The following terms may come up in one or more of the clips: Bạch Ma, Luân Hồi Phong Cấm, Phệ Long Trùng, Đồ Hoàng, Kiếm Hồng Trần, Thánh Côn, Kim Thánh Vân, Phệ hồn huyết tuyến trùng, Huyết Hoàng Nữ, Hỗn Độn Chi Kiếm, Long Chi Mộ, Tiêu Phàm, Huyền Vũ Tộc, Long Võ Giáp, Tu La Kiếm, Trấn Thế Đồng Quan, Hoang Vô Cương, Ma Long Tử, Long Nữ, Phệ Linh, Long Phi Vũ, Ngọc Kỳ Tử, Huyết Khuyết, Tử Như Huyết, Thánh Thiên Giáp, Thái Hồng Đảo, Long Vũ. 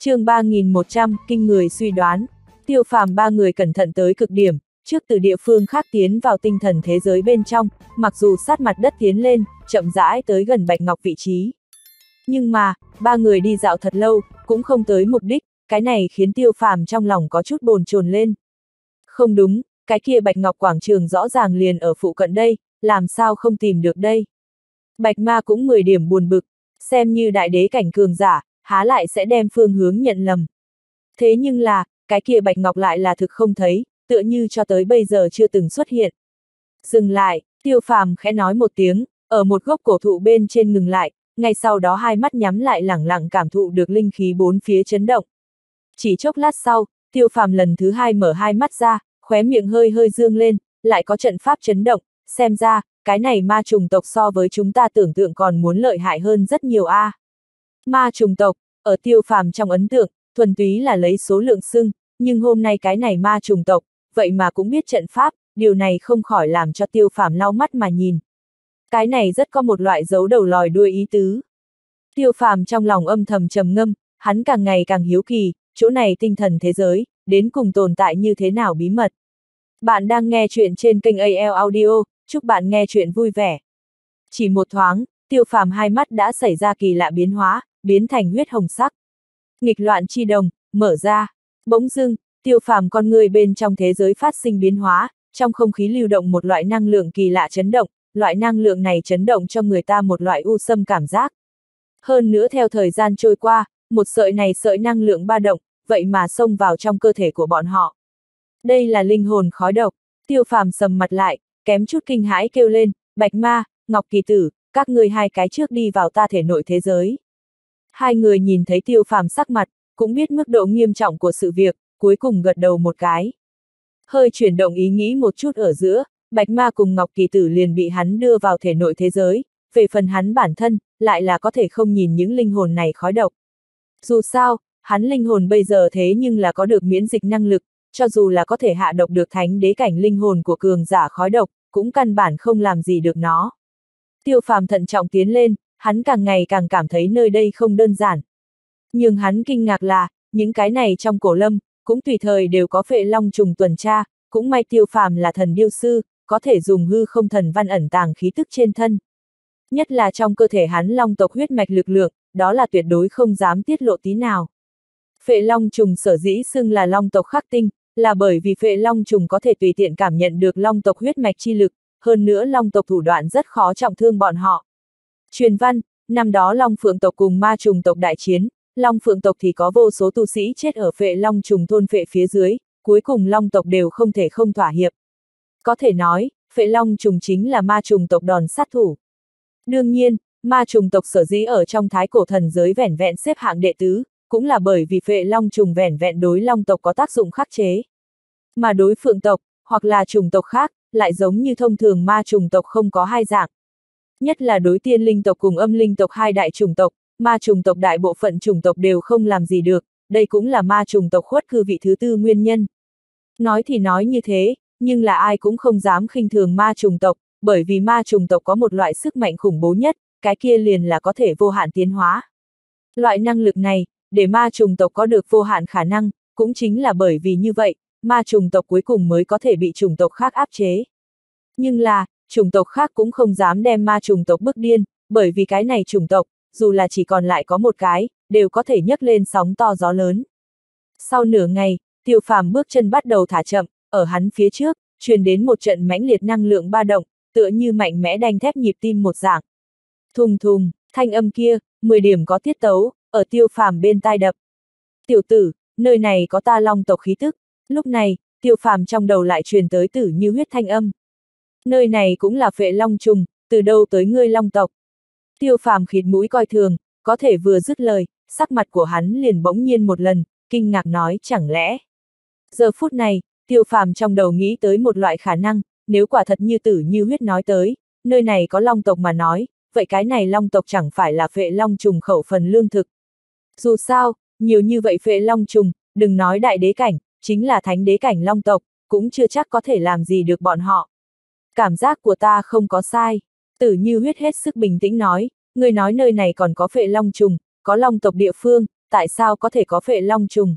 Chương 3100, kinh người suy đoán. Tiêu Phàm ba người cẩn thận tới cực điểm, trước từ địa phương khác tiến vào tinh thần thế giới bên trong, mặc dù sát mặt đất tiến lên, chậm rãi tới gần Bạch Ngọc vị trí. Nhưng mà, ba người đi dạo thật lâu, cũng không tới mục đích, cái này khiến Tiêu Phàm trong lòng có chút bồn chồn lên. Không đúng, cái kia Bạch Ngọc quảng trường rõ ràng liền ở phụ cận đây, làm sao không tìm được đây? Bạch Ma cũng 10 điểm buồn bực, xem như đại đế cảnh cường giả, há lại sẽ đem phương hướng nhận lầm. Thế nhưng là, cái kia Bạch Ngọc lại là thực không thấy, tựa như cho tới bây giờ chưa từng xuất hiện. Dừng lại, Tiêu Phàm khẽ nói một tiếng, ở một gốc cổ thụ bên trên ngừng lại, ngay sau đó hai mắt nhắm lại lẳng lặng cảm thụ được linh khí bốn phía chấn động. Chỉ chốc lát sau, Tiêu Phàm lần thứ hai mở hai mắt ra, khóe miệng hơi hơi dương lên, lại có trận pháp chấn động, xem ra, cái này ma trùng tộc so với chúng ta tưởng tượng còn muốn lợi hại hơn rất nhiều a. Ma trùng tộc, ở Tiêu Phàm trong ấn tượng, thuần túy là lấy số lượng xưng, nhưng hôm nay cái này ma trùng tộc, vậy mà cũng biết trận pháp, điều này không khỏi làm cho Tiêu Phàm lau mắt mà nhìn. Cái này rất có một loại giấu đầu lòi đuôi ý tứ. Tiêu Phàm trong lòng âm thầm trầm ngâm, hắn càng ngày càng hiếu kỳ, chỗ này tinh thần thế giới, đến cùng tồn tại như thế nào bí mật. Bạn đang nghe chuyện trên kênh AL Audio, chúc bạn nghe chuyện vui vẻ. Chỉ một thoáng, Tiêu Phàm hai mắt đã xảy ra kỳ lạ biến hóa, biến thành huyết hồng sắc. Nghịch loạn chi đồng, mở ra. Bỗng dưng, Tiêu Phàm con người bên trong thế giới phát sinh biến hóa, trong không khí lưu động một loại năng lượng kỳ lạ chấn động, loại năng lượng này chấn động cho người ta một loại u sâm cảm giác. Hơn nữa theo thời gian trôi qua, một sợi năng lượng ba động, vậy mà xông vào trong cơ thể của bọn họ. Đây là linh hồn khói độc, Tiêu Phàm sầm mặt lại, kém chút kinh hãi kêu lên, Bạch Ma, Ngọc Kỳ Tử, các người hai cái trước đi vào ta thể nội thế giới. Hai người nhìn thấy Tiêu Phàm sắc mặt, cũng biết mức độ nghiêm trọng của sự việc, cuối cùng gật đầu một cái. Hơi chuyển động ý nghĩ một chút ở giữa, Bạch Ma cùng Ngọc Kỳ Tử liền bị hắn đưa vào thể nội thế giới, về phần hắn bản thân, lại là có thể không nhìn những linh hồn này khói độc. Dù sao, hắn linh hồn bây giờ thế nhưng là có được miễn dịch năng lực, cho dù là có thể hạ độc được thánh đế cảnh linh hồn của cường giả khói độc, cũng căn bản không làm gì được nó. Tiêu Phàm thận trọng tiến lên, hắn càng ngày càng cảm thấy nơi đây không đơn giản. Nhưng hắn kinh ngạc là, những cái này trong cổ lâm, cũng tùy thời đều có Phệ Long Trùng tuần tra, cũng may Tiêu Phàm là thần điêu sư, có thể dùng hư không thần văn ẩn tàng khí tức trên thân. Nhất là trong cơ thể hắn long tộc huyết mạch lực lượng, đó là tuyệt đối không dám tiết lộ tí nào. Phệ Long Trùng sở dĩ xưng là long tộc khắc tinh, là bởi vì Phệ Long Trùng có thể tùy tiện cảm nhận được long tộc huyết mạch chi lực, hơn nữa long tộc thủ đoạn rất khó trọng thương bọn họ. Truyền văn, năm đó Long Phượng tộc cùng Ma Trùng tộc đại chiến, Long Phượng tộc thì có vô số tu sĩ chết ở Phệ Long Trùng thôn phệ phía dưới, cuối cùng Long tộc đều không thể không thỏa hiệp. Có thể nói, Phệ Long Trùng chính là Ma Trùng tộc đòn sát thủ. Đương nhiên, Ma Trùng tộc sở dĩ ở trong Thái Cổ thần giới vẻn vẹn xếp hạng đệ tứ, cũng là bởi vì Phệ Long Trùng vẻn vẹn đối Long tộc có tác dụng khắc chế. Mà đối Phượng tộc, hoặc là trùng tộc khác, lại giống như thông thường Ma Trùng tộc không có hai dạng. Nhất là đối Tiên Linh tộc cùng Âm Linh tộc hai đại trùng tộc, Ma Trùng tộc đại bộ phận trùng tộc đều không làm gì được, đây cũng là Ma Trùng tộc khuất cư vị thứ tư nguyên nhân. Nói thì nói như thế, nhưng là ai cũng không dám khinh thường Ma Trùng tộc, bởi vì Ma Trùng tộc có một loại sức mạnh khủng bố nhất, cái kia liền là có thể vô hạn tiến hóa. Loại năng lực này, để Ma Trùng tộc có được vô hạn khả năng, cũng chính là bởi vì như vậy, Ma Trùng tộc cuối cùng mới có thể bị trùng tộc khác áp chế. Nhưng là, trùng tộc khác cũng không dám đem Ma Trùng tộc bức điên, bởi vì cái này trùng tộc, dù là chỉ còn lại có một cái, đều có thể nhấc lên sóng to gió lớn. Sau nửa ngày, Tiêu Phàm bước chân bắt đầu thả chậm, ở hắn phía trước, truyền đến một trận mãnh liệt năng lượng ba động, tựa như mạnh mẽ đanh thép nhịp tim một dạng. Thùng thùng, thanh âm kia, 10 điểm có tiết tấu, ở Tiêu Phàm bên tai đập. Tiểu tử, nơi này có ta long tộc khí tức. Lúc này, Tiêu Phàm trong đầu lại truyền tới Tử Như Huyết thanh âm. Nơi này cũng là Phệ Long Trùng, từ đâu tới ngươi long tộc? Tiêu Phàm khịt mũi coi thường, có thể vừa dứt lời, sắc mặt của hắn liền bỗng nhiên một lần, kinh ngạc nói chẳng lẽ. Giờ phút này, Tiêu Phàm trong đầu nghĩ tới một loại khả năng, nếu quả thật như Tử Như Huyết nói tới, nơi này có long tộc mà nói, vậy cái này long tộc chẳng phải là Phệ Long Trùng khẩu phần lương thực. Dù sao, nhiều như vậy Phệ Long Trùng, đừng nói đại đế cảnh, chính là thánh đế cảnh long tộc, cũng chưa chắc có thể làm gì được bọn họ. Cảm giác của ta không có sai. Tử Như Huyết hết sức bình tĩnh nói, ngươi nói nơi này còn có Phệ Long Trùng, có long tộc địa phương, tại sao có thể có Phệ Long Trùng?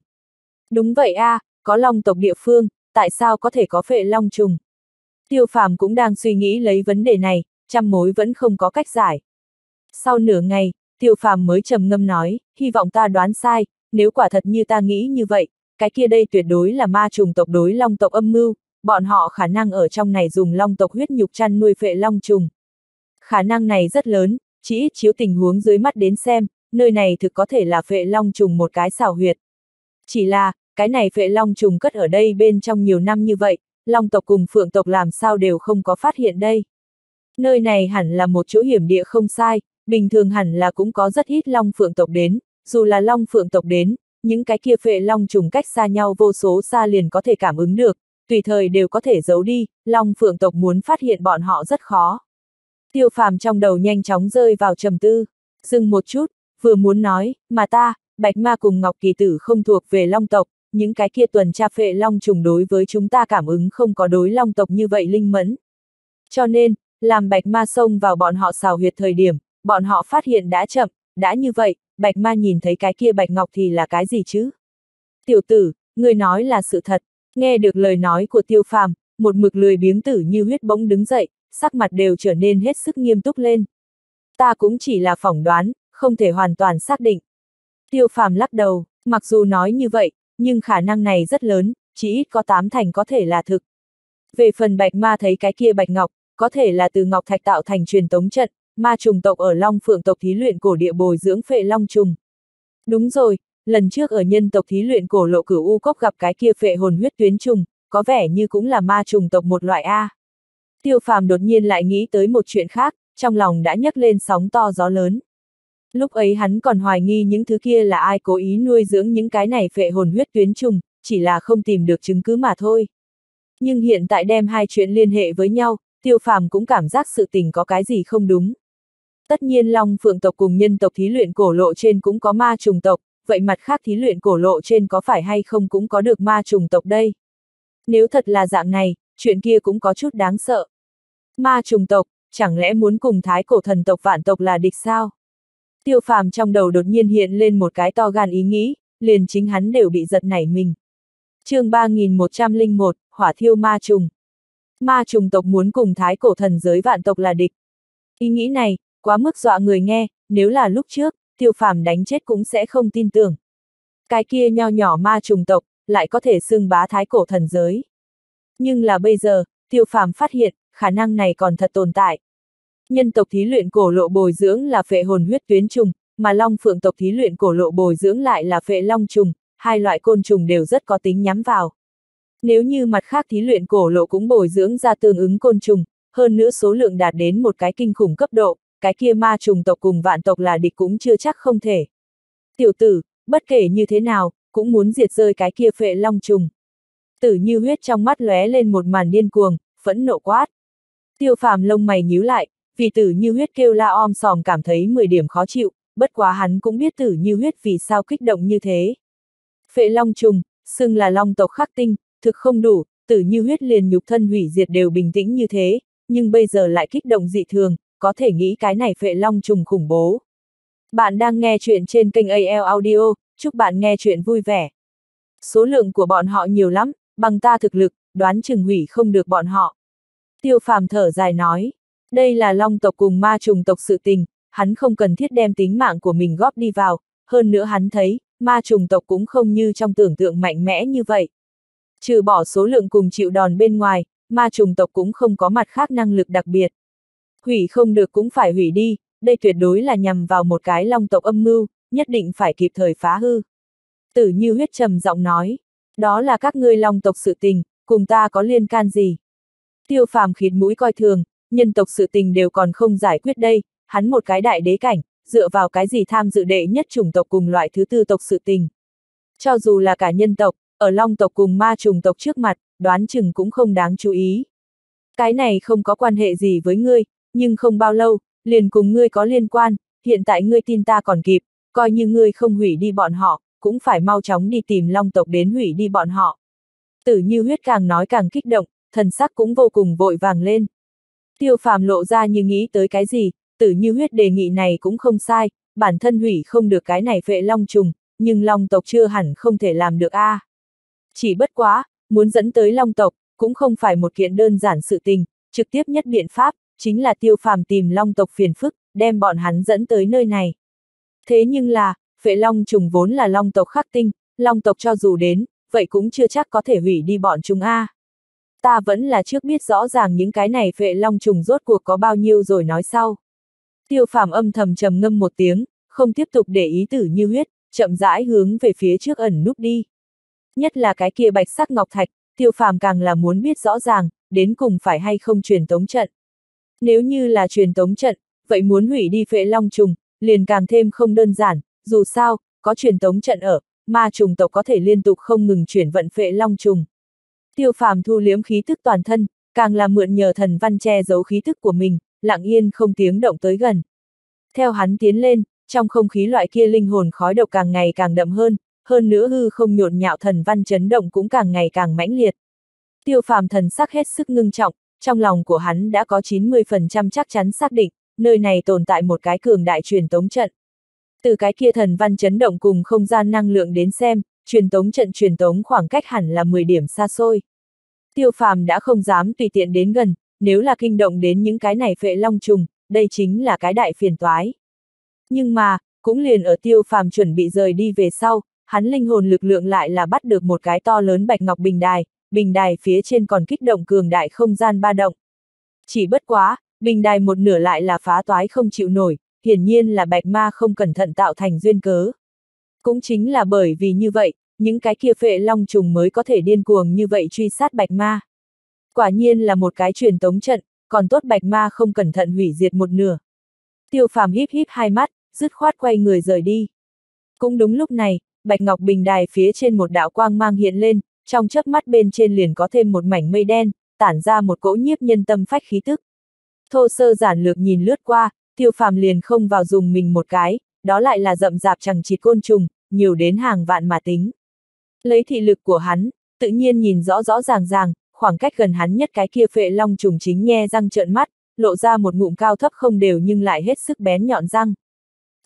Đúng vậy a, có Long tộc địa phương, tại sao có thể có Phệ Long Trùng? Tiêu Phàm cũng đang suy nghĩ lấy vấn đề này, trăm mối vẫn không có cách giải. Sau nửa ngày, Tiêu Phàm mới trầm ngâm nói, hy vọng ta đoán sai, nếu quả thật như ta nghĩ như vậy, cái kia đây tuyệt đối là ma trùng tộc đối Long tộc âm mưu, bọn họ khả năng ở trong này dùng Long tộc huyết nhục chăn nuôi Phệ Long Trùng. Khả năng này rất lớn, chỉ ít chiếu tình huống dưới mắt đến xem, nơi này thực có thể là Phệ Long Trùng một cái xảo huyệt. Chỉ là, cái này Phệ Long Trùng cất ở đây bên trong nhiều năm như vậy, Long tộc cùng Phượng tộc làm sao đều không có phát hiện đây. Nơi này hẳn là một chỗ hiểm địa không sai, bình thường hẳn là cũng có rất ít Long Phượng tộc đến, dù là Long Phượng tộc đến, những cái kia Phệ Long Trùng cách xa nhau vô số xa liền có thể cảm ứng được, tùy thời đều có thể giấu đi, Long Phượng tộc muốn phát hiện bọn họ rất khó. Tiêu Phàm trong đầu nhanh chóng rơi vào trầm tư, dừng một chút, vừa muốn nói, mà ta, Bạch Ma cùng Ngọc Kỳ Tử không thuộc về Long tộc, những cái kia tuần tra Phệ Long Trùng đối với chúng ta cảm ứng không có đối Long tộc như vậy linh mẫn. Cho nên, làm Bạch Ma xông vào bọn họ xào huyệt thời điểm, bọn họ phát hiện đã chậm, đã như vậy, Bạch Ma nhìn thấy cái kia Bạch Ngọc thì là cái gì chứ? Tiểu tử, ngươi nói là sự thật, nghe được lời nói của Tiêu Phàm, một mực lười biếng tử như huyết bỗng đứng dậy, sắc mặt đều trở nên hết sức nghiêm túc lên. Ta cũng chỉ là phỏng đoán, không thể hoàn toàn xác định. Tiêu Phàm lắc đầu, mặc dù nói như vậy, nhưng khả năng này rất lớn, chỉ ít có 8 thành có thể là thực. Về phần Bạch Ma thấy cái kia Bạch Ngọc, có thể là từ Ngọc Thạch tạo thành truyền tống trận, ma trùng tộc ở Long Phượng tộc thí luyện cổ địa bồi dưỡng Phệ Long Trùng. Đúng rồi, lần trước ở nhân tộc thí luyện cổ lộ Cửu U cốc gặp cái kia Phệ hồn huyết tuyến trùng, có vẻ như cũng là ma trùng tộc một loại a. Tiêu Phàm đột nhiên lại nghĩ tới một chuyện khác, trong lòng đã nhấc lên sóng to gió lớn. Lúc ấy hắn còn hoài nghi những thứ kia là ai cố ý nuôi dưỡng những cái này Phệ hồn huyết tuyến trùng, chỉ là không tìm được chứng cứ mà thôi. Nhưng hiện tại đem hai chuyện liên hệ với nhau, Tiêu Phàm cũng cảm giác sự tình có cái gì không đúng. Tất nhiên Long Phượng tộc cùng nhân tộc thí luyện cổ lộ trên cũng có ma trùng tộc, vậy mặt khác thí luyện cổ lộ trên có phải hay không cũng có được ma trùng tộc đây? Nếu thật là dạng này, chuyện kia cũng có chút đáng sợ. Ma trùng tộc, chẳng lẽ muốn cùng Thái Cổ thần tộc Vạn tộc là địch sao? Tiêu Phàm trong đầu đột nhiên hiện lên một cái to gan ý nghĩ, liền chính hắn đều bị giật nảy mình. Chương 3101, Hỏa thiêu ma trùng. Ma trùng tộc muốn cùng Thái Cổ thần giới Vạn tộc là địch. Ý nghĩ này, quá mức dọa người nghe, nếu là lúc trước, Tiêu Phàm đánh chết cũng sẽ không tin tưởng. Cái kia nho nhỏ ma trùng tộc, lại có thể xưng bá Thái Cổ thần giới. Nhưng là bây giờ, Tiêu Phàm phát hiện, khả năng này còn thật tồn tại. Nhân tộc thí luyện cổ lộ bồi dưỡng là Phệ hồn huyết tuyến trùng, mà Long Phượng tộc thí luyện cổ lộ bồi dưỡng lại là Phệ Long Trùng, hai loại côn trùng đều rất có tính nhắm vào. Nếu như mặt khác thí luyện cổ lộ cũng bồi dưỡng ra tương ứng côn trùng, hơn nữa số lượng đạt đến một cái kinh khủng cấp độ, cái kia ma trùng tộc cùng Vạn tộc là địch cũng chưa chắc không thể. Tiểu tử, bất kể như thế nào, cũng muốn diệt rơi cái kia Phệ Long Trùng. Tử Như Huyết trong mắt lóe lên một màn điên cuồng, phẫn nộ quát. Tiêu Phàm lông mày nhíu lại, vì Tử Như Huyết kêu la om sòm cảm thấy 10 điểm khó chịu, bất quá hắn cũng biết Tử Như Huyết vì sao kích động như thế. Phệ Long Trùng, xưng là Long tộc khắc tinh, thực không đủ, Tử Như Huyết liền nhục thân hủy diệt đều bình tĩnh như thế, nhưng bây giờ lại kích động dị thường, có thể nghĩ cái này Phệ Long Trùng khủng bố. Bạn đang nghe chuyện trên kênh AL Audio, chúc bạn nghe chuyện vui vẻ. Số lượng của bọn họ nhiều lắm, bằng ta thực lực, đoán chừng hủy không được bọn họ. Tiêu Phàm thở dài nói, đây là Long tộc cùng ma trùng tộc sự tình, hắn không cần thiết đem tính mạng của mình góp đi vào, hơn nữa hắn thấy, ma trùng tộc cũng không như trong tưởng tượng mạnh mẽ như vậy. Trừ bỏ số lượng cùng chịu đòn bên ngoài, ma trùng tộc cũng không có mặt khác năng lực đặc biệt. Hủy không được cũng phải hủy đi, đây tuyệt đối là nhằm vào một cái Long tộc âm mưu, nhất định phải kịp thời phá hư. Tử Như Huyết trầm giọng nói, đó là các ngươi Long tộc sự tình, cùng ta có liên can gì? Tiêu Phàm khịt mũi coi thường, nhân tộc sự tình đều còn không giải quyết đây, hắn một cái đại đế cảnh, dựa vào cái gì tham dự đệ nhất chủng tộc cùng loại thứ tư tộc sự tình. Cho dù là cả nhân tộc, ở Long tộc cùng ma trùng tộc trước mặt, đoán chừng cũng không đáng chú ý. Cái này không có quan hệ gì với ngươi, nhưng không bao lâu, liền cùng ngươi có liên quan, hiện tại ngươi tin ta còn kịp, coi như ngươi không hủy đi bọn họ, cũng phải mau chóng đi tìm Long tộc đến hủy đi bọn họ. Tử Như Huyết càng nói càng kích động, thần sắc cũng vô cùng vội vàng lên. Tiêu Phàm lộ ra như nghĩ tới cái gì, Tử Như Huyết đề nghị này cũng không sai, bản thân hủy không được cái này Phệ Long Trùng, nhưng Long tộc chưa hẳn không thể làm được a. Chỉ bất quá, muốn dẫn tới Long tộc, cũng không phải một kiện đơn giản sự tình, trực tiếp nhất biện pháp, chính là Tiêu Phàm tìm Long tộc phiền phức, đem bọn hắn dẫn tới nơi này. Thế nhưng là, Phệ Long Trùng vốn là Long tộc khắc tinh, Long tộc cho dù đến, vậy cũng chưa chắc có thể hủy đi bọn chúng a. Ta vẫn là trước biết rõ ràng những cái này Phệ Long Trùng rốt cuộc có bao nhiêu rồi nói sau. Tiêu Phàm âm thầm trầm ngâm một tiếng, không tiếp tục để ý Tử Như Huyết, chậm rãi hướng về phía trước ẩn núp đi. Nhất là cái kia bạch sắc ngọc thạch, Tiêu Phàm càng là muốn biết rõ ràng, đến cùng phải hay không truyền tống trận. Nếu như là truyền tống trận, vậy muốn hủy đi Phệ Long Trùng, liền càng thêm không đơn giản, dù sao, có truyền tống trận ở, ma trùng tộc có thể liên tục không ngừng chuyển vận Phệ Long Trùng. Tiêu Phàm thu liếm khí tức toàn thân, càng là mượn nhờ thần văn che giấu khí tức của mình, lặng yên không tiếng động tới gần. Theo hắn tiến lên, trong không khí loại kia linh hồn khói độc càng ngày càng đậm hơn, hơn nữa hư không nhộn nhạo thần văn chấn động cũng càng ngày càng mãnh liệt. Tiêu Phàm thần sắc hết sức ngưng trọng, trong lòng của hắn đã có 90% chắc chắn xác định, nơi này tồn tại một cái cường đại truyền tống trận. Từ cái kia thần văn chấn động cùng không gian năng lượng đến xem, truyền tống trận truyền tống khoảng cách hẳn là 10 điểm xa xôi. Tiêu Phàm đã không dám tùy tiện đến gần, nếu là kinh động đến những cái này Phệ Long Trùng, đây chính là cái đại phiền toái. Nhưng mà, cũng liền ở Tiêu Phàm chuẩn bị rời đi về sau, hắn linh hồn lực lượng lại là bắt được một cái to lớn bạch ngọc bình đài phía trên còn kích động cường đại không gian ba động. Chỉ bất quá, bình đài một nửa lại là phá toái không chịu nổi, hiển nhiên là bạch ma không cẩn thận tạo thành duyên cớ. Cũng chính là bởi vì như vậy, những cái kia Phệ Long Trùng mới có thể điên cuồng như vậy truy sát bạch ma. Quả nhiên là một cái truyền tống trận, còn tốt bạch ma không cẩn thận hủy diệt một nửa. Tiêu Phàm híp hai mắt, dứt khoát quay người rời đi. Cũng đúng lúc này, bạch ngọc bình đài phía trên một đạo quang mang hiện lên, trong chớp mắt bên trên liền có thêm một mảnh mây đen, tản ra một cỗ nhiếp nhân tâm phách khí tức. Thô sơ giản lược nhìn lướt qua, Tiêu Phàm liền không vào dùng mình một cái, đó lại là rậm rạp chằng chịt côn trùng, nhiều đến hàng vạn mà tính. Lấy thị lực của hắn, tự nhiên nhìn rõ rõ ràng ràng, khoảng cách gần hắn nhất cái kia Phệ Long Trùng chính nhe răng trợn mắt, lộ ra một ngụm cao thấp không đều nhưng lại hết sức bén nhọn răng.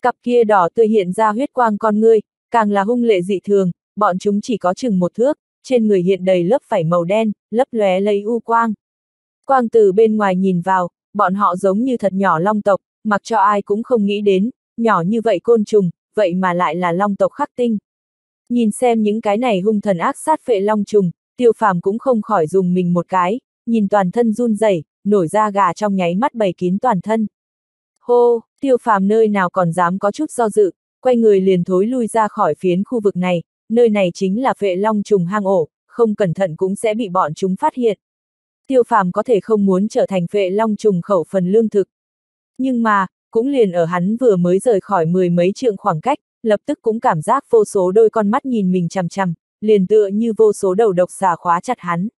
Cặp kia đỏ tươi hiện ra huyết quang con ngươi, càng là hung lệ dị thường, bọn chúng chỉ có chừng một thước, trên người hiện đầy lớp vảy màu đen, lấp lóe lấy u quang. Quang từ bên ngoài nhìn vào, bọn họ giống như thật nhỏ Long tộc, mặc cho ai cũng không nghĩ đến, nhỏ như vậy côn trùng, vậy mà lại là Long tộc khắc tinh. Nhìn xem những cái này hung thần ác sát Phệ Long Trùng, Tiêu Phàm cũng không khỏi dùng mình một cái, nhìn toàn thân run rẩy, nổi da gà trong nháy mắt bày kín toàn thân. Hô, Tiêu Phàm nơi nào còn dám có chút do dự, quay người liền thối lui ra khỏi phiến khu vực này, nơi này chính là Phệ Long Trùng hang ổ, không cẩn thận cũng sẽ bị bọn chúng phát hiện. Tiêu Phàm có thể không muốn trở thành Phệ Long Trùng khẩu phần lương thực. Nhưng mà, cũng liền ở hắn vừa mới rời khỏi mười mấy trượng khoảng cách, lập tức cũng cảm giác vô số đôi con mắt nhìn mình chằm chằm, liền tựa như vô số đầu độc xà khóa chặt hắn.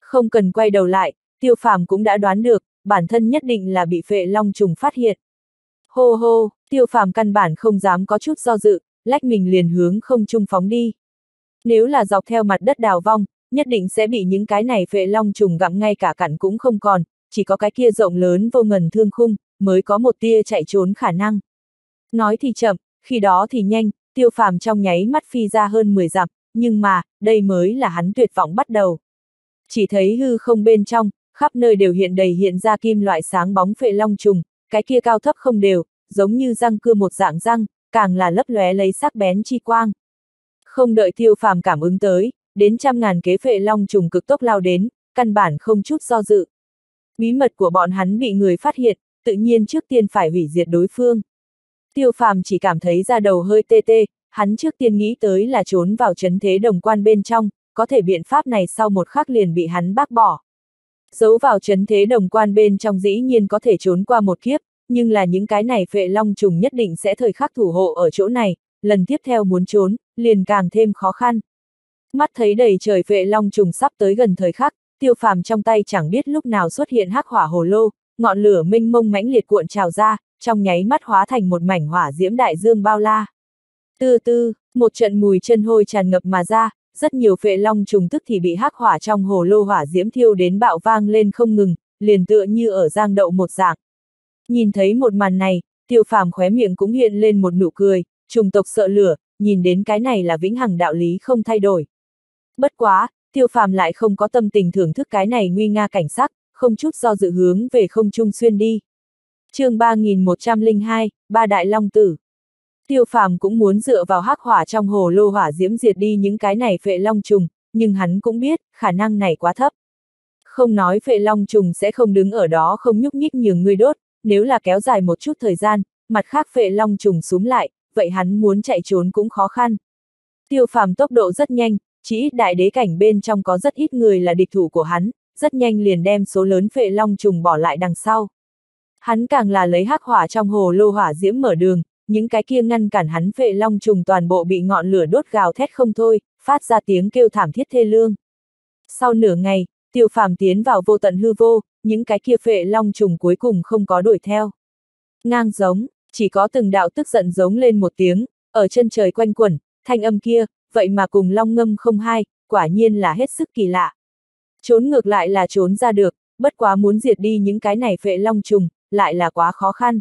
Không cần quay đầu lại, Tiêu Phàm cũng đã đoán được, bản thân nhất định là bị Phệ Long Trùng phát hiện. Hô hô, Tiêu Phàm căn bản không dám có chút do dự, lách mình liền hướng không trung phóng đi. Nếu là dọc theo mặt đất đào vong, nhất định sẽ bị những cái này Phệ Long Trùng gặm ngay cả cặn cũng không còn, chỉ có cái kia rộng lớn vô ngần thương khung, mới có một tia chạy trốn khả năng. Nói thì chậm, khi đó thì nhanh, Tiêu Phàm trong nháy mắt phi ra hơn 10 dặm, nhưng mà, đây mới là hắn tuyệt vọng bắt đầu. Chỉ thấy hư không bên trong, khắp nơi đều hiện ra kim loại sáng bóng Phệ Long Trùng, cái kia cao thấp không đều, giống như răng cưa một dạng răng, càng là lấp lóe lấy sắc bén chi quang. Không đợi Tiêu Phàm cảm ứng tới, đến trăm ngàn kế Phệ Long Trùng cực tốc lao đến, căn bản không chút do dự. Bí mật của bọn hắn bị người phát hiện, tự nhiên trước tiên phải hủy diệt đối phương. Tiêu Phàm chỉ cảm thấy da đầu hơi tê tê, hắn trước tiên nghĩ tới là trốn vào trấn thế đồng quan bên trong, có thể biện pháp này sau một khắc liền bị hắn bác bỏ. Giấu vào trấn thế đồng quan bên trong dĩ nhiên có thể trốn qua một kiếp, nhưng là những cái này Phệ Long Trùng nhất định sẽ thời khắc thủ hộ ở chỗ này, lần tiếp theo muốn trốn, liền càng thêm khó khăn. Mắt thấy đầy trời Phệ Long Trùng sắp tới gần thời khắc, Tiêu Phàm trong tay chẳng biết lúc nào xuất hiện hắc hỏa hồ lô, ngọn lửa mênh mông mãnh liệt cuộn trào ra, trong nháy mắt hóa thành một mảnh hỏa diễm đại dương bao la. Từ từ, một trận mùi chân hôi tràn ngập mà ra, rất nhiều Phệ Long Trùng tức thì bị hắc hỏa trong hồ lô hỏa diễm thiêu đến bạo vang lên không ngừng, liền tựa như ở giang đậu một dạng. Nhìn thấy một màn này, Tiêu Phàm khóe miệng cũng hiện lên một nụ cười, trùng tộc sợ lửa, nhìn đến cái này là vĩnh hằng đạo lý không thay đổi. Bất quá, Tiêu Phàm lại không có tâm tình thưởng thức cái này nguy nga cảnh sắc, không chút do dự hướng về không trung xuyên đi. Chương 3102, Ba Đại Long Tử. Tiêu Phàm cũng muốn dựa vào hắc hỏa trong hồ lô hỏa diễm diệt đi những cái này phệ long trùng, nhưng hắn cũng biết, khả năng này quá thấp. Không nói phệ long trùng sẽ không đứng ở đó không nhúc nhích nhường người đốt, nếu là kéo dài một chút thời gian, mặt khác phệ long trùng xúm lại, vậy hắn muốn chạy trốn cũng khó khăn. Tiêu Phàm tốc độ rất nhanh, chỉ ít đại đế cảnh bên trong có rất ít người là địch thủ của hắn, rất nhanh liền đem số lớn phệ long trùng bỏ lại đằng sau. Hắn càng là lấy hắc hỏa trong hồ lô hỏa diễm mở đường, những cái kia ngăn cản hắn phệ long trùng toàn bộ bị ngọn lửa đốt gào thét không thôi, phát ra tiếng kêu thảm thiết thê lương. Sau nửa ngày, Tiêu Phàm tiến vào vô tận hư vô, những cái kia phệ long trùng cuối cùng không có đuổi theo. Ngang giống, chỉ có từng đạo tức giận giống lên một tiếng, ở chân trời quanh quẩn, thanh âm kia, vậy mà cùng long ngâm không hai, quả nhiên là hết sức kỳ lạ. Trốn ngược lại là trốn ra được, bất quá muốn diệt đi những cái này phệ long trùng, lại là quá khó khăn.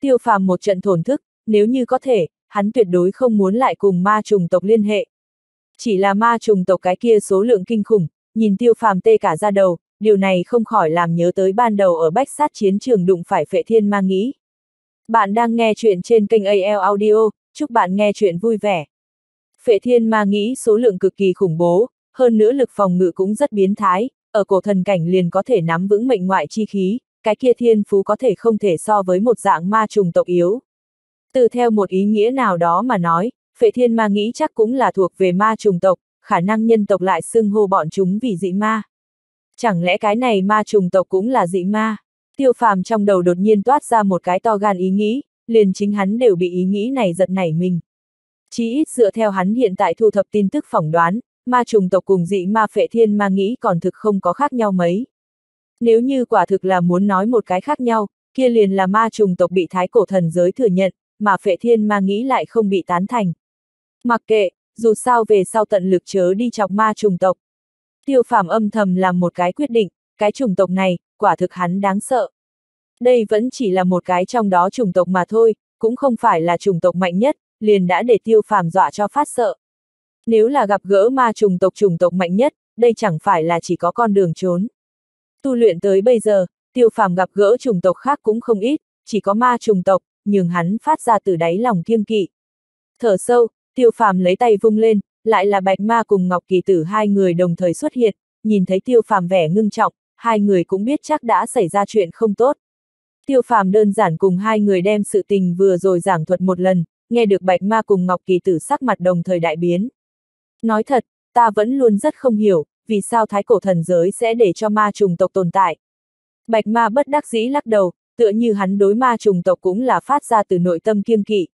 Tiêu Phàm một trận thổn thức, nếu như có thể, hắn tuyệt đối không muốn lại cùng ma trùng tộc liên hệ. Chỉ là ma trùng tộc cái kia số lượng kinh khủng, nhìn Tiêu Phàm tê cả da đầu, điều này không khỏi làm nhớ tới ban đầu ở bách sát chiến trường đụng phải phệ thiên ma nghĩ. Bạn đang nghe chuyện trên kênh AL Audio, chúc bạn nghe chuyện vui vẻ. Phệ thiên ma nghĩ số lượng cực kỳ khủng bố, hơn nữa lực phòng ngự cũng rất biến thái, ở cổ thần cảnh liền có thể nắm vững mệnh ngoại chi khí. Cái kia thiên phú có thể không thể so với một dạng ma trùng tộc yếu. Từ theo một ý nghĩa nào đó mà nói, phệ thiên ma nghĩ chắc cũng là thuộc về ma trùng tộc, khả năng nhân tộc lại xưng hô bọn chúng vì dị ma. Chẳng lẽ cái này ma trùng tộc cũng là dị ma? Tiêu Phàm trong đầu đột nhiên toát ra một cái to gan ý nghĩ, liền chính hắn đều bị ý nghĩ này giật nảy mình. Chí ít dựa theo hắn hiện tại thu thập tin tức phỏng đoán, ma trùng tộc cùng dị ma phệ thiên ma nghĩ còn thực không có khác nhau mấy. Nếu như quả thực là muốn nói một cái khác nhau, kia liền là ma trùng tộc bị thái cổ thần giới thừa nhận, mà phệ thiên ma nghĩ lại không bị tán thành. Mặc kệ, dù sao về sau tận lực chớ đi chọc ma trùng tộc. Tiêu Phàm âm thầm làm một cái quyết định, cái trùng tộc này, quả thực hắn đáng sợ. Đây vẫn chỉ là một cái trong đó trùng tộc mà thôi, cũng không phải là trùng tộc mạnh nhất, liền đã để Tiêu Phàm dọa cho phát sợ. Nếu là gặp gỡ ma trùng tộc mạnh nhất, đây chẳng phải là chỉ có con đường trốn. Tu luyện tới bây giờ, Tiêu Phàm gặp gỡ trùng tộc khác cũng không ít, chỉ có ma trùng tộc, nhưng hắn phát ra từ đáy lòng kiêng kỵ. Thở sâu, Tiêu Phàm lấy tay vung lên, lại là Bạch Ma cùng Ngọc Kỳ Tử hai người đồng thời xuất hiện, nhìn thấy Tiêu Phàm vẻ ngưng trọng, hai người cũng biết chắc đã xảy ra chuyện không tốt. Tiêu Phàm đơn giản cùng hai người đem sự tình vừa rồi giảng thuật một lần, nghe được Bạch Ma cùng Ngọc Kỳ Tử sắc mặt đồng thời đại biến. Nói thật, ta vẫn luôn rất không hiểu. Vì sao thái cổ thần giới sẽ để cho ma trùng tộc tồn tại? Bạch Ma bất đắc dĩ lắc đầu, tựa như hắn đối ma trùng tộc cũng là phát ra từ nội tâm kiêng kỵ.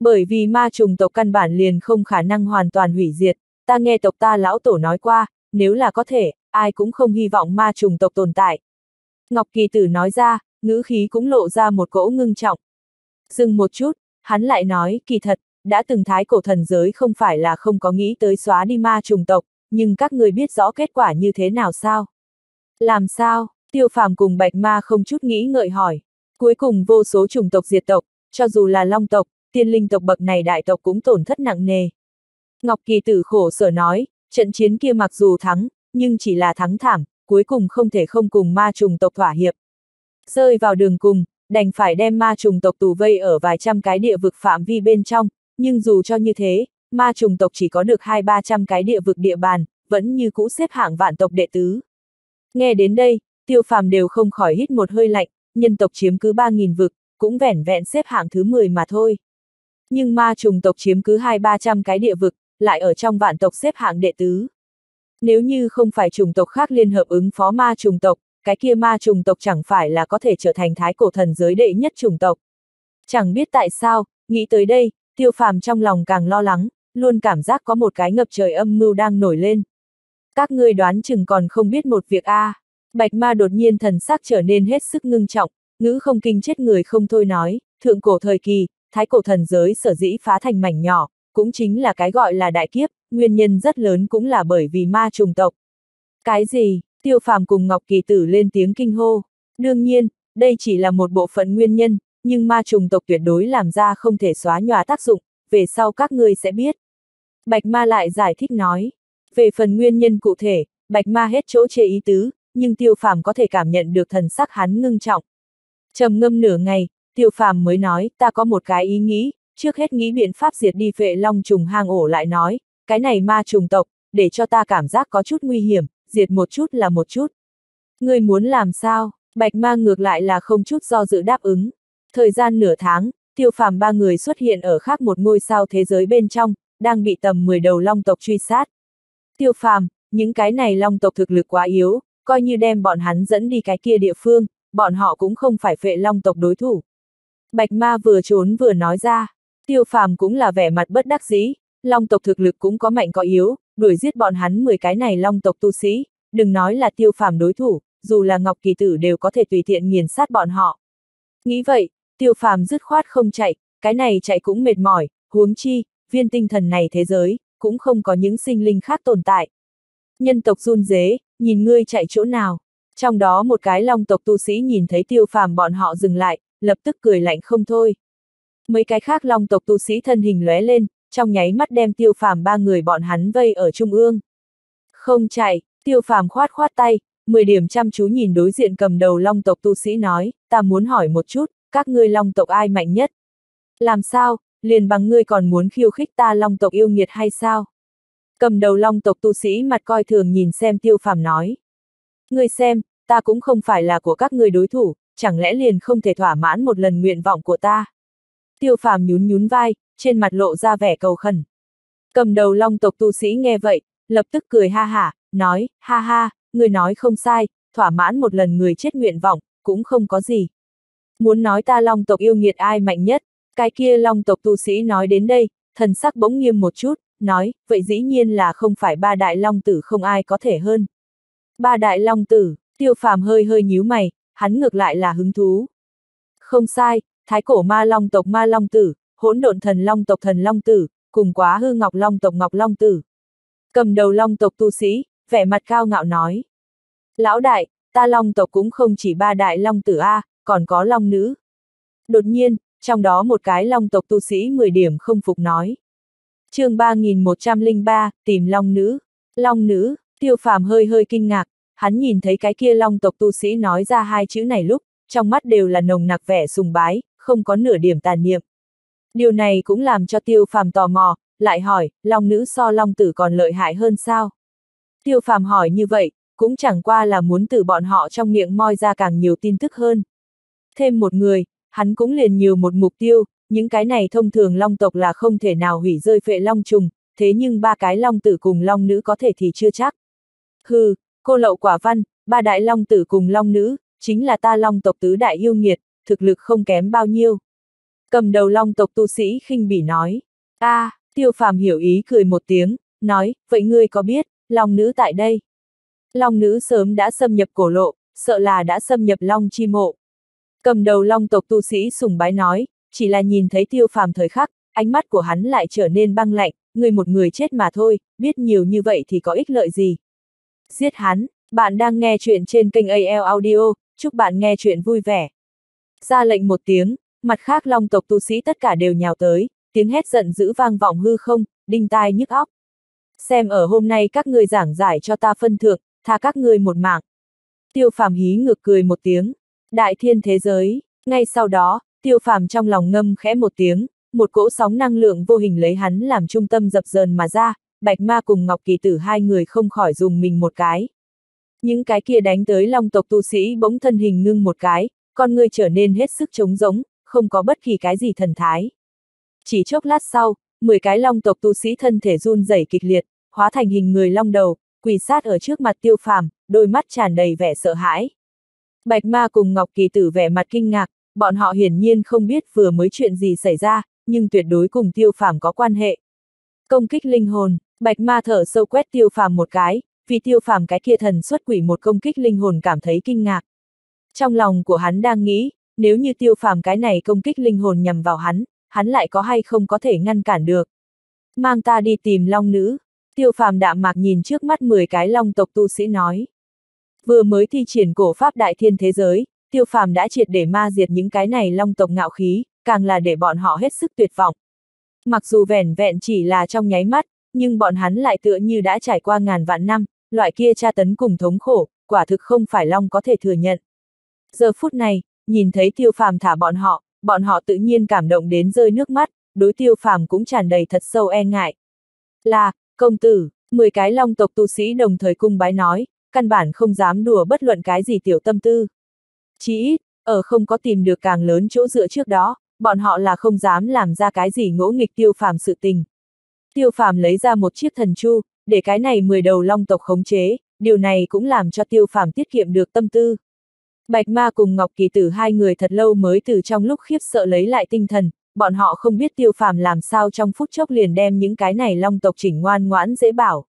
Bởi vì ma trùng tộc căn bản liền không khả năng hoàn toàn hủy diệt, ta nghe tộc ta lão tổ nói qua, nếu là có thể, ai cũng không hy vọng ma trùng tộc tồn tại. Ngọc Kỳ Tử nói ra, ngữ khí cũng lộ ra một cỗ ngưng trọng. Dừng một chút, hắn lại nói, kỳ thật, đã từng thái cổ thần giới không phải là không có nghĩ tới xóa đi ma trùng tộc. Nhưng các người biết rõ kết quả như thế nào sao? Làm sao? Tiêu Phàm cùng Bạch Ma không chút nghĩ ngợi hỏi. Cuối cùng vô số chủng tộc diệt tộc, cho dù là long tộc, tiên linh tộc bậc này đại tộc cũng tổn thất nặng nề. Ngọc Kỳ Tử khổ sở nói, trận chiến kia mặc dù thắng, nhưng chỉ là thắng thảm, cuối cùng không thể không cùng ma trùng tộc thỏa hiệp. Rơi vào đường cùng, đành phải đem ma trùng tộc tù vây ở vài trăm cái địa vực phạm vi bên trong, nhưng dù cho như thế, ma trùng tộc chỉ có được 200-300 cái địa vực địa bàn, vẫn như cũ xếp hạng vạn tộc đệ tứ. Nghe đến đây, Tiêu Phàm đều không khỏi hít một hơi lạnh, nhân tộc chiếm cứ 3.000 vực, cũng vẻn vẹn xếp hạng thứ 10 mà thôi. Nhưng ma trùng tộc chiếm cứ 200-300 cái địa vực, lại ở trong vạn tộc xếp hạng đệ tứ. Nếu như không phải trùng tộc khác liên hợp ứng phó ma trùng tộc, cái kia ma trùng tộc chẳng phải là có thể trở thành thái cổ thần giới đệ nhất trùng tộc. Chẳng biết tại sao, nghĩ tới đây, Tiêu Phàm trong lòng càng lo lắng. Luôn cảm giác có một cái ngập trời âm mưu đang nổi lên. Các ngươi đoán chừng còn không biết một việc a. Bạch Ma đột nhiên thần sắc trở nên hết sức ngưng trọng, ngữ không kinh chết người không thôi nói, thượng cổ thời kỳ, thái cổ thần giới sở dĩ phá thành mảnh nhỏ, cũng chính là cái gọi là đại kiếp, nguyên nhân rất lớn cũng là bởi vì ma trùng tộc. Cái gì? Tiêu Phàm cùng Ngọc Kỳ Tử lên tiếng kinh hô. Đương nhiên, đây chỉ là một bộ phận nguyên nhân, nhưng ma trùng tộc tuyệt đối làm ra không thể xóa nhòa tác dụng. về sau các ngươi sẽ biết. Bạch Ma lại giải thích nói, về phần nguyên nhân cụ thể, Bạch Ma hết chỗ chê ý tứ, nhưng Tiêu Phàm có thể cảm nhận được thần sắc hắn ngưng trọng. Trầm ngâm nửa ngày, Tiêu Phàm mới nói, ta có một cái ý nghĩ, trước hết nghĩ biện pháp diệt đi Phệ Long trùng hang ổ lại nói, cái này ma trùng tộc, để cho ta cảm giác có chút nguy hiểm, diệt một chút là một chút. Ngươi muốn làm sao? Bạch Ma ngược lại là không chút do dự đáp ứng. Thời gian nửa tháng, Tiêu Phàm ba người xuất hiện ở khác một ngôi sao thế giới bên trong, đang bị tầm 10 đầu long tộc truy sát. Tiêu Phàm, những cái này long tộc thực lực quá yếu, coi như đem bọn hắn dẫn đi cái kia địa phương, bọn họ cũng không phải Phệ Long tộc đối thủ. Bạch Ma vừa trốn vừa nói ra, Tiêu Phàm cũng là vẻ mặt bất đắc dĩ, long tộc thực lực cũng có mạnh có yếu, đuổi giết bọn hắn 10 cái này long tộc tu sĩ, đừng nói là Tiêu Phàm đối thủ, dù là Ngọc Kỳ Tử đều có thể tùy tiện nghiền sát bọn họ. Nghĩ vậy, Tiêu Phàm dứt khoát không chạy, cái này chạy cũng mệt mỏi, huống chi, viên tinh thần này thế giới, cũng không có những sinh linh khác tồn tại. Nhân tộc run rế, nhìn ngươi chạy chỗ nào. Trong đó một cái long tộc tu sĩ nhìn thấy Tiêu Phàm bọn họ dừng lại, lập tức cười lạnh không thôi. Mấy cái khác long tộc tu sĩ thân hình lóe lên, trong nháy mắt đem Tiêu Phàm ba người bọn hắn vây ở trung ương. Không chạy, Tiêu Phàm khoát tay, 10 điểm chăm chú nhìn đối diện cầm đầu long tộc tu sĩ nói, ta muốn hỏi một chút, các ngươi long tộc ai mạnh nhất? Làm sao, liền bằng ngươi còn muốn khiêu khích ta long tộc yêu nghiệt hay sao? Cầm đầu long tộc tu sĩ mặt coi thường nhìn xem Tiêu Phàm nói. Ngươi xem, ta cũng không phải là của các ngươi đối thủ, chẳng lẽ liền không thể thỏa mãn một lần nguyện vọng của ta? Tiêu Phàm nhún vai, trên mặt lộ ra vẻ cầu khẩn. Cầm đầu long tộc tu sĩ nghe vậy, lập tức cười ha hả, nói, ha ha, ngươi nói không sai, thỏa mãn một lần người chết nguyện vọng, cũng không có gì. Muốn nói ta long tộc yêu nghiệt ai mạnh nhất, cái kia long tộc tu sĩ nói đến đây, thần sắc bỗng nghiêm một chút, nói, vậy dĩ nhiên là không phải ba đại long tử không ai có thể hơn. Ba đại long tử, Tiêu Phàm hơi nhíu mày, hắn ngược lại là hứng thú. Không sai, thái cổ ma long tộc ma long tử, hỗn độn thần long tộc thần long tử, cùng quá hư ngọc long tử. Cầm đầu long tộc tu sĩ, vẻ mặt cao ngạo nói. Lão đại, ta long tộc cũng không chỉ ba đại long tử a, còn có long nữ. Đột nhiên, trong đó một cái long tộc tu sĩ 10 điểm không phục nói. Chương 3103, tìm long nữ. Long nữ, Tiêu Phàm hơi kinh ngạc, hắn nhìn thấy cái kia long tộc tu sĩ nói ra hai chữ này lúc, trong mắt đều là nồng nặc vẻ sùng bái, không có nửa điểm tàn niệm. Điều này cũng làm cho Tiêu Phàm tò mò, lại hỏi, long nữ so long tử còn lợi hại hơn sao? Tiêu Phàm hỏi như vậy, cũng chẳng qua là muốn từ bọn họ trong miệng moi ra càng nhiều tin tức hơn. Thêm một người, hắn cũng liền nhiều một mục tiêu, những cái này thông thường long tộc là không thể nào hủy rơi Phệ Long trùng, thế nhưng ba cái long tử cùng long nữ có thể thì chưa chắc. Hừ, cô lậu quả văn, ba đại long tử cùng long nữ, chính là ta long tộc tứ đại yêu nghiệt, thực lực không kém bao nhiêu. Cầm đầu long tộc tu sĩ khinh bỉ nói. A, Tiêu Phàm hiểu ý cười một tiếng, nói, vậy ngươi có biết, long nữ tại đây. Long nữ sớm đã xâm nhập cổ lộ, sợ là đã xâm nhập Long Chi Mộ. Cầm đầu long tộc tu sĩ sùng bái nói, chỉ là nhìn thấy Tiêu Phàm thời khắc, ánh mắt của hắn lại trở nên băng lạnh, ngươi một người chết mà thôi, biết nhiều như vậy thì có ích lợi gì. Giết hắn. Bạn đang nghe chuyện trên kênh AL Audio, chúc bạn nghe chuyện vui vẻ. Ra lệnh một tiếng, mặt khác long tộc tu sĩ tất cả đều nhào tới, tiếng hét giận dữ vang vọng hư không, đinh tai nhức óc. Xem ở hôm nay các ngươi giảng giải cho ta phân thượng, tha các ngươi một mạng. Tiêu Phàm hí ngược cười một tiếng. Đại thiên thế giới, ngay sau đó, Tiêu Phàm trong lòng ngâm khẽ một tiếng, một cỗ sóng năng lượng vô hình lấy hắn làm trung tâm dập dờn mà ra, Bạch Ma cùng Ngọc Kỳ Tử hai người không khỏi dùng mình một cái. Những cái kia đánh tới long tộc tu sĩ bỗng thân hình ngưng một cái, con người trở nên hết sức trống rỗng, không có bất kỳ cái gì thần thái. Chỉ chốc lát sau, 10 cái long tộc tu sĩ thân thể run rẩy kịch liệt, hóa thành hình người long đầu, quỳ sát ở trước mặt Tiêu Phàm, đôi mắt tràn đầy vẻ sợ hãi. Bạch Ma cùng Ngọc Kỳ Tử vẻ mặt kinh ngạc, bọn họ hiển nhiên không biết vừa mới chuyện gì xảy ra, nhưng tuyệt đối cùng Tiêu Phàm có quan hệ. Công kích linh hồn, Bạch Ma thở sâu quét Tiêu Phàm một cái, vì Tiêu Phàm cái kia thần xuất quỷ một công kích linh hồn cảm thấy kinh ngạc. Trong lòng của hắn đang nghĩ, nếu như Tiêu Phàm cái này công kích linh hồn nhằm vào hắn, hắn lại có hay không có thể ngăn cản được. Mang ta đi tìm long nữ, Tiêu Phàm đạm mạc nhìn trước mắt 10 cái long tộc tu sĩ nói. Vừa mới thi triển cổ pháp đại thiên thế giới, Tiêu Phàm đã triệt để ma diệt những cái này long tộc ngạo khí, càng là để bọn họ hết sức tuyệt vọng. Mặc dù vẻn vẹn chỉ là trong nháy mắt, nhưng bọn hắn lại tựa như đã trải qua ngàn vạn năm, loại kia tra tấn cùng thống khổ, quả thực không phải Long có thể thừa nhận. Giờ phút này, nhìn thấy Tiêu Phàm thả bọn họ tự nhiên cảm động đến rơi nước mắt, đối Tiêu Phàm cũng tràn đầy thật sâu e ngại. Là, công tử, 10 cái Long tộc tu sĩ đồng thời cung bái nói, căn bản không dám đùa bất luận cái gì tiểu tâm tư. Chỉ ít, ở không có tìm được càng lớn chỗ dựa trước đó, bọn họ là không dám làm ra cái gì ngỗ nghịch Tiêu Phàm sự tình. Tiêu Phàm lấy ra một chiếc thần chu, để cái này 10 đầu Long tộc khống chế, điều này cũng làm cho Tiêu Phàm tiết kiệm được tâm tư. Bạch Ma cùng Ngọc Kỳ Tử hai người thật lâu mới từ trong lúc khiếp sợ lấy lại tinh thần, bọn họ không biết Tiêu Phàm làm sao trong phút chốc liền đem những cái này Long tộc chỉnh ngoan ngoãn dễ bảo.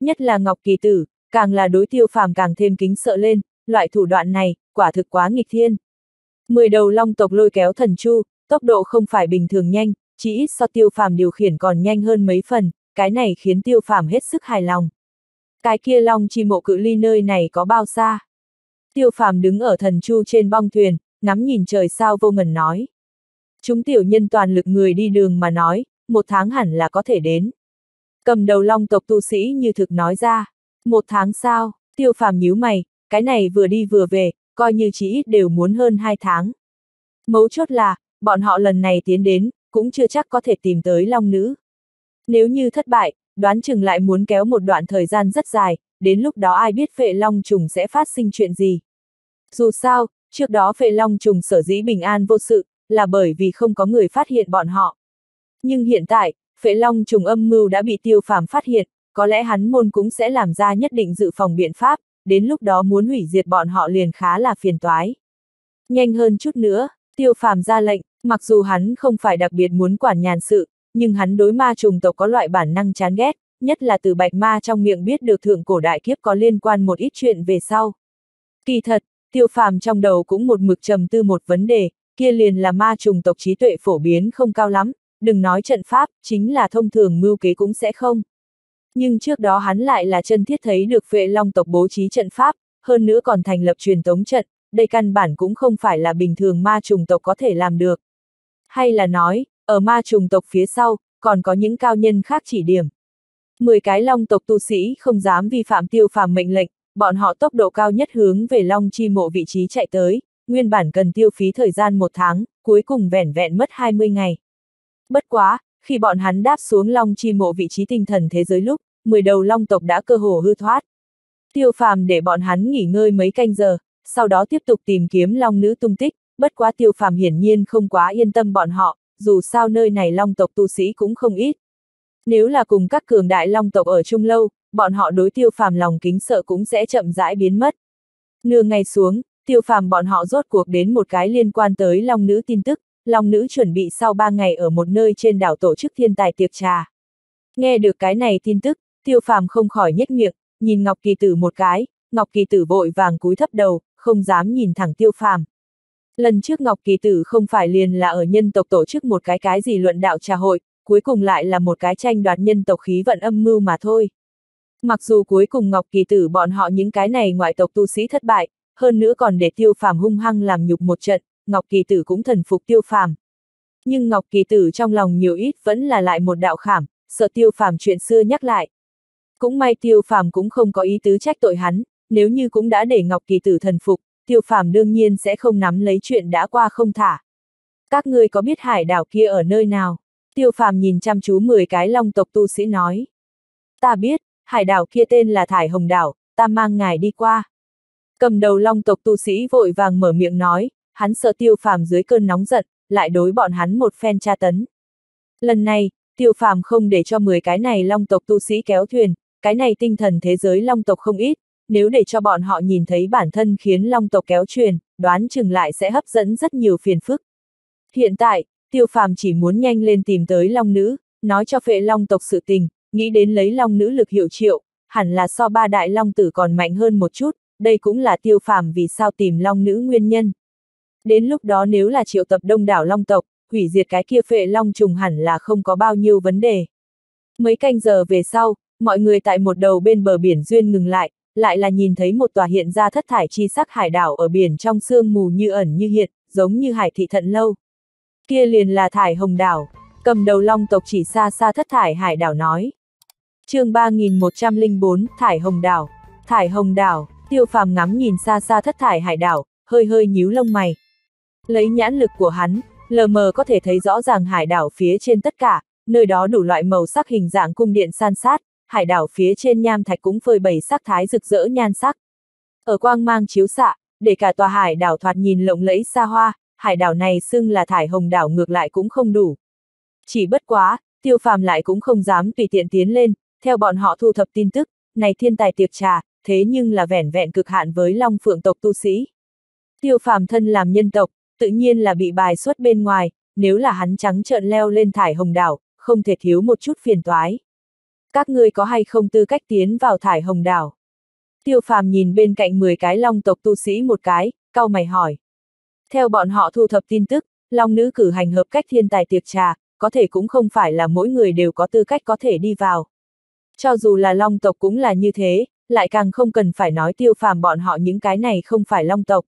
Nhất là Ngọc Kỳ Tử, càng là đối Tiêu Phàm càng thêm kính sợ lên, loại thủ đoạn này, quả thực quá nghịch thiên. 10 đầu Long tộc lôi kéo thần chu, tốc độ không phải bình thường nhanh, chỉ ít so Tiêu Phàm điều khiển còn nhanh hơn mấy phần, cái này khiến Tiêu Phàm hết sức hài lòng. Cái kia Long Chi Mộ cự ly nơi này có bao xa? Tiêu Phàm đứng ở thần chu trên bong thuyền, ngắm nhìn trời sao vô ngần nói. Chúng tiểu nhân toàn lực người đi đường mà nói, 1 tháng hẳn là có thể đến. Cầm đầu Long tộc tu sĩ như thực nói ra. 1 tháng sao? Tiêu Phàm nhíu mày, cái này vừa đi vừa về, coi như chỉ ít đều muốn hơn 2 tháng. Mấu chốt là, bọn họ lần này tiến đến, cũng chưa chắc có thể tìm tới Long Nữ. Nếu như thất bại, đoán chừng lại muốn kéo một đoạn thời gian rất dài, đến lúc đó ai biết Phệ Long Trùng sẽ phát sinh chuyện gì. Dù sao, trước đó Phệ Long Trùng sở dĩ bình an vô sự, là bởi vì không có người phát hiện bọn họ. Nhưng hiện tại, Phệ Long Trùng âm mưu đã bị Tiêu Phàm phát hiện, có lẽ hắn môn cũng sẽ làm ra nhất định dự phòng biện pháp, đến lúc đó muốn hủy diệt bọn họ liền khá là phiền toái. Nhanh hơn chút nữa, Tiêu Phàm ra lệnh, mặc dù hắn không phải đặc biệt muốn quản nhàn sự, nhưng hắn đối ma trùng tộc có loại bản năng chán ghét, nhất là từ Bạch Ma trong miệng biết được thượng cổ đại kiếp có liên quan một ít chuyện về sau. Kỳ thật, Tiêu Phàm trong đầu cũng một mực trầm tư một vấn đề, kia liền là ma trùng tộc trí tuệ phổ biến không cao lắm, đừng nói trận pháp, chính là thông thường mưu kế cũng sẽ không. Nhưng trước đó hắn lại là chân thiết thấy được Phệ Long tộc bố trí trận pháp, hơn nữa còn thành lập truyền tống trận, đây căn bản cũng không phải là bình thường ma trùng tộc có thể làm được. Hay là nói, ở ma trùng tộc phía sau, còn có những cao nhân khác chỉ điểm. 10 cái Long tộc tu sĩ không dám vi phạm Tiêu Phàm mệnh lệnh, bọn họ tốc độ cao nhất hướng về Long Chi Mộ vị trí chạy tới, nguyên bản cần tiêu phí thời gian 1 tháng, cuối cùng vẻn vẹn mất 20 ngày. Bất quá, khi bọn hắn đáp xuống Long Chi Mộ vị trí tinh thần thế giới lúc, 10 đầu Long tộc đã cơ hồ hư thoát. Tiêu Phàm để bọn hắn nghỉ ngơi mấy canh giờ, sau đó tiếp tục tìm kiếm Long Nữ tung tích, bất quá Tiêu Phàm hiển nhiên không quá yên tâm bọn họ, dù sao nơi này Long tộc tu sĩ cũng không ít. Nếu là cùng các cường đại Long tộc ở chung lâu, bọn họ đối Tiêu Phàm lòng kính sợ cũng sẽ chậm rãi biến mất. Nửa ngày xuống, Tiêu Phàm bọn họ rốt cuộc đến một cái liên quan tới Long Nữ tin tức, Long Nữ chuẩn bị sau 3 ngày ở một nơi trên đảo tổ chức thiên tài tiệc trà. Nghe được cái này tin tức, Tiêu Phàm không khỏi nhếch miệng, nhìn Ngọc Kỳ Tử một cái, Ngọc Kỳ Tử vội vàng cúi thấp đầu, không dám nhìn thẳng Tiêu Phàm. Lần trước Ngọc Kỳ Tử không phải liền là ở nhân tộc tổ chức một cái gì luận đạo trà hội, cuối cùng lại là một cái tranh đoạt nhân tộc khí vận âm mưu mà thôi. Mặc dù cuối cùng Ngọc Kỳ Tử bọn họ những cái này ngoại tộc tu sĩ thất bại, hơn nữa còn để Tiêu Phàm hung hăng làm nhục một trận, Ngọc Kỳ Tử cũng thần phục Tiêu Phàm. Nhưng Ngọc Kỳ Tử trong lòng nhiều ít vẫn là lại một đạo khảm, sợ Tiêu Phàm chuyện xưa nhắc lại. Cũng may Tiêu Phàm cũng không có ý tứ trách tội hắn, nếu như cũng đã để Ngọc Kỳ Tử thần phục, Tiêu Phàm đương nhiên sẽ không nắm lấy chuyện đã qua không thả. Các ngươi có biết hải đảo kia ở nơi nào? Tiêu Phàm nhìn chăm chú 10 cái Long tộc tu sĩ nói. Ta biết, hải đảo kia tên là Thái Hồng Đảo, ta mang ngài đi qua. Cầm đầu Long tộc tu sĩ vội vàng mở miệng nói, hắn sợ Tiêu Phàm dưới cơn nóng giận, lại đối bọn hắn một phen tra tấn. Lần này, Tiêu Phàm không để cho 10 cái này Long tộc tu sĩ kéo thuyền, cái này tinh thần thế giới Long tộc không ít, nếu để cho bọn họ nhìn thấy bản thân khiến Long tộc kéo thuyền, đoán chừng lại sẽ hấp dẫn rất nhiều phiền phức. Hiện tại, Tiêu Phàm chỉ muốn nhanh lên tìm tới Long Nữ, nói cho Phệ Long tộc sự tình, nghĩ đến lấy Long Nữ lực hiệu triệu, hẳn là so 3 đại Long tử còn mạnh hơn một chút, đây cũng là Tiêu Phàm vì sao tìm Long Nữ nguyên nhân. Đến lúc đó nếu là triệu tập đông đảo Long tộc, hủy diệt cái kia Phệ Long Trùng hẳn là không có bao nhiêu vấn đề. Mấy canh giờ về sau, mọi người tại một đầu bên bờ biển duyên ngừng lại là nhìn thấy một tòa hiện ra thất thải chi sắc hải đảo ở biển trong sương mù như ẩn như hiện, giống như hải thị Thận Lâu. Kia liền là Thái Hồng Đảo. cầm đầu Long tộc chỉ xa xa thất thải hải đảo nói. Chương 3104, Thải Hồng Đảo. Thải Hồng Đảo, Tiêu Phàm ngắm nhìn xa xa thất thải hải đảo, hơi hơi nhíu lông mày. Lấy nhãn lực của hắn, lờ mờ có thể thấy rõ ràng hải đảo phía trên tất cả, nơi đó đủ loại màu sắc hình dạng cung điện san sát, hải đảo phía trên nham thạch cũng phơi bày sắc thái rực rỡ nhan sắc. Ở quang mang chiếu xạ, để cả tòa hải đảo thoạt nhìn lộng lẫy xa hoa, hải đảo này xưng là Thải Hồng Đảo ngược lại cũng không đủ. Chỉ bất quá, Tiêu Phàm lại cũng không dám tùy tiện tiến lên, theo bọn họ thu thập tin tức, này thiên tài tiệc trà, thế nhưng là vẻn vẹn cực hạn với Long Phượng tộc tu sĩ. Tiêu Phàm thân làm nhân tộc, tự nhiên là bị bài xuất bên ngoài, nếu là hắn trắng trợn leo lên Thải Hồng Đảo, không thể thiếu một chút phiền toái. Các ngươi có hay không tư cách tiến vào Thải Hồng Đảo? Tiêu Phàm nhìn bên cạnh 10 cái Long tộc tu sĩ một cái, cau mày hỏi. Theo bọn họ thu thập tin tức, Long nữ cử hành hợp cách thiên tài tiệc trà, có thể cũng không phải là mỗi người đều có tư cách có thể đi vào. Cho dù là Long tộc cũng là như thế, lại càng không cần phải nói Tiêu Phàm bọn họ những cái này không phải Long tộc.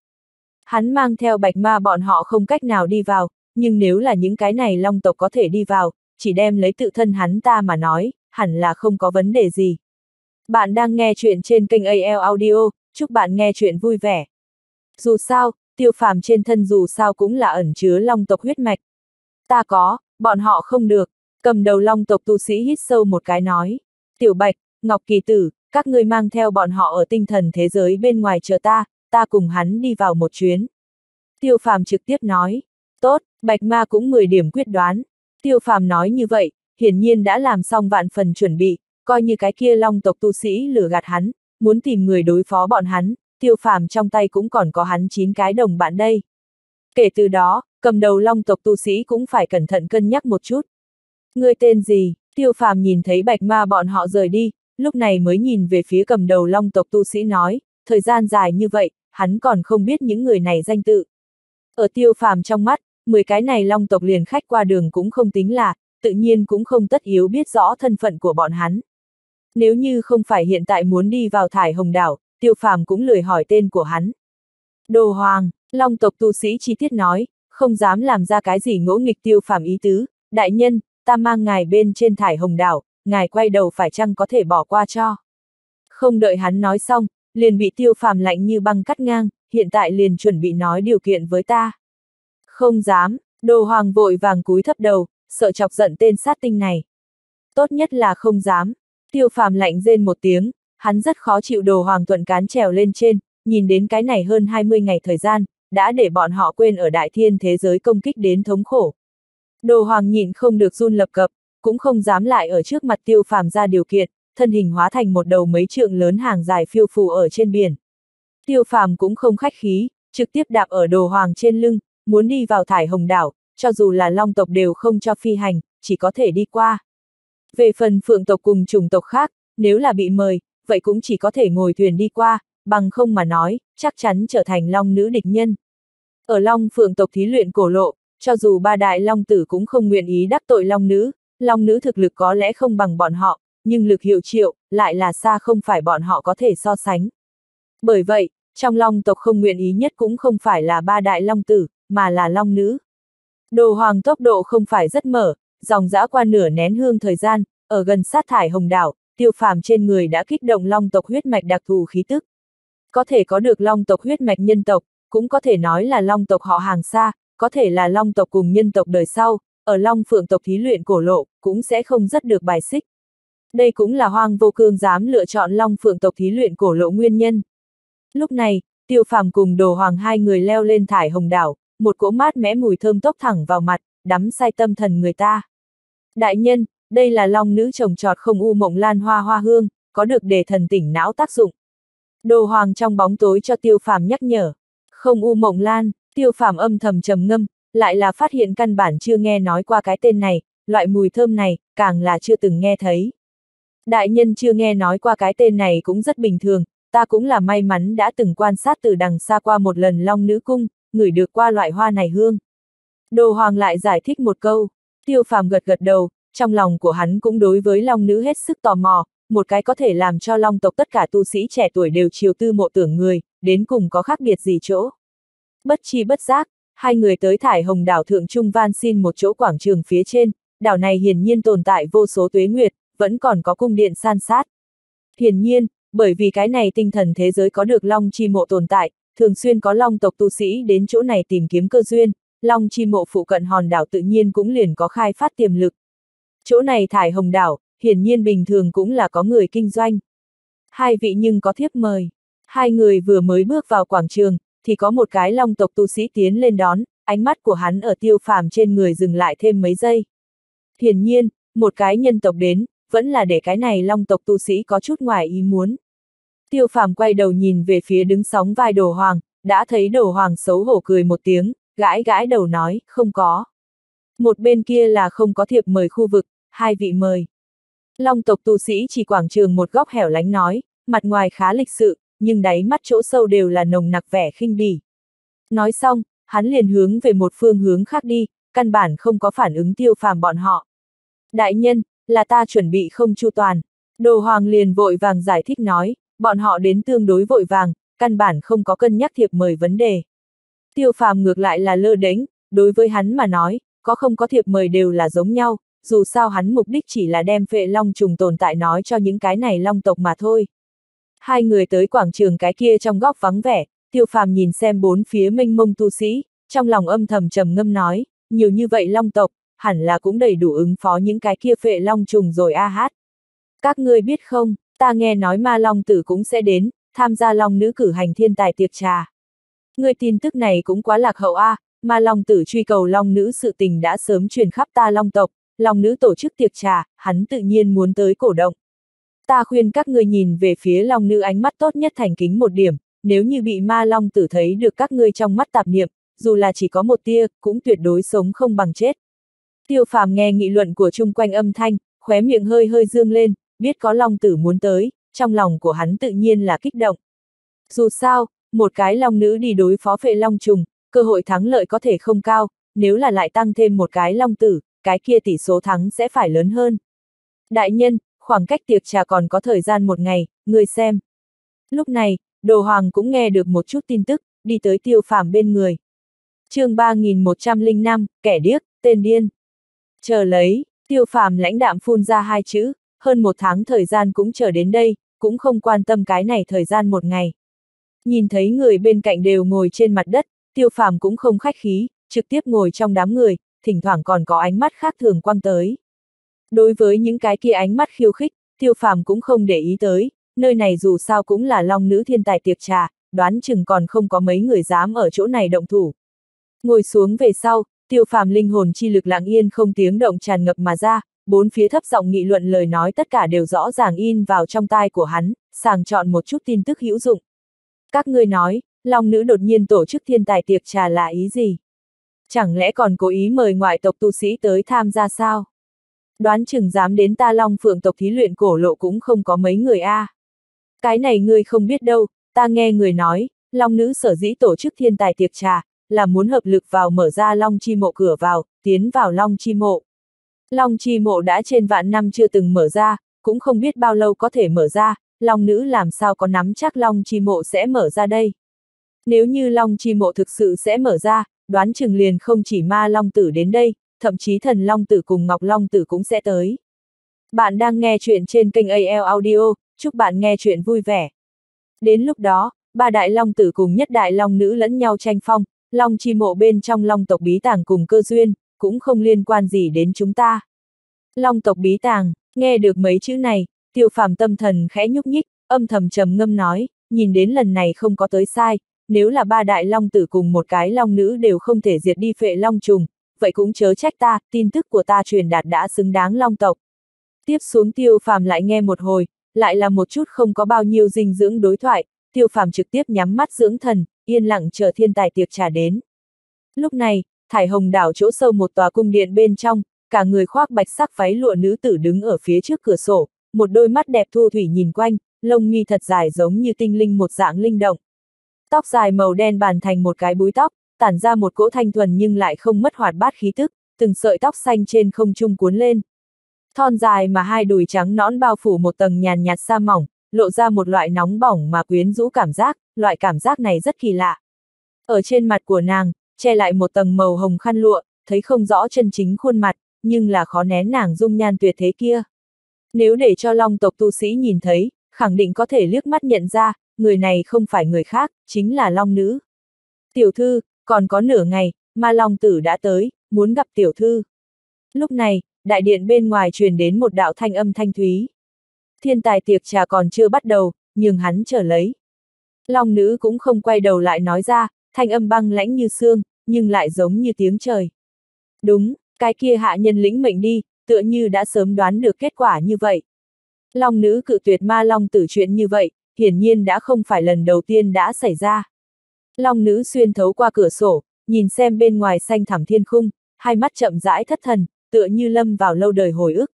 Hắn mang theo Bạch Ma bọn họ không cách nào đi vào, nhưng nếu là những cái này Long tộc có thể đi vào, chỉ đem lấy tự thân hắn ta mà nói, hẳn là không có vấn đề gì. Bạn đang nghe chuyện trên kênh AL Audio, chúc bạn nghe chuyện vui vẻ. Dù sao, Tiêu Phàm trên thân dù sao cũng là ẩn chứa Long tộc huyết mạch. Ta có, bọn họ không được, cầm đầu Long tộc tu sĩ hít sâu một cái nói. Tiểu Bạch, Ngọc Kỳ Tử, các ngươi mang theo bọn họ ở tinh thần thế giới bên ngoài chờ ta, ta cùng hắn đi vào một chuyến. Tiêu Phàm trực tiếp nói. Tốt, Bạch Ma cũng 10 điểm quyết đoán. Tiêu Phàm nói như vậy, hiển nhiên đã làm xong vạn phần chuẩn bị, coi như cái kia Long tộc tu sĩ lừa gạt hắn, muốn tìm người đối phó bọn hắn, Tiêu Phàm trong tay cũng còn có hắn 9 cái đồng bạn đây. Kể từ đó, cầm đầu Long tộc tu sĩ cũng phải cẩn thận cân nhắc một chút. Người tên gì? Tiêu Phàm nhìn thấy Bạch Ma bọn họ rời đi, lúc này mới nhìn về phía cầm đầu Long tộc tu sĩ nói, thời gian dài như vậy, hắn còn không biết những người này danh tự. Ở Tiêu Phàm trong mắt, 10 cái này Long tộc liền khách qua đường cũng không tính là, tự nhiên cũng không tất yếu biết rõ thân phận của bọn hắn. Nếu như không phải hiện tại muốn đi vào Thải Hồng Đảo, Tiêu Phàm cũng lười hỏi tên của hắn. Đồ Hoàng, Long tộc tu sĩ chi tiết nói, không dám làm ra cái gì ngỗ nghịch Tiêu Phàm ý tứ, đại nhân, ta mang ngài bên trên Thải Hồng Đảo, ngài quay đầu phải chăng có thể bỏ qua cho. Không đợi hắn nói xong, liền bị Tiêu Phàm lạnh như băng cắt ngang, hiện tại liền chuẩn bị nói điều kiện với ta. Không dám, Đồ Hoàng vội vàng cúi thấp đầu, sợ chọc giận tên sát tinh này. Tốt nhất là không dám. Tiêu Phàm lạnh rên một tiếng, hắn rất khó chịu Đồ Hoàng thuận cán trèo lên trên, nhìn đến cái này hơn 20 ngày thời gian, đã để bọn họ quên ở đại thiên thế giới công kích đến thống khổ. Đồ Hoàng nhìn không được run lập cập, cũng không dám lại ở trước mặt Tiêu Phàm ra điều kiện, thân hình hóa thành một đầu mấy trượng lớn hàng dài phiêu phù ở trên biển. Tiêu Phàm cũng không khách khí, trực tiếp đạp ở Đồ Hoàng trên lưng, muốn đi vào Thải Hồng Đảo, cho dù là Long tộc đều không cho phi hành, chỉ có thể đi qua. Về phần Phượng tộc cùng Trùng tộc khác, nếu là bị mời, vậy cũng chỉ có thể ngồi thuyền đi qua, bằng không mà nói, chắc chắn trở thành Long nữ địch nhân. Ở Long Phượng tộc thí luyện cổ lộ, cho dù ba đại Long tử cũng không nguyện ý đắc tội Long nữ thực lực có lẽ không bằng bọn họ, nhưng lực hiệu triệu, lại là xa không phải bọn họ có thể so sánh. Bởi vậy, trong Long tộc không nguyện ý nhất cũng không phải là ba đại Long tử, mà là Long nữ. Đồ Hoàng tốc độ không phải rất mở, dòng dã qua nửa nén hương thời gian, ở gần sát Thải Hồng Đảo, Tiêu Phàm trên người đã kích động Long tộc huyết mạch đặc thù khí tức. Có thể có được Long tộc huyết mạch nhân tộc, cũng có thể nói là Long tộc họ hàng xa, có thể là Long tộc cùng nhân tộc đời sau, ở Long Phượng tộc thí luyện cổ lộ, cũng sẽ không rất được bài xích. Đây cũng là Hoang Vô Cương dám lựa chọn Long Phượng tộc thí luyện cổ lộ nguyên nhân. Lúc này, Tiêu Phàm cùng Đồ Hoàng hai người leo lên Thải Hồng Đảo, một cỗ mát mẽ mùi thơm tốc thẳng vào mặt, đắm say tâm thần người ta. Đại nhân, đây là Long nữ trồng trọt không u mộng lan hoa hoa hương, có được để thần tỉnh não tác dụng. Đồ Hoàng trong bóng tối cho Tiêu Phàm nhắc nhở. Không u mộng lan, Tiêu Phàm âm thầm trầm ngâm, lại là phát hiện căn bản chưa nghe nói qua cái tên này, loại mùi thơm này, càng là chưa từng nghe thấy. Đại nhân chưa nghe nói qua cái tên này cũng rất bình thường, ta cũng là may mắn đã từng quan sát từ đằng xa qua một lần Long nữ cung, ngửi được qua loại hoa này hương. Đồ Hoàng lại giải thích một câu, Tiêu Phàm gật gật đầu, trong lòng của hắn cũng đối với Long nữ hết sức tò mò, một cái có thể làm cho Long tộc tất cả tu sĩ trẻ tuổi đều chiều tư mộ tưởng người, đến cùng có khác biệt gì chỗ. Bất chi bất giác, hai người tới Thải Hồng Đảo thượng trung van xin một chỗ quảng trường phía trên, đảo này hiển nhiên tồn tại vô số tuế nguyệt, vẫn còn có cung điện san sát. Hiển nhiên, bởi vì cái này tinh thần thế giới có được Long Chi Mộ tồn tại, thường xuyên có Long tộc tu sĩ đến chỗ này tìm kiếm cơ duyên, Long Chi Mộ phụ cận hòn đảo tự nhiên cũng liền có khai phát tiềm lực. Chỗ này Thái Hồng Đảo, hiển nhiên bình thường cũng là có người kinh doanh. Hai vị nhưng có thiếp mời. Hai người vừa mới bước vào quảng trường, thì có một cái Long tộc tu sĩ tiến lên đón, ánh mắt của hắn ở Tiêu Phàm trên người dừng lại thêm mấy giây. Hiển nhiên, một cái nhân tộc đến, vẫn là để cái này Long tộc tu sĩ có chút ngoài ý muốn. Tiêu Phàm quay đầu nhìn về phía đứng sóng vai Đồ Hoàng, đã thấy Đồ Hoàng xấu hổ cười một tiếng, gãi gãi đầu nói, không có. Một bên kia là không có thiệp mời khu vực, hai vị mời. Long tộc tu sĩ chỉ quảng trường một góc hẻo lánh nói, mặt ngoài khá lịch sự, nhưng đáy mắt chỗ sâu đều là nồng nặc vẻ khinh bỉ. Nói xong, hắn liền hướng về một phương hướng khác đi, căn bản không có phản ứng Tiêu Phàm bọn họ. Đại nhân, là ta chuẩn bị không chu toàn. Đồ Hoàng liền vội vàng giải thích nói, bọn họ đến tương đối vội vàng, căn bản không có cân nhắc thiệp mời vấn đề. Tiêu Phàm ngược lại là lơ đễnh, đối với hắn mà nói, có không có thiệp mời đều là giống nhau, dù sao hắn mục đích chỉ là đem Phệ Long Trùng tồn tại nói cho những cái này Long tộc mà thôi. Hai người tới quảng trường cái kia trong góc vắng vẻ, Tiêu Phàm nhìn xem bốn phía mênh mông tu sĩ, trong lòng âm thầm trầm ngâm nói, nhiều như vậy Long tộc, hẳn là cũng đầy đủ ứng phó những cái kia Phệ Long Trùng rồi a hát. Các ngươi biết không, ta nghe nói Ma Long Tử cũng sẽ đến, tham gia Long Nữ cử hành thiên tài tiệc trà. Người tin tức này cũng quá lạc hậu a, Ma Long Tử truy cầu Long Nữ sự tình đã sớm truyền khắp ta Long tộc, Long Nữ tổ chức tiệc trà, hắn tự nhiên muốn tới cổ động. Ta khuyên các ngươi nhìn về phía Long Nữ ánh mắt tốt nhất thành kính một điểm, nếu như bị Ma Long Tử thấy được các ngươi trong mắt tạp niệm, dù là chỉ có một tia, cũng tuyệt đối sống không bằng chết. Tiêu Phàm nghe nghị luận của chung quanh âm thanh, khóe miệng hơi hơi dương lên, biết có Long Tử muốn tới, trong lòng của hắn tự nhiên là kích động. Dù sao, một cái Long Nữ đi đối phó Phệ Long Trùng, cơ hội thắng lợi có thể không cao, nếu là lại tăng thêm một cái Long Tử, cái kia tỷ số thắng sẽ phải lớn hơn. Đại nhân, khoảng cách tiệc trà còn có thời gian một ngày, người xem. Lúc này, Đồ Hoàng cũng nghe được một chút tin tức, đi tới Tiêu Phàm bên người. Chương 3105, kẻ điếc, tên điên. Chờ lấy, Tiêu Phàm lãnh đạm phun ra hai chữ, hơn một tháng thời gian cũng chờ đến đây, cũng không quan tâm cái này thời gian một ngày. Nhìn thấy người bên cạnh đều ngồi trên mặt đất, Tiêu Phàm cũng không khách khí, trực tiếp ngồi trong đám người, thỉnh thoảng còn có ánh mắt khác thường quăng tới. Đối với những cái kia ánh mắt khiêu khích, Tiêu Phàm cũng không để ý tới, nơi này dù sao cũng là Long Nữ thiên tài tiệc trà, đoán chừng còn không có mấy người dám ở chỗ này động thủ. Ngồi xuống về sau, Tiêu Phàm linh hồn chi lực lặng yên không tiếng động tràn ngập mà ra, bốn phía thấp giọng nghị luận lời nói tất cả đều rõ ràng in vào trong tai của hắn, sàng chọn một chút tin tức hữu dụng. Các ngươi nói, Long Nữ đột nhiên tổ chức thiên tài tiệc trà là ý gì? Chẳng lẽ còn cố ý mời ngoại tộc tu sĩ tới tham gia sao? Đoán chừng dám đến ta Long Phượng tộc thí luyện cổ lộ cũng không có mấy người a. Cái này ngươi không biết đâu, ta nghe người nói, Long Nữ sở dĩ tổ chức thiên tài tiệc trà, là muốn hợp lực vào mở ra Long Chi Mộ cửa vào, tiến vào Long Chi Mộ. Long Chi Mộ đã trên vạn năm chưa từng mở ra, cũng không biết bao lâu có thể mở ra, Long Nữ làm sao có nắm chắc Long Chi Mộ sẽ mở ra đây. Nếu như Long Chi Mộ thực sự sẽ mở ra, đoán chừng liền không chỉ Ma Long Tử đến đây, thậm chí Thần Long Tử cùng Ngọc Long Tử cũng sẽ tới. Bạn đang nghe chuyện trên kênh AL Audio, chúc bạn nghe chuyện vui vẻ. Đến lúc đó, ba đại Long Tử cùng nhất đại Long Nữ lẫn nhau tranh phong, Long Chi Mộ bên trong Long tộc bí tàng cùng cơ duyên, cũng không liên quan gì đến chúng ta. Long tộc bí tàng, nghe được mấy chữ này, Tiêu Phàm tâm thần khẽ nhúc nhích, âm thầm trầm ngâm nói, nhìn đến lần này không có tới sai, nếu là ba đại Long Tử cùng một cái Long Nữ đều không thể diệt đi Phệ Long Trùng, vậy cũng chớ trách ta, tin tức của ta truyền đạt đã xứng đáng Long tộc. Tiếp xuống Tiêu Phàm lại nghe một hồi, lại là một chút không có bao nhiêu dinh dưỡng đối thoại, Tiêu Phàm trực tiếp nhắm mắt dưỡng thần, yên lặng chờ thiên tài tiệc trà đến. Lúc này, Thái Hồng Đảo chỗ sâu một tòa cung điện bên trong, cả người khoác bạch sắc váy lụa nữ tử đứng ở phía trước cửa sổ, một đôi mắt đẹp thu thủy nhìn quanh, lông mi thật dài giống như tinh linh một dạng linh động. Tóc dài màu đen bàn thành một cái búi tóc, tản ra một cỗ thanh thuần nhưng lại không mất hoạt bát khí tức, từng sợi tóc xanh trên không trung cuốn lên. Thon dài mà hai đùi trắng nõn bao phủ một tầng nhàn nhạt sa mỏng, lộ ra một loại nóng bỏng mà quyến rũ cảm giác, loại cảm giác này rất kỳ lạ. Ở trên mặt của nàng, che lại một tầng màu hồng khăn lụa, thấy không rõ chân chính khuôn mặt, nhưng là khó nén nàng dung nhan tuyệt thế kia. Nếu để cho Long tộc tu sĩ nhìn thấy, khẳng định có thể liếc mắt nhận ra, người này không phải người khác, chính là Long Nữ. Tiểu thư, còn có nửa ngày, Ma Long Tử đã tới, muốn gặp tiểu thư. Lúc này, đại điện bên ngoài truyền đến một đạo thanh âm thanh thúy. Thiên tài tiệc trà còn chưa bắt đầu, nhưng hắn chờ lấy. Long Nữ cũng không quay đầu lại nói ra, thanh âm băng lãnh như xương, nhưng lại giống như tiếng trời. Đúng, cái kia hạ nhân lĩnh mệnh đi, tựa như đã sớm đoán được kết quả như vậy. Long Nữ cự tuyệt Ma Long Tử chuyện như vậy, hiển nhiên đã không phải lần đầu tiên đã xảy ra. Long Nữ xuyên thấu qua cửa sổ, nhìn xem bên ngoài xanh thẳm thiên khung, hai mắt chậm rãi thất thần, tựa như lâm vào lâu đời hồi ức.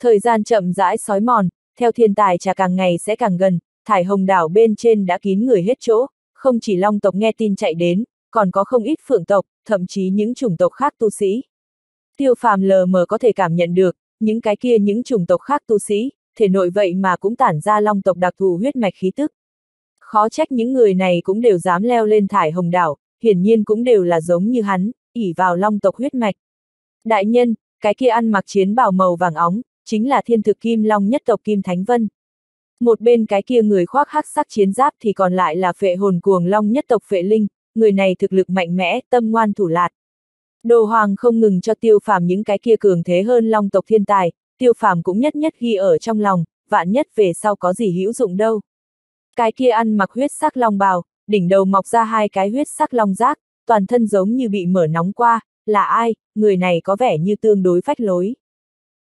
Thời gian chậm rãi sói mòn, theo thiên tài trà càng ngày sẽ càng gần, Thái Hồng Đảo bên trên đã kín người hết chỗ, không chỉ Long tộc nghe tin chạy đến, còn có không ít Phượng tộc, thậm chí những chủng tộc khác tu sĩ. Tiêu Phàm lờ mờ có thể cảm nhận được, những chủng tộc khác tu sĩ, thể nội vậy mà cũng tản ra Long tộc đặc thù huyết mạch khí tức. Khó trách những người này cũng đều dám leo lên Thái Hồng Đảo, hiển nhiên cũng đều là giống như hắn, ỷ vào Long tộc huyết mạch. Đại nhân, cái kia ăn mặc chiến bào màu vàng óng, chính là Thiên Thực Kim Long nhất tộc Kim Thánh Vân. Một bên cái kia người khoác hắc sắc chiến giáp thì còn lại là Phệ Hồn Cuồng Long nhất tộc Phệ Linh, người này thực lực mạnh mẽ, tâm ngoan thủ lạt. Đồ Hoàng không ngừng cho Tiêu Phàm những cái kia cường thế hơn Long tộc thiên tài, Tiêu Phàm cũng nhất nhất ghi ở trong lòng, vạn nhất về sau có gì hữu dụng đâu. Cái kia ăn mặc huyết sắc long bào, đỉnh đầu mọc ra hai cái huyết sắc long giác, toàn thân giống như bị mở nóng qua, là ai, người này có vẻ như tương đối phách lối.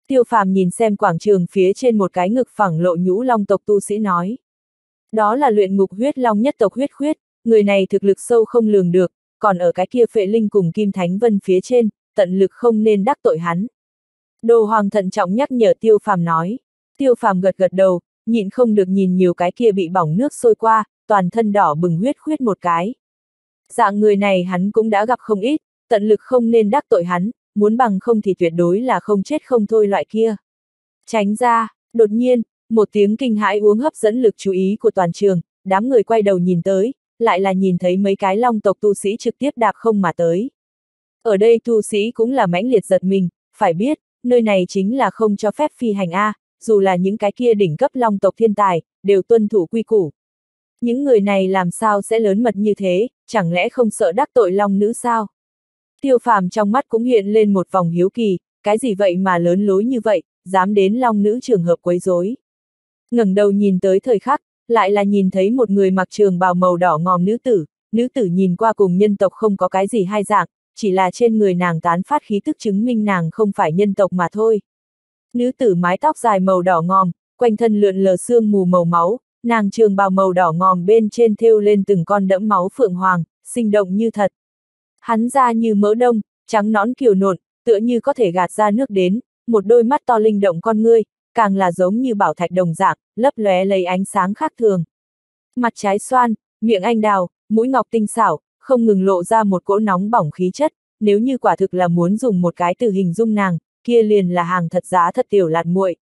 Tiêu Phàm nhìn xem quảng trường phía trên một cái ngực phẳng lộ nhũ Long tộc tu sĩ nói. Đó là luyện ngục huyết long nhất tộc Huyết Khuyết, người này thực lực sâu không lường được, còn ở cái kia Phệ Linh cùng Kim Thánh Vân phía trên, tận lực không nên đắc tội hắn. Đồ Hoàng thận trọng nhắc nhở Tiêu Phàm nói. Tiêu Phàm gật gật đầu, nhịn không được nhìn nhiều cái kia bị bỏng nước sôi qua, toàn thân đỏ bừng Huyết Khuyết một cái. Dạng người này hắn cũng đã gặp không ít, tận lực không nên đắc tội hắn, muốn bằng không thì tuyệt đối là không chết không thôi loại kia. Tránh ra, đột nhiên, một tiếng kinh hãi uống hấp dẫn lực chú ý của toàn trường, đám người quay đầu nhìn tới, lại là nhìn thấy mấy cái Long tộc tu sĩ trực tiếp đạp không mà tới. Ở đây tu sĩ cũng là mãnh liệt giật mình, phải biết, nơi này chính là không cho phép phi hành a, dù là những cái kia đỉnh cấp Long tộc thiên tài, đều tuân thủ quy củ. Những người này làm sao sẽ lớn mật như thế, chẳng lẽ không sợ đắc tội Long Nữ sao? Tiêu Phàm trong mắt cũng hiện lên một vòng hiếu kỳ, cái gì vậy mà lớn lối như vậy, dám đến Long Nữ trường hợp quấy rối. Ngẩng đầu nhìn tới thời khắc, lại là nhìn thấy một người mặc trường bào màu đỏ ngòm nữ tử nhìn qua cùng nhân tộc không có cái gì hai dạng, chỉ là trên người nàng tán phát khí tức chứng minh nàng không phải nhân tộc mà thôi. Nữ tử mái tóc dài màu đỏ ngòm, quanh thân lượn lờ sương mù màu máu, nàng trường bào màu đỏ ngòm bên trên thêu lên từng con đẫm máu phượng hoàng, sinh động như thật. Hắn da như mỡ đông, trắng nõn kiều nộn, tựa như có thể gạt ra nước đến, một đôi mắt to linh động con ngươi, càng là giống như bảo thạch đồng dạng, lấp lóe lấy ánh sáng khác thường. Mặt trái xoan, miệng anh đào, mũi ngọc tinh xảo, không ngừng lộ ra một cỗ nóng bỏng khí chất, nếu như quả thực là muốn dùng một cái từ hình dung nàng, kia liền là hàng thật giá thật tiểu lạt muội.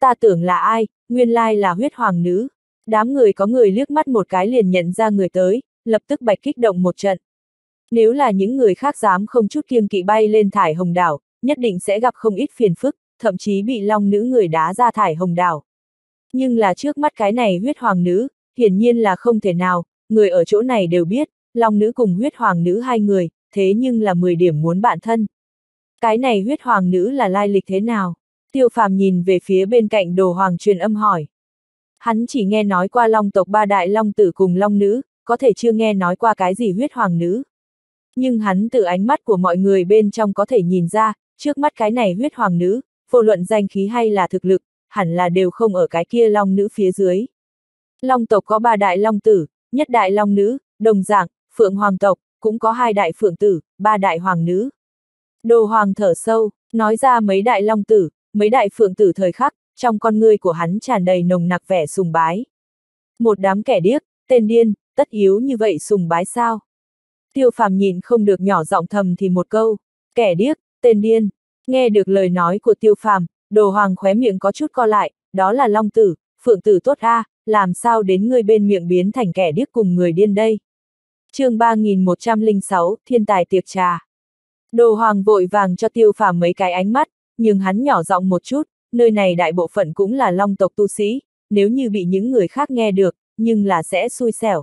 Ta tưởng là ai, nguyên lai là Huyết Hoàng Nữ. Đám người có người liếc mắt một cái liền nhận ra người tới, lập tức bạch kích động một trận. Nếu là những người khác dám không chút kiêng kỵ bay lên Thái Hồng Đảo, nhất định sẽ gặp không ít phiền phức, thậm chí bị Long Nữ người đá ra Thái Hồng Đảo. Nhưng là trước mắt cái này Huyết Hoàng Nữ, hiển nhiên là không thể nào, người ở chỗ này đều biết, Long Nữ cùng Huyết Hoàng Nữ hai người, thế nhưng là 10 điểm muốn bạn thân. Cái này Huyết Hoàng Nữ là lai lịch thế nào? Tiêu Phàm nhìn về phía bên cạnh Đồ Hoàng truyền âm hỏi. Hắn chỉ nghe nói qua Long tộc ba đại Long tử cùng Long Nữ, có thể chưa nghe nói qua cái gì Huyết Hoàng Nữ. Nhưng hắn từ ánh mắt của mọi người bên trong có thể nhìn ra, trước mắt cái này Huyết Hoàng Nữ, vô luận danh khí hay là thực lực, hẳn là đều không ở cái kia Long Nữ phía dưới. Long tộc có ba đại Long tử, nhất đại Long Nữ, đồng dạng, Phượng Hoàng tộc, cũng có hai đại Phượng tử, ba đại Hoàng Nữ. Đồ Hoàng thở sâu, nói ra mấy đại Long tử, mấy đại Phượng tử thời khắc, trong con ngươi của hắn tràn đầy nồng nặc vẻ sùng bái. Một đám kẻ điếc, tên điên, tất yếu như vậy sùng bái sao? Tiêu Phàm nhìn không được nhỏ giọng thầm thì một câu, kẻ điếc, tên điên. Nghe được lời nói của Tiêu Phàm, Đồ Hoàng khóe miệng có chút co lại, đó là Long tử, Phượng tử tốt a, làm sao đến người bên miệng biến thành kẻ điếc cùng người điên đây. Chương 3106, Thiên tài tiệc trà. Đồ Hoàng vội vàng cho Tiêu Phàm mấy cái ánh mắt, nhưng hắn nhỏ giọng một chút, nơi này đại bộ phận cũng là Long tộc tu sĩ, nếu như bị những người khác nghe được, nhưng là sẽ xui xẻo.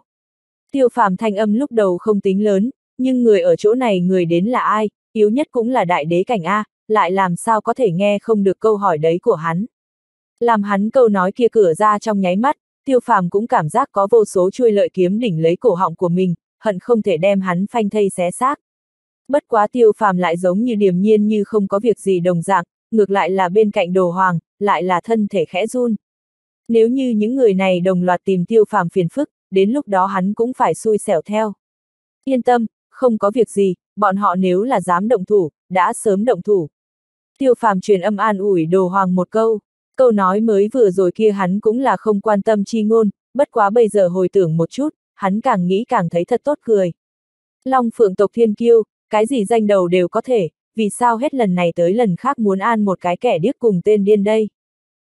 Tiêu Phàm thanh âm lúc đầu không tính lớn, nhưng người ở chỗ này người đến là ai, yếu nhất cũng là đại đế cảnh A, lại làm sao có thể nghe không được câu hỏi đấy của hắn. Làm hắn câu nói kia cửa ra trong nháy mắt, Tiêu Phàm cũng cảm giác có vô số chuôi lợi kiếm đỉnh lấy cổ họng của mình, hận không thể đem hắn phanh thây xé xác. Bất quá Tiêu Phàm lại giống như điềm nhiên như không có việc gì đồng dạng, ngược lại là bên cạnh Đồ Hoàng, lại là thân thể khẽ run. Nếu như những người này đồng loạt tìm Tiêu Phàm phiền phức, đến lúc đó hắn cũng phải xui xẻo theo. Yên tâm, không có việc gì, bọn họ nếu là dám động thủ, đã sớm động thủ. Tiêu Phàm truyền âm an ủi Đồ Hoàng một câu. Câu nói mới vừa rồi kia hắn cũng là không quan tâm chi ngôn, bất quá bây giờ hồi tưởng một chút, hắn càng nghĩ càng thấy thật tốt cười. Long Phượng tộc thiên kiêu, cái gì danh đầu đều có thể, vì sao hết lần này tới lần khác muốn an một cái kẻ điếc cùng tên điên đây?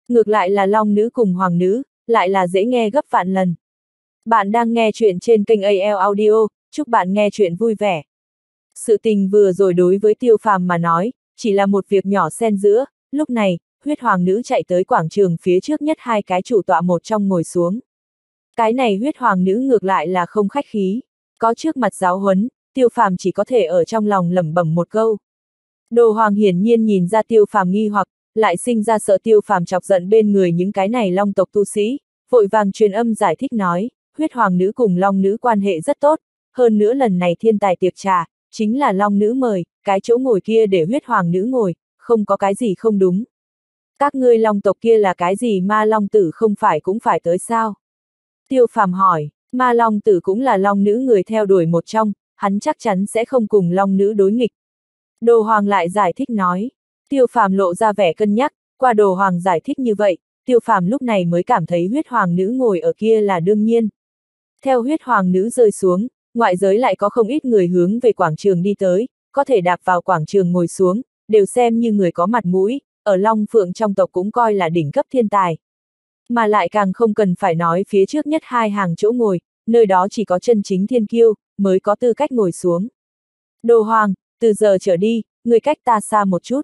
Ngược lại là Long Nữ cùng Hoàng Nữ, lại là dễ nghe gấp vạn lần. Bạn đang nghe chuyện trên kênh AL Audio, chúc bạn nghe chuyện vui vẻ. Sự tình vừa rồi đối với Tiêu Phàm mà nói, chỉ là một việc nhỏ xen giữa, lúc này, Huyết Hoàng Nữ chạy tới quảng trường phía trước nhất hai cái chủ tọa một trong ngồi xuống. Cái này Huyết Hoàng Nữ ngược lại là không khách khí, có trước mặt giáo huấn, Tiêu Phàm chỉ có thể ở trong lòng lẩm bẩm một câu. Đồ Hoàng hiển nhiên nhìn ra Tiêu Phàm nghi hoặc, lại sinh ra sợ Tiêu Phàm chọc giận bên người những cái này Long tộc tu sĩ, vội vàng truyền âm giải thích nói, Huyết Hoàng Nữ cùng Long Nữ quan hệ rất tốt, hơn nữa lần này thiên tài tiệc trà, chính là Long Nữ mời, cái chỗ ngồi kia để Huyết Hoàng Nữ ngồi, không có cái gì không đúng. Các ngươi Long tộc kia là cái gì Ma Long Tử không phải cũng phải tới sao? Tiêu Phàm hỏi, Ma Long Tử cũng là Long Nữ người theo đuổi một trong, hắn chắc chắn sẽ không cùng Long Nữ đối nghịch. Đồ Hoàng lại giải thích nói, Tiêu Phàm lộ ra vẻ cân nhắc, qua Đồ Hoàng giải thích như vậy, Tiêu Phàm lúc này mới cảm thấy Huyết Hoàng Nữ ngồi ở kia là đương nhiên. Theo Huyết Hoàng Nữ rơi xuống, ngoại giới lại có không ít người hướng về quảng trường đi tới, có thể đạp vào quảng trường ngồi xuống, đều xem như người có mặt mũi. Ở Long Phượng trong tộc cũng coi là đỉnh cấp thiên tài. Mà lại càng không cần phải nói phía trước nhất hai hàng chỗ ngồi, nơi đó chỉ có chân chính thiên kiêu, mới có tư cách ngồi xuống. Đồ Hoàng, từ giờ trở đi, người cách ta xa một chút.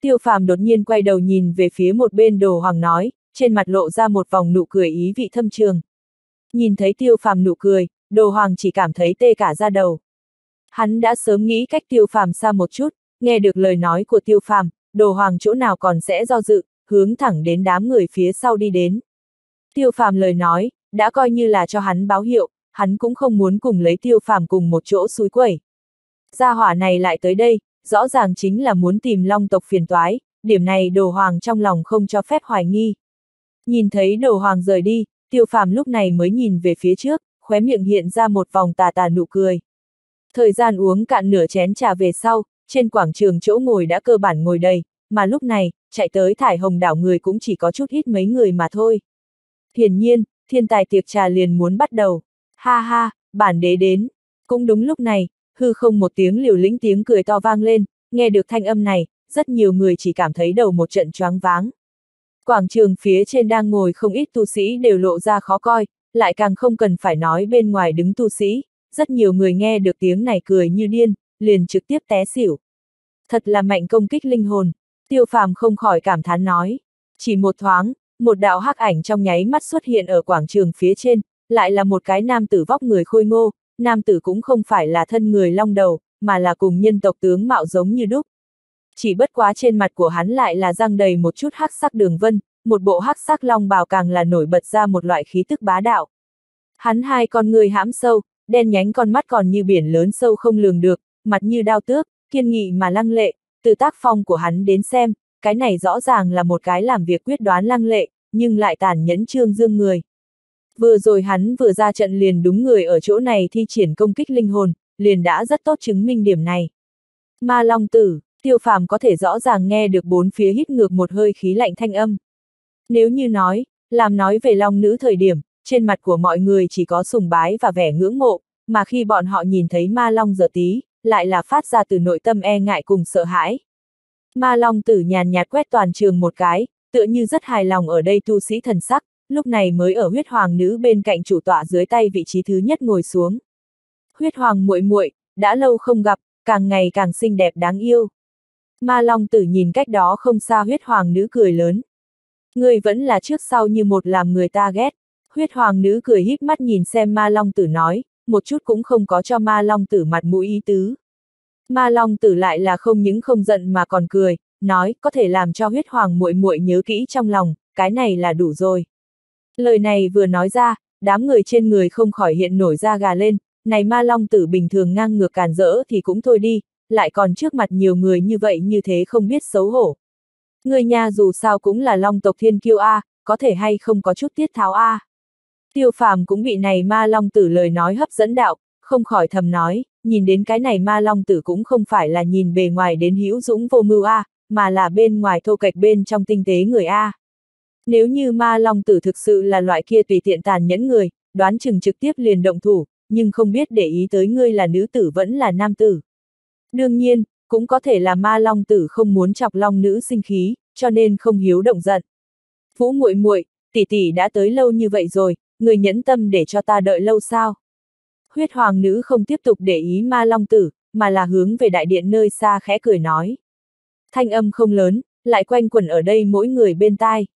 Tiêu Phàm đột nhiên quay đầu nhìn về phía một bên Đồ Hoàng nói, trên mặt lộ ra một vòng nụ cười ý vị thâm trường. Nhìn thấy Tiêu Phàm nụ cười, Đồ Hoàng chỉ cảm thấy tê cả da đầu. Hắn đã sớm nghĩ cách Tiêu Phàm xa một chút, nghe được lời nói của Tiêu Phàm. Đồ Hoàng chỗ nào còn sẽ do dự, hướng thẳng đến đám người phía sau đi đến. Tiêu Phàm lời nói, đã coi như là cho hắn báo hiệu, hắn cũng không muốn cùng lấy Tiêu Phàm cùng một chỗ xúi quẩy. Gia hỏa này lại tới đây, rõ ràng chính là muốn tìm Long tộc phiền toái, điểm này Đồ Hoàng trong lòng không cho phép hoài nghi. Nhìn thấy Đồ Hoàng rời đi, Tiêu Phàm lúc này mới nhìn về phía trước, khóe miệng hiện ra một vòng tà tà nụ cười. Thời gian uống cạn nửa chén trà về sau, trên quảng trường chỗ ngồi đã cơ bản ngồi đầy, mà lúc này, chạy tới Thái Hồng Đảo người cũng chỉ có chút ít mấy người mà thôi. Hiển nhiên, thiên tài tiệc trà liền muốn bắt đầu. Ha ha, bản đế đến. Cũng đúng lúc này, hư không một tiếng liều lĩnh tiếng cười to vang lên, nghe được thanh âm này, rất nhiều người chỉ cảm thấy đầu một trận choáng váng. Quảng trường phía trên đang ngồi không ít tu sĩ đều lộ ra khó coi, lại càng không cần phải nói bên ngoài đứng tu sĩ, rất nhiều người nghe được tiếng này cười như điên, liền trực tiếp té xỉu. Thật là mạnh công kích linh hồn, Tiêu Phàm không khỏi cảm thán nói. Chỉ một thoáng, một đạo hắc ảnh trong nháy mắt xuất hiện ở quảng trường phía trên, lại là một cái nam tử vóc người khôi ngô, nam tử cũng không phải là thân người long đầu, mà là cùng nhân tộc tướng mạo giống như đúc. Chỉ bất quá trên mặt của hắn lại là răng đầy một chút hắc sắc đường vân, một bộ hắc sắc long bào càng là nổi bật ra một loại khí tức bá đạo. Hắn hai con người hãm sâu, đen nhánh con mắt còn như biển lớn sâu không lường được, mặt như đao tước, kiên nghị mà lăng lệ, từ tác phong của hắn đến xem, cái này rõ ràng là một cái làm việc quyết đoán lăng lệ, nhưng lại tàn nhẫn trương dương người. Vừa rồi hắn vừa ra trận liền đúng người ở chỗ này thi triển công kích linh hồn, liền đã rất tốt chứng minh điểm này. Ma Long Tử, Tiêu Phàm có thể rõ ràng nghe được bốn phía hít ngược một hơi khí lạnh thanh âm. Nếu như nói, làm nói về Long Nữ thời điểm, trên mặt của mọi người chỉ có sùng bái và vẻ ngưỡng mộ, mà khi bọn họ nhìn thấy Ma Long giờ tí, lại là phát ra từ nội tâm e ngại cùng sợ hãi. Ma Long Tử nhàn nhạt quét toàn trường một cái, tựa như rất hài lòng ở đây tu sĩ thần sắc, lúc này mới ở Huyết Hoàng Nữ bên cạnh chủ tọa dưới tay vị trí thứ nhất ngồi xuống. Huyết Hoàng muội muội, đã lâu không gặp, càng ngày càng xinh đẹp đáng yêu. Ma Long Tử nhìn cách đó không xa Huyết Hoàng Nữ cười lớn. Người vẫn là trước sau như một làm người ta ghét. Huyết Hoàng Nữ cười híp mắt nhìn xem Ma Long Tử nói, một chút cũng không có cho Ma Long Tử mặt mũi ý tứ. Ma Long Tử lại là không những không giận mà còn cười, nói có thể làm cho Huyết Hoàng muội muội nhớ kỹ trong lòng, cái này là đủ rồi. Lời này vừa nói ra, đám người trên người không khỏi hiện nổi da gà lên, này Ma Long Tử bình thường ngang ngược càn rỡ thì cũng thôi đi, lại còn trước mặt nhiều người như vậy như thế không biết xấu hổ. Người nhà dù sao cũng là Long tộc thiên kiêu a, có thể hay không có chút tiết tháo a. Tiêu Phàm cũng bị này Ma Long Tử lời nói hấp dẫn đạo, không khỏi thầm nói, nhìn đến cái này Ma Long Tử cũng không phải là nhìn bề ngoài đến hữu dũng vô mưu a, mà là bên ngoài thô kệch bên trong tinh tế người a. Nếu như Ma Long Tử thực sự là loại kia tùy tiện tàn nhẫn người, đoán chừng trực tiếp liền động thủ, nhưng không biết để ý tới ngươi là nữ tử vẫn là nam tử. Đương nhiên, cũng có thể là Ma Long Tử không muốn chọc Long Nữ sinh khí, cho nên không hiếu động giận. Vũ muội muội, tỷ tỷ đã tới lâu như vậy rồi, người nhẫn tâm để cho ta đợi lâu sao? Huyết Hoàng Nữ không tiếp tục để ý Ma Long Tử, mà là hướng về đại điện nơi xa khẽ cười nói. Thanh âm không lớn, lại quanh quẩn ở đây mỗi người bên tai.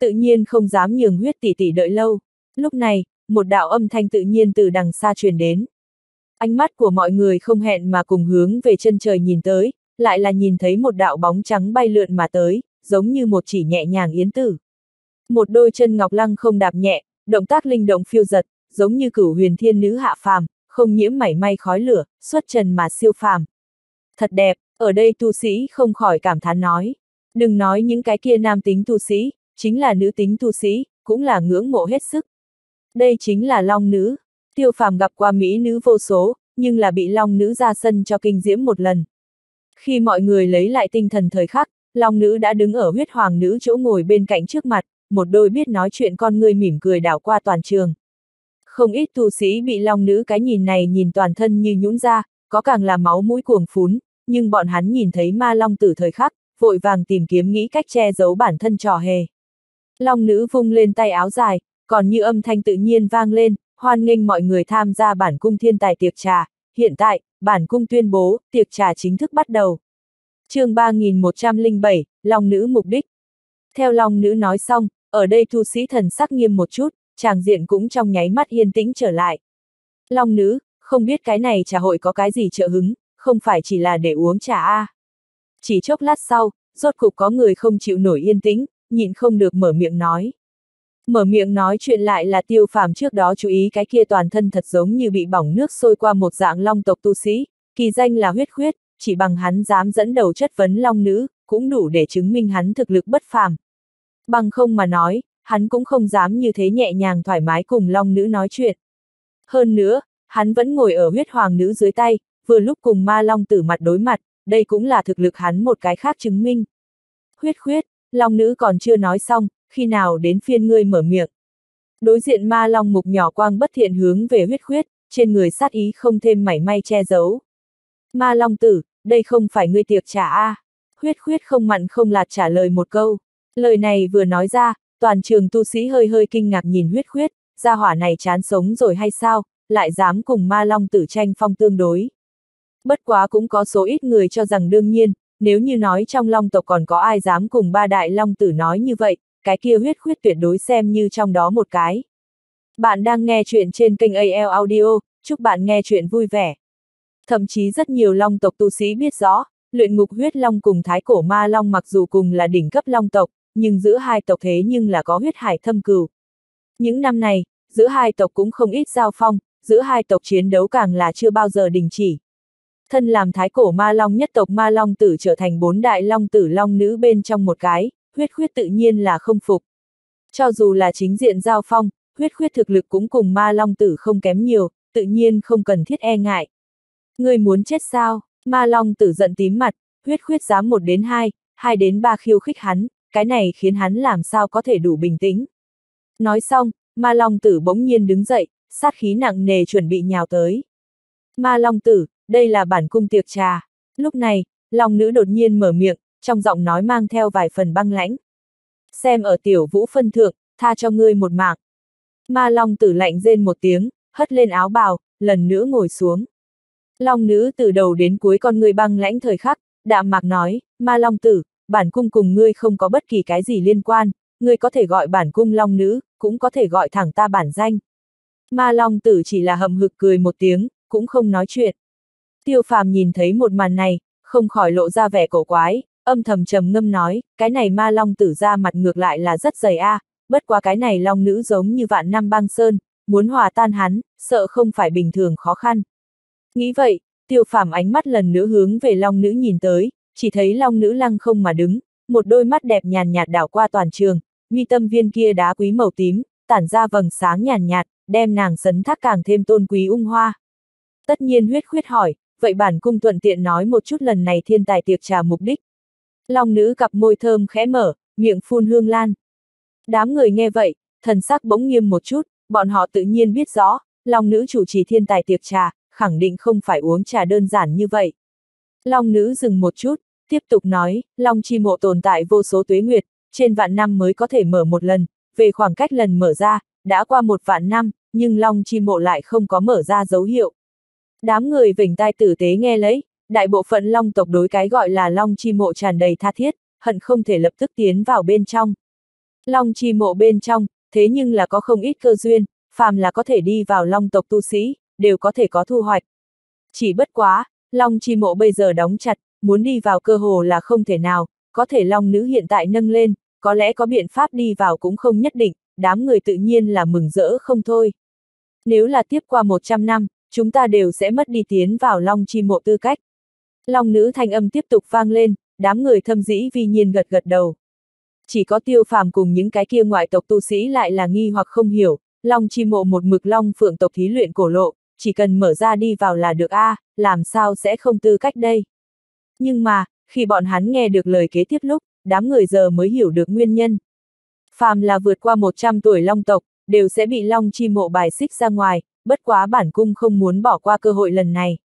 Tự nhiên không dám nhường Huyết tỷ tỷ đợi lâu. Lúc này, một đạo âm thanh tự nhiên từ đằng xa truyền đến. Ánh mắt của mọi người không hẹn mà cùng hướng về chân trời nhìn tới, lại là nhìn thấy một đạo bóng trắng bay lượn mà tới, giống như một chỉ nhẹ nhàng yến tử. Một đôi chân ngọc lăng không đạp nhẹ, động tác linh động phiêu giật, giống như cửu huyền thiên nữ hạ phàm, không nhiễm mảy may khói lửa, xuất trần mà siêu phàm. Thật đẹp, ở đây tu sĩ không khỏi cảm thán nói. Đừng nói những cái kia nam tính tu sĩ, chính là nữ tính tu sĩ, cũng là ngưỡng mộ hết sức. Đây chính là Long Nữ. Tiêu Phàm gặp qua mỹ nữ vô số, nhưng là bị Long Nữ ra sân cho kinh diễm một lần. Khi mọi người lấy lại tinh thần thời khắc, Long Nữ đã đứng ở Huyết Hoàng Nữ chỗ ngồi bên cạnh trước mặt, một đôi biết nói chuyện con người mỉm cười đảo qua toàn trường. Không ít tu sĩ bị Long Nữ cái nhìn này nhìn toàn thân như nhũn ra, có càng là máu mũi cuồng phún, nhưng bọn hắn nhìn thấy Ma Long Tử thời khắc, vội vàng tìm kiếm nghĩ cách che giấu bản thân trò hề. Long Nữ vung lên tay áo dài, còn như âm thanh tự nhiên vang lên, hoan nghênh mọi người tham gia bản cung thiên tài tiệc trà. Hiện tại, bản cung tuyên bố, tiệc trà chính thức bắt đầu. Chương 3107, Long Nữ mục đích. Theo Long Nữ nói xong, ở đây tu sĩ thần sắc nghiêm một chút, tràng diện cũng trong nháy mắt yên tĩnh trở lại. Long Nữ, không biết cái này trà hội có cái gì trợ hứng, không phải chỉ là để uống trà a. Chỉ chốc lát sau, rốt cục có người không chịu nổi yên tĩnh, nhịn không được mở miệng nói. Mở miệng nói chuyện lại là Tiêu Phàm trước đó chú ý cái kia toàn thân thật giống như bị bỏng nước sôi qua một dạng Long tộc tu sĩ, kỳ danh là Huyết Khuyết, chỉ bằng hắn dám dẫn đầu chất vấn Long Nữ, cũng đủ để chứng minh hắn thực lực bất phàm. Bằng không mà nói, hắn cũng không dám như thế nhẹ nhàng thoải mái cùng Long Nữ nói chuyện. Hơn nữa, hắn vẫn ngồi ở Huyết Hoàng Nữ dưới tay, vừa lúc cùng Ma Long Tử mặt đối mặt, đây cũng là thực lực hắn một cái khác chứng minh. Huyết Khuyết, Long Nữ còn chưa nói xong, khi nào đến phiên ngươi mở miệng. Đối diện Ma Long mục nhỏ quang bất thiện hướng về Huyết Khuyết, trên người sát ý không thêm mảy may che giấu. Ma Long Tử, đây không phải ngươi tiệc trả a. Huyết Khuyết không mặn không lạt trả lời một câu. Lời này vừa nói ra, toàn trường tu sĩ hơi hơi kinh ngạc nhìn Huyết Khuyết, gia hỏa này chán sống rồi hay sao, lại dám cùng Ma Long Tử tranh phong tương đối. Bất quá cũng có số ít người cho rằng đương nhiên, nếu như nói trong Long tộc còn có ai dám cùng ba đại Long Tử nói như vậy, cái kia Huyết Khuyết tuyệt đối xem như trong đó một cái. Bạn đang nghe chuyện trên kênh AL Audio, chúc bạn nghe chuyện vui vẻ. Thậm chí rất nhiều Long tộc tu sĩ biết rõ, luyện ngục huyết Long cùng thái cổ Ma Long mặc dù cùng là đỉnh cấp Long tộc, nhưng giữa hai tộc thế nhưng là có huyết hải thâm cừu. Những năm này, giữa hai tộc cũng không ít giao phong, giữa hai tộc chiến đấu càng là chưa bao giờ đình chỉ. Thân làm thái cổ Ma Long nhất tộc Ma Long Tử trở thành bốn đại Long Tử Long Nữ bên trong một cái, Huyết Khuyết tự nhiên là không phục. Cho dù là chính diện giao phong, Huyết Khuyết thực lực cũng cùng Ma Long Tử không kém nhiều, tự nhiên không cần thiết e ngại. Ngươi muốn chết sao? Ma Long Tử giận tím mặt, Huyết Khuyết dám 1 đến 2, 2 đến 3 khiêu khích hắn, cái này khiến hắn làm sao có thể đủ bình tĩnh. Nói xong, Ma Long Tử bỗng nhiên đứng dậy, sát khí nặng nề chuẩn bị nhào tới. Ma Long Tử, đây là bản cung tiệc trà. Lúc này, Long Nữ đột nhiên mở miệng, trong giọng nói mang theo vài phần băng lãnh. Xem ở tiểu vũ phân thượng, tha cho ngươi một mạng. Ma Long Tử lạnh rên một tiếng, hất lên áo bào, lần nữa ngồi xuống. Long nữ từ đầu đến cuối con người băng lãnh thời khắc, đạm mạc nói, Ma Long Tử, bản cung cùng ngươi không có bất kỳ cái gì liên quan, ngươi có thể gọi bản cung Long nữ, cũng có thể gọi thẳng ta bản danh. Ma Long Tử chỉ là hậm hực cười một tiếng, cũng không nói chuyện. Tiêu Phàm nhìn thấy một màn này, không khỏi lộ ra vẻ cổ quái, âm thầm trầm ngâm nói, cái này Ma Long Tử ra mặt ngược lại là rất dày a, bất quá cái này Long nữ giống như vạn năm băng sơn, muốn hòa tan hắn, sợ không phải bình thường khó khăn. Nghĩ vậy, Tiêu Phàm ánh mắt lần nữa hướng về Long nữ nhìn tới, chỉ thấy Long nữ lăng không mà đứng, một đôi mắt đẹp nhàn nhạt đảo qua toàn trường, mi tâm viên kia đá quý màu tím, tản ra vầng sáng nhàn nhạt, đem nàng sấn thác càng thêm tôn quý ung hoa. Tất nhiên Huyết Khuyết hỏi, vậy bản cung thuận tiện nói một chút lần này thiên tài tiệc trà mục đích. Long nữ cặp môi thơm khẽ mở, miệng phun hương lan. Đám người nghe vậy, thần sắc bỗng nghiêm một chút, bọn họ tự nhiên biết rõ, Long nữ chủ trì thiên tài tiệc trà, khẳng định không phải uống trà đơn giản như vậy. Long nữ dừng một chút, tiếp tục nói, Long Chi Mộ tồn tại vô số tuế nguyệt, trên vạn năm mới có thể mở một lần, về khoảng cách lần mở ra, đã qua 1 vạn năm, nhưng Long Chi Mộ lại không có mở ra dấu hiệu. Đám người vểnh tai tử tế nghe lấy, đại bộ phận Long tộc đối cái gọi là Long Chi Mộ tràn đầy tha thiết, hận không thể lập tức tiến vào bên trong. Long Chi Mộ bên trong, thế nhưng là có không ít cơ duyên, phàm là có thể đi vào Long tộc tu sĩ, đều có thể có thu hoạch. Chỉ bất quá, Long Chi Mộ bây giờ đóng chặt, muốn đi vào cơ hồ là không thể nào, có thể Long nữ hiện tại nâng lên, có lẽ có biện pháp đi vào cũng không nhất định, đám người tự nhiên là mừng rỡ không thôi. Nếu là tiếp qua 100 năm, chúng ta đều sẽ mất đi tiến vào Long Chi Mộ tư cách. Long nữ thanh âm tiếp tục vang lên, đám người thâm dĩ vi nhiên gật gật đầu. Chỉ có Tiêu Phàm cùng những cái kia ngoại tộc tu sĩ lại là nghi hoặc không hiểu, Long Chi Mộ một mực Long Phượng tộc thí luyện cổ lộ, chỉ cần mở ra đi vào là được a, làm sao sẽ không tư cách đây. Nhưng mà, khi bọn hắn nghe được lời kế tiếp lúc, đám người giờ mới hiểu được nguyên nhân. Phàm là vượt qua 100 tuổi Long tộc, đều sẽ bị Long Chi Mộ bài xích ra ngoài, bất quá bản cung không muốn bỏ qua cơ hội lần này.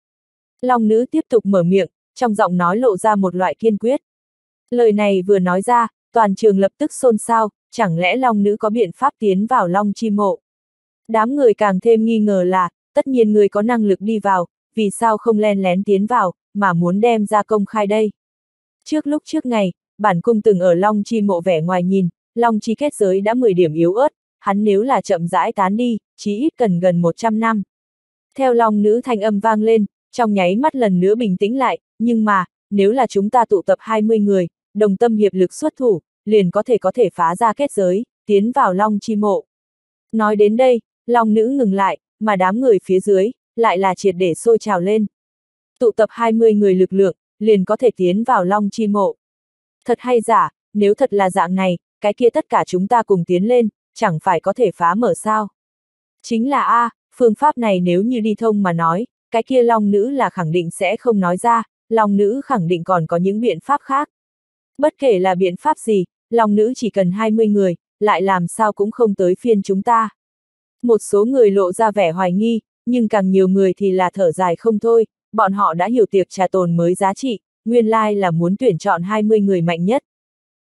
Long nữ tiếp tục mở miệng, trong giọng nói lộ ra một loại kiên quyết. Lời này vừa nói ra, toàn trường lập tức xôn xao, chẳng lẽ Long nữ có biện pháp tiến vào Long Chi Mộ. Đám người càng thêm nghi ngờ là, tất nhiên người có năng lực đi vào, vì sao không len lén tiến vào, mà muốn đem ra công khai đây. Trước lúc trước ngày, bản cung từng ở Long Chi Mộ vẻ ngoài nhìn, Long Chi kết giới đã 10 điểm yếu ớt, hắn nếu là chậm rãi tán đi, chí ít cần gần 100 năm. Theo Long nữ thanh âm vang lên, trong nháy mắt lần nữa bình tĩnh lại, nhưng mà, nếu là chúng ta tụ tập 20 người, đồng tâm hiệp lực xuất thủ, liền có thể phá ra kết giới, tiến vào Long Chi Mộ. Nói đến đây, Long nữ ngừng lại, mà đám người phía dưới, lại là triệt để sôi trào lên. Tụ tập 20 người lực lượng, liền có thể tiến vào Long Chi Mộ. Thật hay giả, nếu thật là dạng này, cái kia tất cả chúng ta cùng tiến lên, chẳng phải có thể phá mở sao. Chính là a, phương pháp này nếu như đi thông mà nói, cái kia Long nữ là khẳng định sẽ không nói ra, Long nữ khẳng định còn có những biện pháp khác. Bất kể là biện pháp gì, Long nữ chỉ cần 20 người, lại làm sao cũng không tới phiên chúng ta. Một số người lộ ra vẻ hoài nghi, nhưng càng nhiều người thì là thở dài không thôi, bọn họ đã hiểu tiệc trà tồn mới giá trị, nguyên lai là muốn tuyển chọn 20 người mạnh nhất.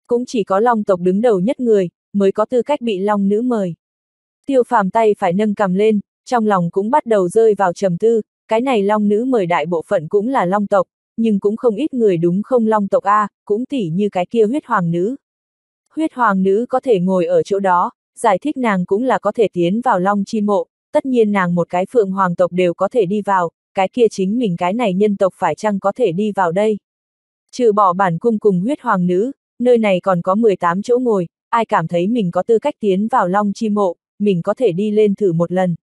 Cũng chỉ có Long tộc đứng đầu nhất người, mới có tư cách bị Long nữ mời. Tiêu Phàm tay phải nâng cầm lên, trong lòng cũng bắt đầu rơi vào trầm tư, cái này Long nữ mời đại bộ phận cũng là Long tộc, nhưng cũng không ít người đúng không Long tộc a, cũng tỉ như cái kia Huyết Hoàng nữ. Huyết Hoàng nữ có thể ngồi ở chỗ đó, giải thích nàng cũng là có thể tiến vào Long Chi Mộ, tất nhiên nàng một cái Phượng Hoàng tộc đều có thể đi vào, cái kia chính mình cái này nhân tộc phải chăng có thể đi vào đây. Trừ bỏ bản cung cùng Huyết Hoàng nữ, nơi này còn có 18 chỗ ngồi, ai cảm thấy mình có tư cách tiến vào Long Chi Mộ, mình có thể đi lên thử một lần.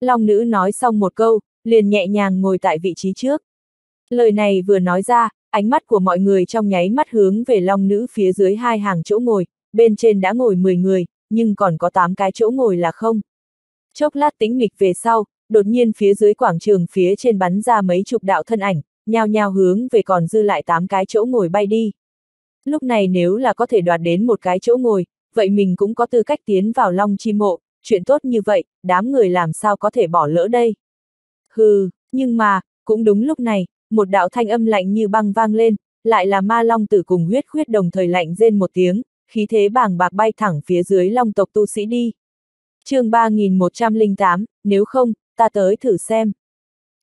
Long nữ nói xong một câu, liền nhẹ nhàng ngồi tại vị trí trước. Lời này vừa nói ra, ánh mắt của mọi người trong nháy mắt hướng về Long nữ phía dưới 2 hàng chỗ ngồi, bên trên đã ngồi 10 người, nhưng còn có 8 cái chỗ ngồi là không. Chốc lát tĩnh mịch về sau, đột nhiên phía dưới quảng trường phía trên bắn ra mấy chục đạo thân ảnh, nhao nhao hướng về còn dư lại 8 cái chỗ ngồi bay đi. Lúc này nếu là có thể đoạt đến một cái chỗ ngồi, vậy mình cũng có tư cách tiến vào Long Chi Mộ, chuyện tốt như vậy, đám người làm sao có thể bỏ lỡ đây. Hừ, nhưng mà, cũng đúng lúc này, một đạo thanh âm lạnh như băng vang lên, lại là Ma Long Tử cùng Huyết Khuyết đồng thời lạnh rên một tiếng, khí thế bàng bạc bay thẳng phía dưới Long tộc tu sĩ đi. Chương 3108, nếu không, ta tới thử xem.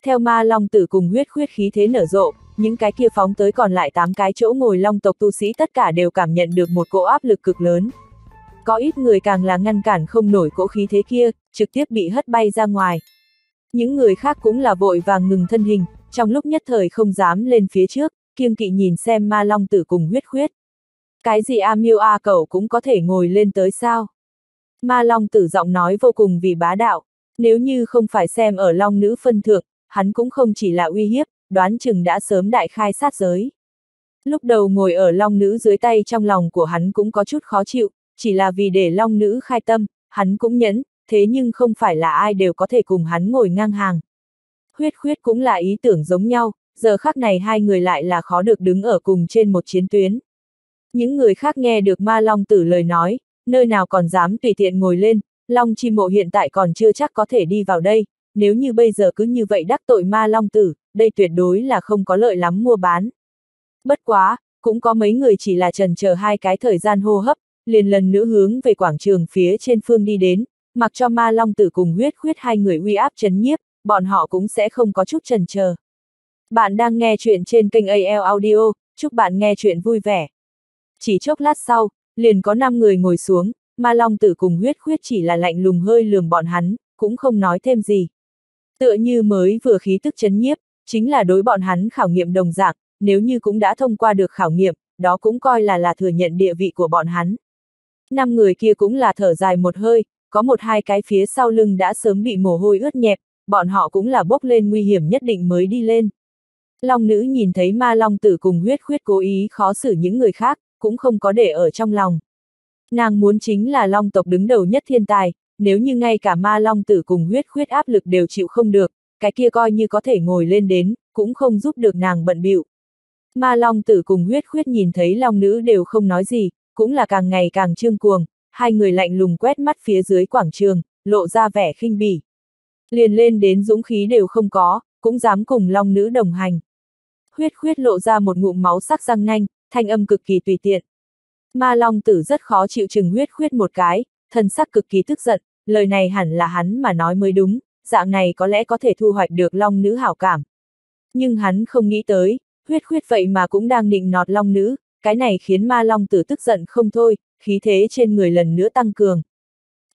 Theo Ma Long Tử cùng Huyết Khuyết khí thế nở rộ, những cái kia phóng tới còn lại 8 cái chỗ ngồi Long tộc tu sĩ tất cả đều cảm nhận được một cỗ áp lực cực lớn. Có ít người càng là ngăn cản không nổi cỗ khí thế kia, trực tiếp bị hất bay ra ngoài. Những người khác cũng là vội vàng ngừng thân hình, trong lúc nhất thời không dám lên phía trước, kiêng kỵ nhìn xem Ma Long Tử cùng Huyết Khuyết. Cái gì A Miêu A Cẩu cũng có thể ngồi lên tới sao? Ma Long Tử giọng nói vô cùng vì bá đạo, nếu như không phải xem ở Long Nữ phân thượng, hắn cũng không chỉ là uy hiếp, đoán chừng đã sớm đại khai sát giới. Lúc đầu ngồi ở Long Nữ dưới tay trong lòng của hắn cũng có chút khó chịu, chỉ là vì để Long Nữ khai tâm, hắn cũng nhẫn, thế nhưng không phải là ai đều có thể cùng hắn ngồi ngang hàng. Huyết Khuyết cũng là ý tưởng giống nhau, giờ khắc này hai người lại là khó được đứng ở cùng trên một chiến tuyến. Những người khác nghe được Ma Long Tử lời nói, nơi nào còn dám tùy tiện ngồi lên, Long Chi Mộ hiện tại còn chưa chắc có thể đi vào đây, nếu như bây giờ cứ như vậy đắc tội Ma Long Tử, đây tuyệt đối là không có lợi lắm mua bán. Bất quá, cũng có mấy người chỉ là trần chờ hai cái thời gian hô hấp, liền lần nữa hướng về quảng trường phía trên phương đi đến, mặc cho Ma Long Tử cùng Huyết Khuyết hai người uy áp chấn nhiếp, bọn họ cũng sẽ không có chút trần chờ. Bạn đang nghe chuyện trên kênh AL Audio, chúc bạn nghe chuyện vui vẻ. Chỉ chốc lát sau, liền có 5 người ngồi xuống, Ma Long Tử cùng Huyết Khuyết chỉ là lạnh lùng hơi lườm bọn hắn, cũng không nói thêm gì. Tựa như mới vừa khí tức chấn nhiếp, chính là đối bọn hắn khảo nghiệm đồng dạng, nếu như cũng đã thông qua được khảo nghiệm, đó cũng coi là thừa nhận địa vị của bọn hắn. 5 người kia cũng là thở dài một hơi, có một hai cái phía sau lưng đã sớm bị mồ hôi ướt nhẹp, bọn họ cũng là bốc lên nguy hiểm nhất định mới đi lên. Long Nữ nhìn thấy Ma Long Tử cùng Huyết Khuyết cố ý khó xử những người khác, cũng không có để ở trong lòng. Nàng muốn chính là Long tộc đứng đầu nhất thiên tài, nếu như ngay cả Ma Long Tử cùng Huyết Khuyết áp lực đều chịu không được, cái kia coi như có thể ngồi lên đến, cũng không giúp được nàng bận bịu. Ma Long Tử cùng Huyết Khuyết nhìn thấy Long Nữ đều không nói gì, cũng là càng ngày càng trương cuồng, hai người lạnh lùng quét mắt phía dưới quảng trường, lộ ra vẻ khinh bỉ. Liền lên đến dũng khí đều không có, cũng dám cùng Long Nữ đồng hành. Huyết Khuyết lộ ra một ngụm máu sắc răng nanh, thanh âm cực kỳ tùy tiện. Ma Long Tử rất khó chịu chừng Huyết Khuyết một cái, thần sắc cực kỳ tức giận, lời này hẳn là hắn mà nói mới đúng, dạng này có lẽ có thể thu hoạch được Long Nữ hảo cảm. Nhưng hắn không nghĩ tới, Huyết Khuyết vậy mà cũng đang nịnh nọt Long Nữ, cái này khiến Ma Long Tử tức giận không thôi, khí thế trên người lần nữa tăng cường.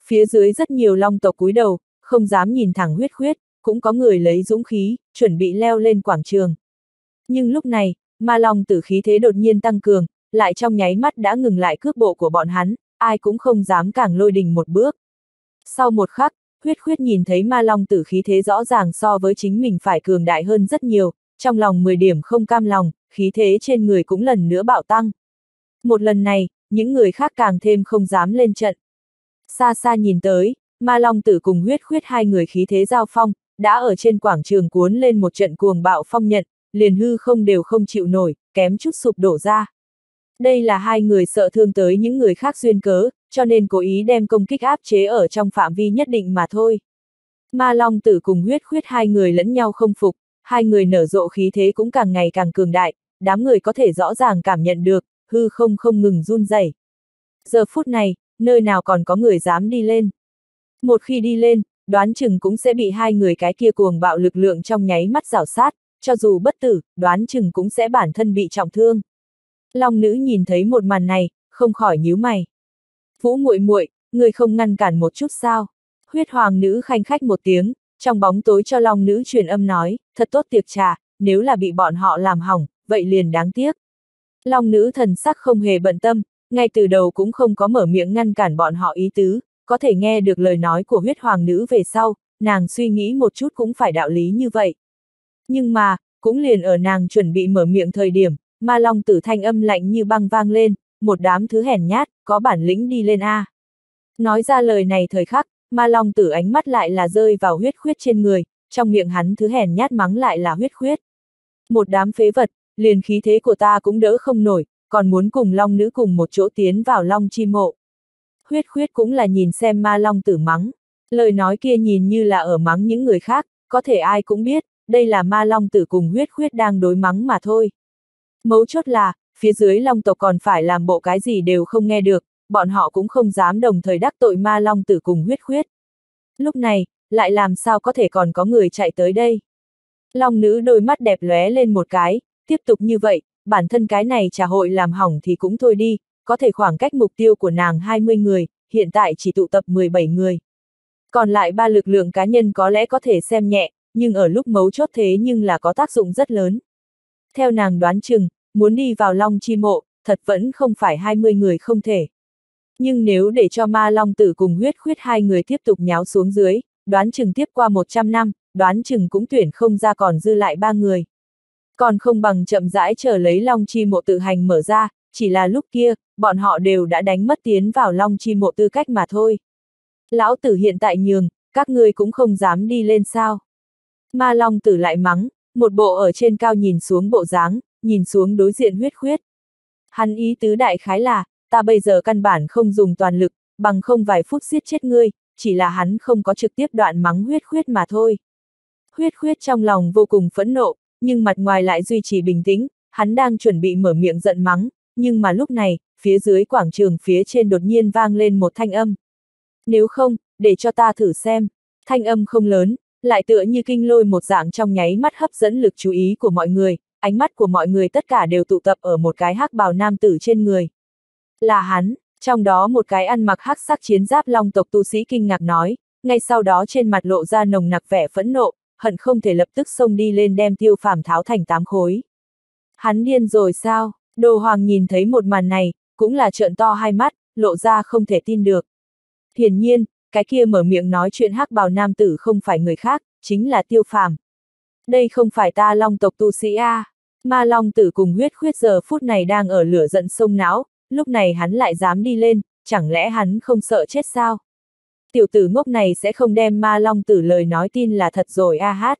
Phía dưới rất nhiều Long tộc cúi đầu, không dám nhìn thẳng Huyết Khuyết, cũng có người lấy dũng khí, chuẩn bị leo lên quảng trường. Nhưng lúc này, Ma Long Tử khí thế đột nhiên tăng cường, lại trong nháy mắt đã ngừng lại cước bộ của bọn hắn, ai cũng không dám càng lôi đình một bước. Sau một khắc, Huyết Khuyết nhìn thấy Ma Long Tử khí thế rõ ràng so với chính mình phải cường đại hơn rất nhiều, trong lòng 10 điểm không cam lòng, khí thế trên người cũng lần nữa bạo tăng. Một lần này, những người khác càng thêm không dám lên trận. Xa xa nhìn tới, Ma Long Tử cùng Huyết Khuyết hai người khí thế giao phong, đã ở trên quảng trường cuốn lên một trận cuồng bạo phong nhận, liền hư không đều không chịu nổi, kém chút sụp đổ ra. Đây là hai người sợ thương tới những người khác duyên cớ, cho nên cố ý đem công kích áp chế ở trong phạm vi nhất định mà thôi. Ma Long Tử cùng Huyết Khuyết hai người lẫn nhau không phục, hai người nở rộ khí thế cũng càng ngày càng cường đại, đám người có thể rõ ràng cảm nhận được, hư không không ngừng run rẩy. Giờ phút này, nơi nào còn có người dám đi lên. Một khi đi lên, đoán chừng cũng sẽ bị hai người cái kia cuồng bạo lực lượng trong nháy mắt rào sát, cho dù bất tử, đoán chừng cũng sẽ bản thân bị trọng thương. Long Nữ nhìn thấy một màn này, không khỏi nhíu mày. Vũ muội muội, người không ngăn cản một chút sao? Huyết Hoàng Nữ khanh khách một tiếng, trong bóng tối cho Long Nữ truyền âm nói, thật tốt tiệc trà, nếu là bị bọn họ làm hỏng, vậy liền đáng tiếc. Long Nữ thần sắc không hề bận tâm, ngay từ đầu cũng không có mở miệng ngăn cản bọn họ ý tứ, có thể nghe được lời nói của Huyết Hoàng Nữ về sau, nàng suy nghĩ một chút cũng phải đạo lý như vậy. Nhưng mà, cũng liền ở nàng chuẩn bị mở miệng thời điểm, Ma Long Tử thanh âm lạnh như băng vang lên, một đám thứ hèn nhát, có bản lĩnh đi lên a. Nói ra lời này thời khắc, Ma Long Tử ánh mắt lại là rơi vào Huyết Khuyết trên người, trong miệng hắn thứ hèn nhát mắng lại là Huyết Khuyết. Một đám phế vật, liền khí thế của ta cũng đỡ không nổi, còn muốn cùng Long Nữ cùng một chỗ tiến vào Long Chi Mộ. Huyết Khuyết cũng là nhìn xem Ma Long Tử mắng, lời nói kia nhìn như là ở mắng những người khác, có thể ai cũng biết, đây là Ma Long Tử cùng Huyết Khuyết đang đối mắng mà thôi. Mấu chốt là, phía dưới Long tộc còn phải làm bộ cái gì đều không nghe được, bọn họ cũng không dám đồng thời đắc tội Ma Long Tử cùng Huyết Khuyết. Lúc này, lại làm sao có thể còn có người chạy tới đây? Long nữ đôi mắt đẹp lóe lên một cái, tiếp tục như vậy, bản thân cái này trà hội làm hỏng thì cũng thôi đi, có thể khoảng cách mục tiêu của nàng 20 người, hiện tại chỉ tụ tập 17 người. Còn lại ba lực lượng cá nhân có lẽ có thể xem nhẹ, nhưng ở lúc mấu chốt thế nhưng là có tác dụng rất lớn. Theo nàng đoán chừng, muốn đi vào Long Chi Mộ, thật vẫn không phải 20 người không thể. Nhưng nếu để cho Ma Long Tử cùng Huyết Khuyết hai người tiếp tục nháo xuống dưới, đoán chừng tiếp qua 100 năm, đoán chừng cũng tuyển không ra còn dư lại ba người. Còn không bằng chậm rãi chờ lấy Long Chi Mộ tự hành mở ra, chỉ là lúc kia, bọn họ đều đã đánh mất tiến vào Long Chi Mộ tư cách mà thôi. Lão tử hiện tại nhường, các ngươi cũng không dám đi lên sao. Ma Long Tử lại mắng, một bộ ở trên cao nhìn xuống bộ dáng, nhìn xuống đối diện Huyết Khuyết. Hắn ý tứ đại khái là, ta bây giờ căn bản không dùng toàn lực, bằng không vài phút giết chết ngươi, chỉ là hắn không có trực tiếp đoạn mắng Huyết Khuyết mà thôi. Huyết Khuyết trong lòng vô cùng phẫn nộ, nhưng mặt ngoài lại duy trì bình tĩnh, hắn đang chuẩn bị mở miệng giận mắng, nhưng mà lúc này, phía dưới quảng trường phía trên đột nhiên vang lên một thanh âm. Nếu không, để cho ta thử xem, thanh âm không lớn, lại tựa như kinh lôi một dạng trong nháy mắt hấp dẫn lực chú ý của mọi người, ánh mắt của mọi người tất cả đều tụ tập ở một cái hắc bào nam tử trên người. Là hắn, trong đó một cái ăn mặc hắc sắc chiến giáp long tộc tu sĩ kinh ngạc nói, ngay sau đó trên mặt lộ ra nồng nặc vẻ phẫn nộ, hận không thể lập tức xông đi lên đem Tiêu Phàm tháo thành 8 khối. Hắn điên rồi sao? Đồ Hoàng nhìn thấy một màn này, cũng là trợn to hai mắt, lộ ra không thể tin được. Hiển nhiên, cái kia mở miệng nói chuyện hắc bào nam tử không phải người khác, chính là Tiêu Phàm. Đây không phải ta Long tộc tu sĩ a. Ma Long Tử cùng Huyết Khuyết giờ phút này đang ở lửa giận sông não, lúc này hắn lại dám đi lên, chẳng lẽ hắn không sợ chết sao? Tiểu tử ngốc này sẽ không đem Ma Long Tử lời nói tin là thật rồi a hát.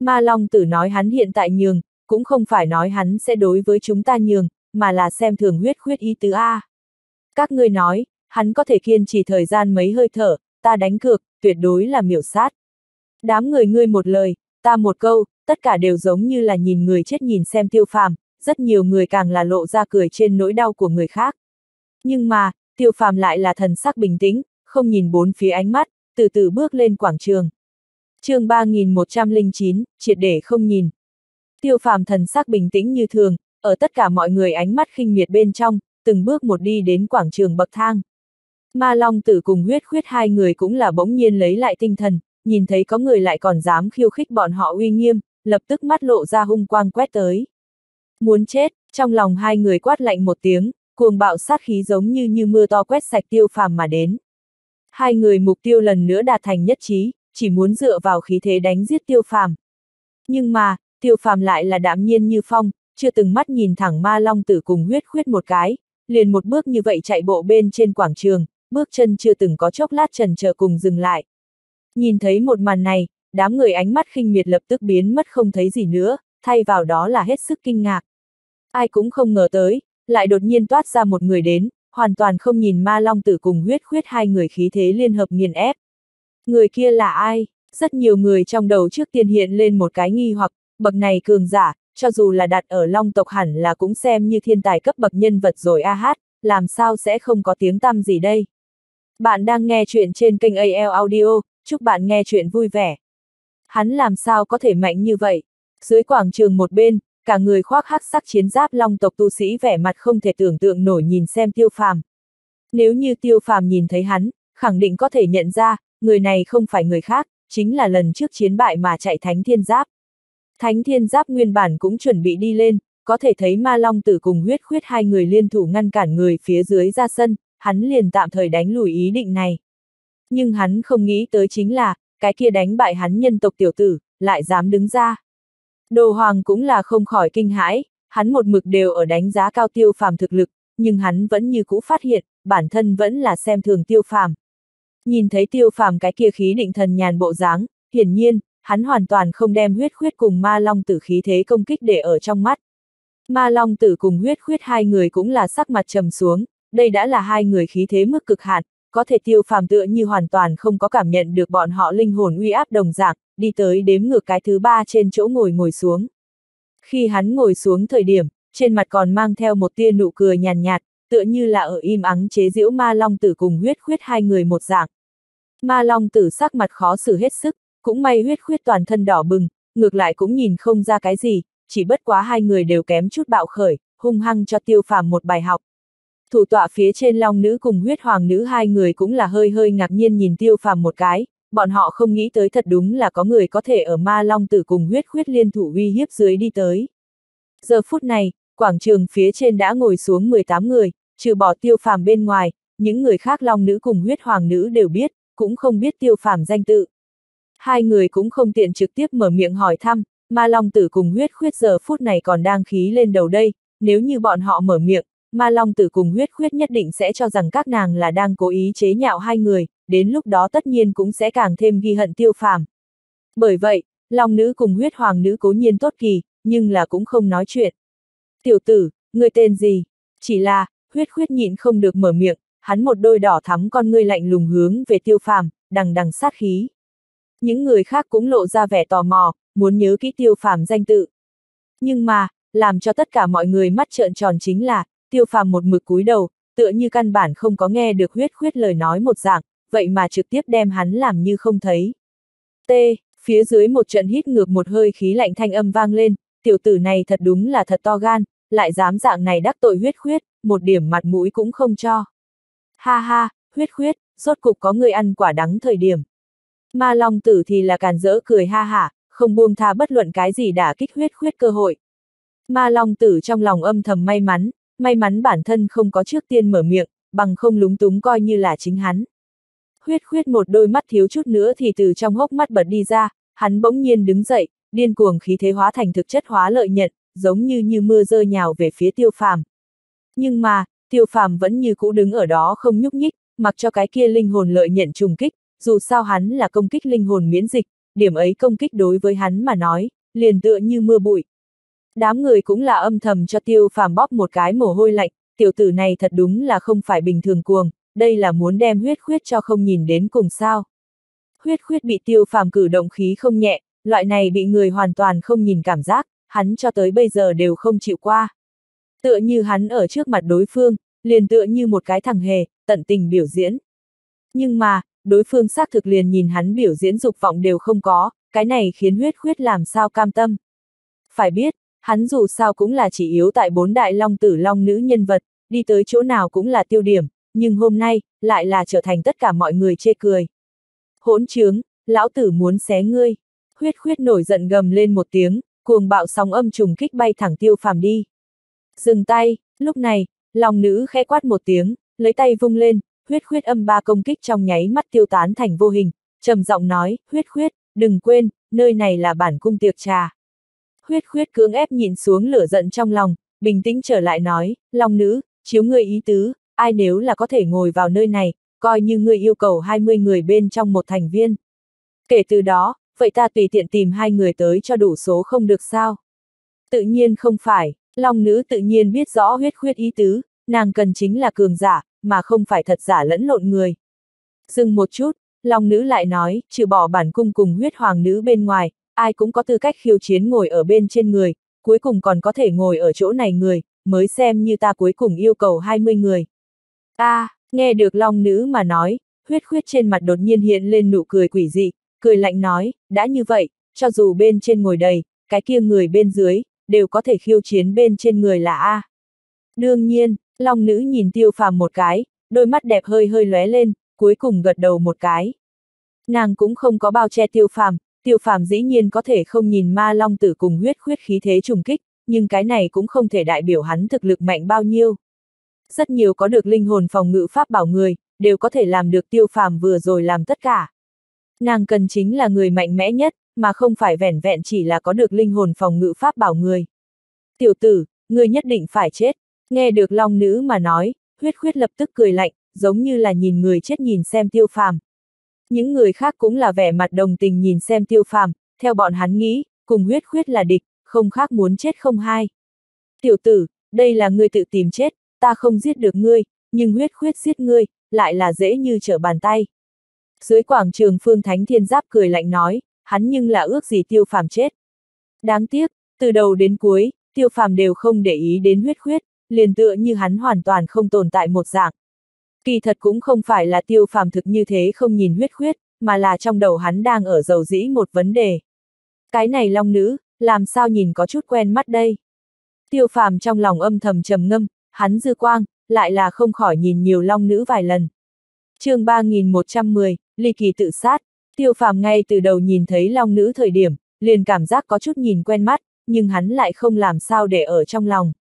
Ma Long Tử nói hắn hiện tại nhường, cũng không phải nói hắn sẽ đối với chúng ta nhường, mà là xem thường Huyết Khuyết ý tứ a. Các ngươi nói, hắn có thể kiên trì thời gian mấy hơi thở, ta đánh cược, tuyệt đối là miểu sát. Đám người ngươi một lời, ta một câu, tất cả đều giống như là nhìn người chết nhìn xem Tiêu Phàm, rất nhiều người càng là lộ ra cười trên nỗi đau của người khác. Nhưng mà, Tiêu Phàm lại là thần sắc bình tĩnh, không nhìn bốn phía ánh mắt, từ từ bước lên quảng trường. Chương 3109, triệt để không nhìn. Tiêu Phàm thần sắc bình tĩnh như thường, ở tất cả mọi người ánh mắt khinh miệt bên trong, từng bước một đi đến quảng trường bậc thang. Ma Long Tử cùng Huyết Khuyết hai người cũng là bỗng nhiên lấy lại tinh thần, nhìn thấy có người lại còn dám khiêu khích bọn họ uy nghiêm, lập tức mắt lộ ra hung quang quét tới. Muốn chết, trong lòng hai người quát lạnh một tiếng, cuồng bạo sát khí giống như mưa to quét sạch Tiêu Phàm mà đến. Hai người mục tiêu lần nữa đạt thành nhất trí, chỉ muốn dựa vào khí thế đánh giết Tiêu Phàm. Nhưng mà, Tiêu Phàm lại là đạm nhiên như phong, chưa từng mắt nhìn thẳng Ma Long Tử cùng Huyết Khuyết một cái, liền một bước như vậy chạy bộ bên trên quảng trường, bước chân chưa từng có chốc lát chần chờ cùng dừng lại. Nhìn thấy một màn này, đám người ánh mắt khinh miệt lập tức biến mất không thấy gì nữa, thay vào đó là hết sức kinh ngạc. Ai cũng không ngờ tới, lại đột nhiên toát ra một người đến, hoàn toàn không nhìn Ma Long Tử cùng Huyết Khuyết hai người khí thế liên hợp nghiền ép. Người kia là ai? Rất nhiều người trong đầu trước tiên hiện lên một cái nghi hoặc, bậc này cường giả, cho dù là đặt ở Long tộc hẳn là cũng xem như thiên tài cấp bậc nhân vật rồi a hát, làm sao sẽ không có tiếng tăm gì đây? Bạn đang nghe chuyện trên kênh AL Audio, chúc bạn nghe chuyện vui vẻ. Hắn làm sao có thể mạnh như vậy? Dưới quảng trường một bên, cả người khoác hắc sắc chiến giáp Long tộc tu sĩ vẻ mặt không thể tưởng tượng nổi nhìn xem Tiêu Phàm. Nếu như Tiêu Phàm nhìn thấy hắn, khẳng định có thể nhận ra, người này không phải người khác, chính là lần trước chiến bại mà chạy Thánh Thiên Giáp. Thánh Thiên Giáp nguyên bản cũng chuẩn bị đi lên, có thể thấy Ma Long Tử cùng Huyết Khuyết hai người liên thủ ngăn cản người phía dưới ra sân, hắn liền tạm thời đánh lùi ý định này. Nhưng hắn không nghĩ tới chính là, cái kia đánh bại hắn nhân tộc tiểu tử, lại dám đứng ra. Đồ Hoàng cũng là không khỏi kinh hãi, hắn một mực đều ở đánh giá cao Tiêu Phàm thực lực, nhưng hắn vẫn như cũ phát hiện, bản thân vẫn là xem thường Tiêu Phàm. Nhìn thấy Tiêu Phàm cái kia khí định thần nhàn bộ dáng, hiển nhiên, hắn hoàn toàn không đem Huyết Khuyết cùng Ma Long Tử khí thế công kích để ở trong mắt. Ma Long Tử cùng Huyết Khuyết hai người cũng là sắc mặt trầm xuống, đây đã là hai người khí thế mức cực hạn, có thể Tiêu Phàm tựa như hoàn toàn không có cảm nhận được bọn họ linh hồn uy áp đồng dạng, đi tới đếm ngược cái thứ ba trên chỗ ngồi xuống. Khi hắn ngồi xuống thời điểm, trên mặt còn mang theo một tia nụ cười nhàn nhạt, tựa như là ở im ắng chế giễu Ma Long Tử cùng Huyết Khuyết hai người một dạng. Ma Long Tử sắc mặt khó xử hết sức, cũng may Huyết Khuyết toàn thân đỏ bừng, ngược lại cũng nhìn không ra cái gì, chỉ bất quá hai người đều kém chút bạo khởi, hung hăng cho Tiêu Phàm một bài học. Thủ tọa phía trên Long Nữ cùng Huyết Hoàng Nữ hai người cũng là hơi hơi ngạc nhiên nhìn Tiêu Phàm một cái, bọn họ không nghĩ tới thật đúng là có người có thể ở Ma Long Tử cùng Huyết Khuyết liên thủ uy hiếp dưới đi tới. Giờ phút này, quảng trường phía trên đã ngồi xuống 18 người, trừ bỏ Tiêu Phàm bên ngoài, những người khác Long Nữ cùng Huyết Hoàng Nữ đều biết, cũng không biết Tiêu Phàm danh tự. Hai người cũng không tiện trực tiếp mở miệng hỏi thăm, Ma Long Tử cùng Huyết Khuyết giờ phút này còn đang khí lên đầu đây, nếu như bọn họ mở miệng, Ma Long Tử cùng Huyết Khuyết nhất định sẽ cho rằng các nàng là đang cố ý chế nhạo hai người, đến lúc đó tất nhiên cũng sẽ càng thêm ghi hận Tiêu Phàm. Bởi vậy, Long Nữ cùng Huyết Hoàng Nữ cố nhiên tốt kỳ, nhưng là cũng không nói chuyện. "Tiểu tử, người tên gì?" Chỉ là, Huyết Khuyết nhịn không được mở miệng, hắn một đôi đỏ thắm con ngươi lạnh lùng hướng về Tiêu Phàm, đằng đằng sát khí. Những người khác cũng lộ ra vẻ tò mò, muốn nhớ kỹ Tiêu Phàm danh tự. Nhưng mà, làm cho tất cả mọi người mắt trợn tròn chính là, Tiêu Phàm một mực cúi đầu, tựa như căn bản không có nghe được Huyết Khuyết lời nói một dạng, vậy mà trực tiếp đem hắn làm như không thấy. T, phía dưới một trận hít ngược một hơi khí lạnh thanh âm vang lên, tiểu tử này thật đúng là thật to gan, lại dám dạng này đắc tội Huyết Khuyết, một điểm mặt mũi cũng không cho. Ha ha, Huyết Khuyết, rốt cục có người ăn quả đắng thời điểm. Ma Long Tử thì là càn rỡ cười ha hả, không buông tha bất luận cái gì đả kích Huyết Khuyết cơ hội. Ma Long Tử trong lòng âm thầm may mắn bản thân không có trước tiên mở miệng, bằng không lúng túng coi như là chính hắn. Huyết Khuyết một đôi mắt thiếu chút nữa thì từ trong hốc mắt bật đi ra, hắn bỗng nhiên đứng dậy, điên cuồng khí thế hóa thành thực chất hóa lợi nhận, giống như mưa rơi nhào về phía Tiêu Phàm. Nhưng mà, Tiêu Phàm vẫn như cũ đứng ở đó không nhúc nhích, mặc cho cái kia linh hồn lợi nhận trùng kích, dù sao hắn là công kích linh hồn miễn dịch, điểm ấy công kích đối với hắn mà nói, liền tựa như mưa bụi. Đám người cũng là âm thầm cho Tiêu Phàm bóp một cái mồ hôi lạnh, tiểu tử này thật đúng là không phải bình thường cuồng, đây là muốn đem Huyết Khuyết cho không nhìn đến cùng sao. Huyết Khuyết bị Tiêu Phàm cử động khí không nhẹ, loại này bị người hoàn toàn không nhìn cảm giác, hắn cho tới bây giờ đều không chịu qua. Tựa như hắn ở trước mặt đối phương, liền tựa như một cái thằng hề, tận tình biểu diễn. Nhưng mà, đối phương xác thực liền nhìn hắn biểu diễn dục vọng đều không có, cái này khiến Huyết Khuyết làm sao cam tâm. Phải biết, hắn dù sao cũng là chỉ yếu tại 4 đại Long Tử Long Nữ nhân vật, đi tới chỗ nào cũng là tiêu điểm, nhưng hôm nay, lại là trở thành tất cả mọi người chê cười. Hỗn trướng, lão tử muốn xé ngươi. Huyết Khuyết nổi giận gầm lên một tiếng, cuồng bạo sóng âm trùng kích bay thẳng Tiêu Phàm đi. Dừng tay, lúc này, Long Nữ khẽ quát một tiếng, lấy tay vung lên, Huyết Khuyết âm ba công kích trong nháy mắt tiêu tán thành vô hình, trầm giọng nói, Huyết Khuyết, đừng quên, nơi này là bản cung tiệc trà. Huyết Khuyết cưỡng ép nhìn xuống lửa giận trong lòng, bình tĩnh trở lại nói, Long Nữ, chiếu ngươi ý tứ, ai nếu là có thể ngồi vào nơi này, coi như ngươi yêu cầu 20 người bên trong một thành viên. Kể từ đó, vậy ta tùy tiện tìm 2 người tới cho đủ số không được sao? Tự nhiên không phải, Long Nữ tự nhiên biết rõ Huyết Khuyết ý tứ, nàng cần chính là cường giả, mà không phải thật giả lẫn lộn người. Dừng một chút, Long Nữ lại nói, trừ bỏ bản cung cùng Huyết Hoàng Nữ bên ngoài, ai cũng có tư cách khiêu chiến ngồi ở bên trên người, cuối cùng còn có thể ngồi ở chỗ này người, mới xem như ta cuối cùng yêu cầu 20 người. Nghe được Long Nữ mà nói, Huyết Khuyết trên mặt đột nhiên hiện lên nụ cười quỷ dị, cười lạnh nói, đã như vậy, cho dù bên trên ngồi đầy, cái kia người bên dưới, đều có thể khiêu chiến bên trên người là A. Đương nhiên, Long Nữ nhìn Tiêu Phàm một cái, đôi mắt đẹp hơi hơi lóe lên, cuối cùng gật đầu một cái. Nàng cũng không có bao che Tiêu Phàm dĩ nhiên có thể không nhìn Ma Long Tử cùng Huyết Khuyết khí thế trùng kích, nhưng cái này cũng không thể đại biểu hắn thực lực mạnh bao nhiêu. Rất nhiều có được linh hồn phòng ngự pháp bảo người, đều có thể làm được Tiêu Phàm vừa rồi làm tất cả. Nàng cần chính là người mạnh mẽ nhất, mà không phải vẻn vẹn chỉ là có được linh hồn phòng ngự pháp bảo người. Tiểu tử, ngươi nhất định phải chết. Nghe được Long Nữ mà nói, Huyết Khuyết lập tức cười lạnh, giống như là nhìn người chết nhìn xem Tiêu Phàm. Những người khác cũng là vẻ mặt đồng tình nhìn xem Tiêu Phàm, theo bọn hắn nghĩ, cùng Huyết Khuyết là địch, không khác muốn chết không hai. Tiểu tử, đây là ngươi tự tìm chết, ta không giết được ngươi, nhưng Huyết Khuyết giết ngươi, lại là dễ như trở bàn tay. Dưới quảng trường phương Thánh Thiên Giáp cười lạnh nói, hắn nhưng là ước gì Tiêu Phàm chết. Đáng tiếc, từ đầu đến cuối, Tiêu Phàm đều không để ý đến Huyết Khuyết, liền tựa như hắn hoàn toàn không tồn tại một dạng. Kỳ thật cũng không phải là Tiêu Phàm thực như thế không nhìn Huyết Khuyết, mà là trong đầu hắn đang ở dầu dĩ một vấn đề. Cái này Long Nữ, làm sao nhìn có chút quen mắt đây? Tiêu Phàm trong lòng âm thầm trầm ngâm, hắn dư quang, lại là không khỏi nhìn nhiều Long Nữ vài lần. Chương 3110, Ly Kỳ tự sát. Tiêu Phàm ngay từ đầu nhìn thấy Long Nữ thời điểm, liền cảm giác có chút nhìn quen mắt, nhưng hắn lại không làm sao để ở trong lòng.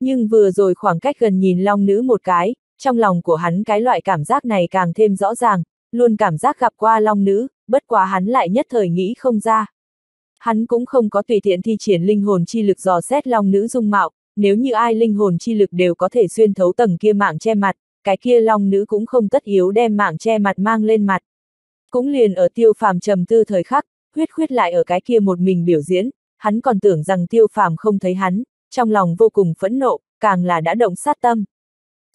Nhưng vừa rồi khoảng cách gần nhìn Long Nữ một cái, trong lòng của hắn cái loại cảm giác này càng thêm rõ ràng, luôn cảm giác gặp qua Long Nữ, bất quá hắn lại nhất thời nghĩ không ra. Hắn cũng không có tùy tiện thi triển linh hồn chi lực dò xét Long Nữ dung mạo, nếu như ai linh hồn chi lực đều có thể xuyên thấu tầng kia mạng che mặt, cái kia Long Nữ cũng không tất yếu đem mạng che mặt mang lên mặt. Cũng liền ở Tiêu Phàm trầm tư thời khắc, Huyết Khuyết lại ở cái kia một mình biểu diễn, hắn còn tưởng rằng Tiêu Phàm không thấy hắn, trong lòng vô cùng phẫn nộ, càng là đã động sát tâm.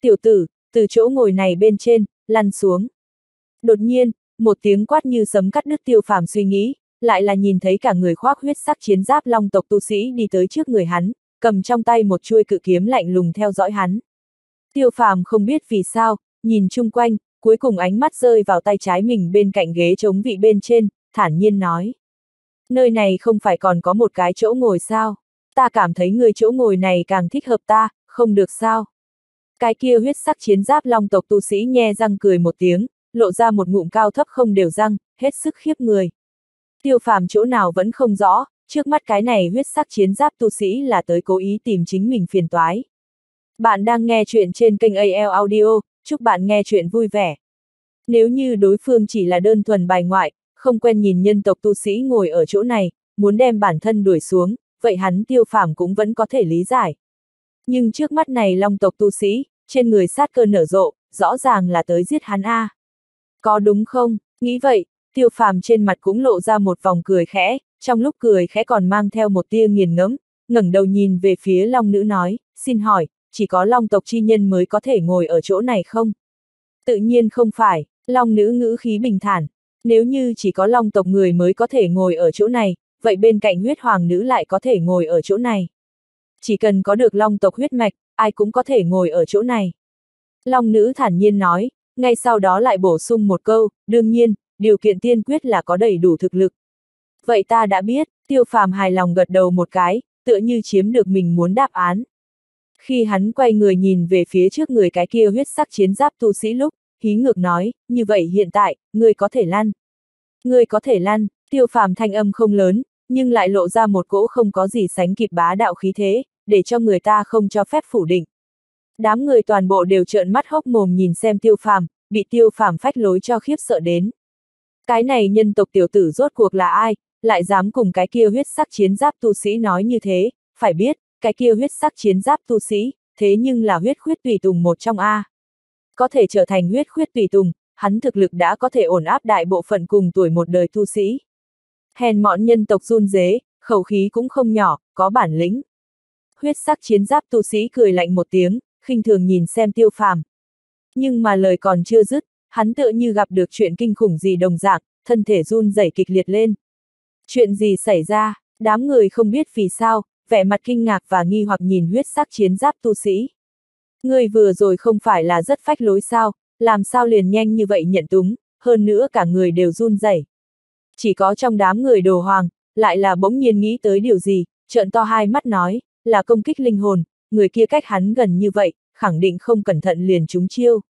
Tiểu tử, từ chỗ ngồi này bên trên, lăn xuống. Đột nhiên, một tiếng quát như sấm cắt đứt Tiêu Phàm suy nghĩ, lại là nhìn thấy cả người khoác huyết sắc chiến giáp Long tộc tu sĩ đi tới trước người hắn, cầm trong tay một chuôi cự kiếm lạnh lùng theo dõi hắn. Tiêu Phàm không biết vì sao, nhìn chung quanh, cuối cùng ánh mắt rơi vào tay trái mình bên cạnh ghế chống vị bên trên, thản nhiên nói. Nơi này không phải còn có một cái chỗ ngồi sao? Ta cảm thấy người chỗ ngồi này càng thích hợp ta, không được sao? Cái kia huyết sắc chiến giáp Long tộc tu sĩ nhe răng cười một tiếng, lộ ra một ngụm cao thấp không đều răng, hết sức khiếp người. Tiêu Phàm chỗ nào vẫn không rõ, trước mắt cái này huyết sắc chiến giáp tu sĩ là tới cố ý tìm chính mình phiền toái. Bạn đang nghe chuyện trên kênh AL Audio, chúc bạn nghe chuyện vui vẻ. Nếu như đối phương chỉ là đơn thuần bài ngoại, không quen nhìn nhân tộc tu sĩ ngồi ở chỗ này, muốn đem bản thân đuổi xuống, vậy hắn Tiêu Phàm cũng vẫn có thể lý giải. Nhưng trước mắt này Long tộc tu sĩ, trên người sát cơ nở rộ, rõ ràng là tới giết hắn a. Có đúng không? Nghĩ vậy, Tiêu Phàm trên mặt cũng lộ ra một vòng cười khẽ, trong lúc cười khẽ còn mang theo một tia nghiền ngẫm, ngẩng đầu nhìn về phía Long Nữ nói, xin hỏi, chỉ có Long tộc chi nhân mới có thể ngồi ở chỗ này không? Tự nhiên không phải, Long Nữ ngữ khí bình thản, nếu như chỉ có Long tộc người mới có thể ngồi ở chỗ này, vậy bên cạnh Huyết Hoàng Nữ lại có thể ngồi ở chỗ này. Chỉ cần có được Long tộc huyết mạch, ai cũng có thể ngồi ở chỗ này. Long Nữ thản nhiên nói, ngay sau đó lại bổ sung một câu, đương nhiên, điều kiện tiên quyết là có đầy đủ thực lực. Vậy ta đã biết, Tiêu Phàm hài lòng gật đầu một cái, tựa như chiếm được mình muốn đáp án. Khi hắn quay người nhìn về phía trước người cái kia huyết sắc chiến giáp tu sĩ lúc, hí ngược nói, như vậy hiện tại, ngươi có thể lăn. Ngươi có thể lăn, Tiêu Phàm thanh âm không lớn, nhưng lại lộ ra một cỗ không có gì sánh kịp bá đạo khí thế, để cho người ta không cho phép phủ định. Đám người toàn bộ đều trợn mắt hốc mồm nhìn xem Tiêu Phàm, bị Tiêu Phàm phách lối cho khiếp sợ đến. Cái này nhân tộc tiểu tử rốt cuộc là ai, lại dám cùng cái kia huyết sắc chiến giáp tu sĩ nói như thế, phải biết, cái kia huyết sắc chiến giáp tu sĩ, thế nhưng là Huyết Khuyết tùy tùng một trong a. Có thể trở thành Huyết Khuyết tùy tùng, hắn thực lực đã có thể ổn áp đại bộ phận cùng tuổi một đời tu sĩ. Hèn mọn nhân tộc run rế, khẩu khí cũng không nhỏ, có bản lĩnh. Huyết sắc chiến giáp tu sĩ cười lạnh một tiếng, khinh thường nhìn xem Tiêu Phàm. Nhưng mà lời còn chưa dứt, hắn tựa như gặp được chuyện kinh khủng gì đồng dạng, thân thể run rẩy kịch liệt lên. Chuyện gì xảy ra? Đám người không biết vì sao, vẻ mặt kinh ngạc và nghi hoặc nhìn huyết sắc chiến giáp tu sĩ. Ngươi vừa rồi không phải là rất phách lối sao, làm sao liền nhanh như vậy nhận túng, hơn nữa cả người đều run rẩy. Chỉ có trong đám người Đồ Hoàng, lại là bỗng nhiên nghĩ tới điều gì, trợn to hai mắt nói, là công kích linh hồn, người kia cách hắn gần như vậy, khẳng định không cẩn thận liền trúng chiêu.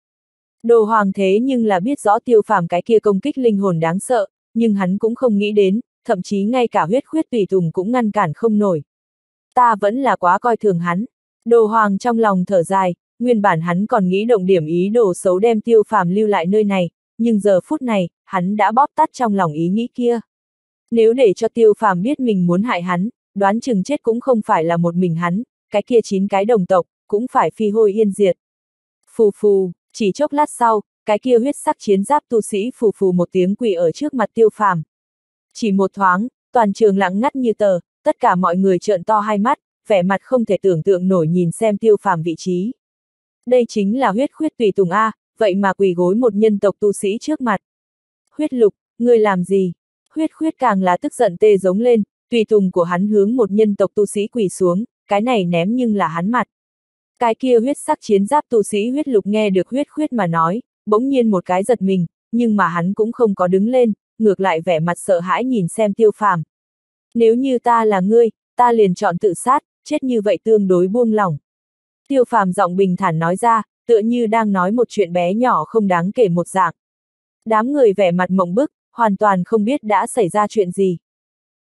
Đồ Hoàng thế nhưng là biết rõ Tiêu Phàm cái kia công kích linh hồn đáng sợ, nhưng hắn cũng không nghĩ đến, thậm chí ngay cả Huyết Khuyết tùy tùng cũng ngăn cản không nổi. Ta vẫn là quá coi thường hắn. Đồ Hoàng trong lòng thở dài, nguyên bản hắn còn nghĩ động điểm ý đồ xấu đem Tiêu Phàm lưu lại nơi này, nhưng giờ phút này, hắn đã bóp tắt trong lòng ý nghĩ kia. Nếu để cho Tiêu Phàm biết mình muốn hại hắn, đoán chừng chết cũng không phải là một mình hắn, cái kia 9 cái đồng tộc, cũng phải phi hôi yên diệt. Phù phù, chỉ chốc lát sau, cái kia huyết sắc chiến giáp tu sĩ phù phù một tiếng quỳ ở trước mặt Tiêu Phàm. Chỉ một thoáng, toàn trường lặng ngắt như tờ, tất cả mọi người trợn to hai mắt, vẻ mặt không thể tưởng tượng nổi nhìn xem Tiêu Phàm vị trí. Đây chính là Huyết Khuyết tùy tùng a, vậy mà quỳ gối một nhân tộc tu sĩ trước mặt. Huyết Lục, ngươi làm gì? Huyết Khuyết càng là tức giận tê giống lên, tùy tùng của hắn hướng một nhân tộc tu sĩ quỳ xuống, cái này ném nhưng là hắn mặt. Cái kia huyết sắc chiến giáp tu sĩ Huyết Lục nghe được Huyết Khuyết mà nói, bỗng nhiên một cái giật mình, nhưng mà hắn cũng không có đứng lên, ngược lại vẻ mặt sợ hãi nhìn xem Tiêu Phàm. Nếu như ta là ngươi, ta liền chọn tự sát, chết như vậy tương đối buông lỏng. Tiêu Phàm giọng bình thản nói ra, tựa như đang nói một chuyện bé nhỏ không đáng kể một dạng. Đám người vẻ mặt mộng bức, hoàn toàn không biết đã xảy ra chuyện gì.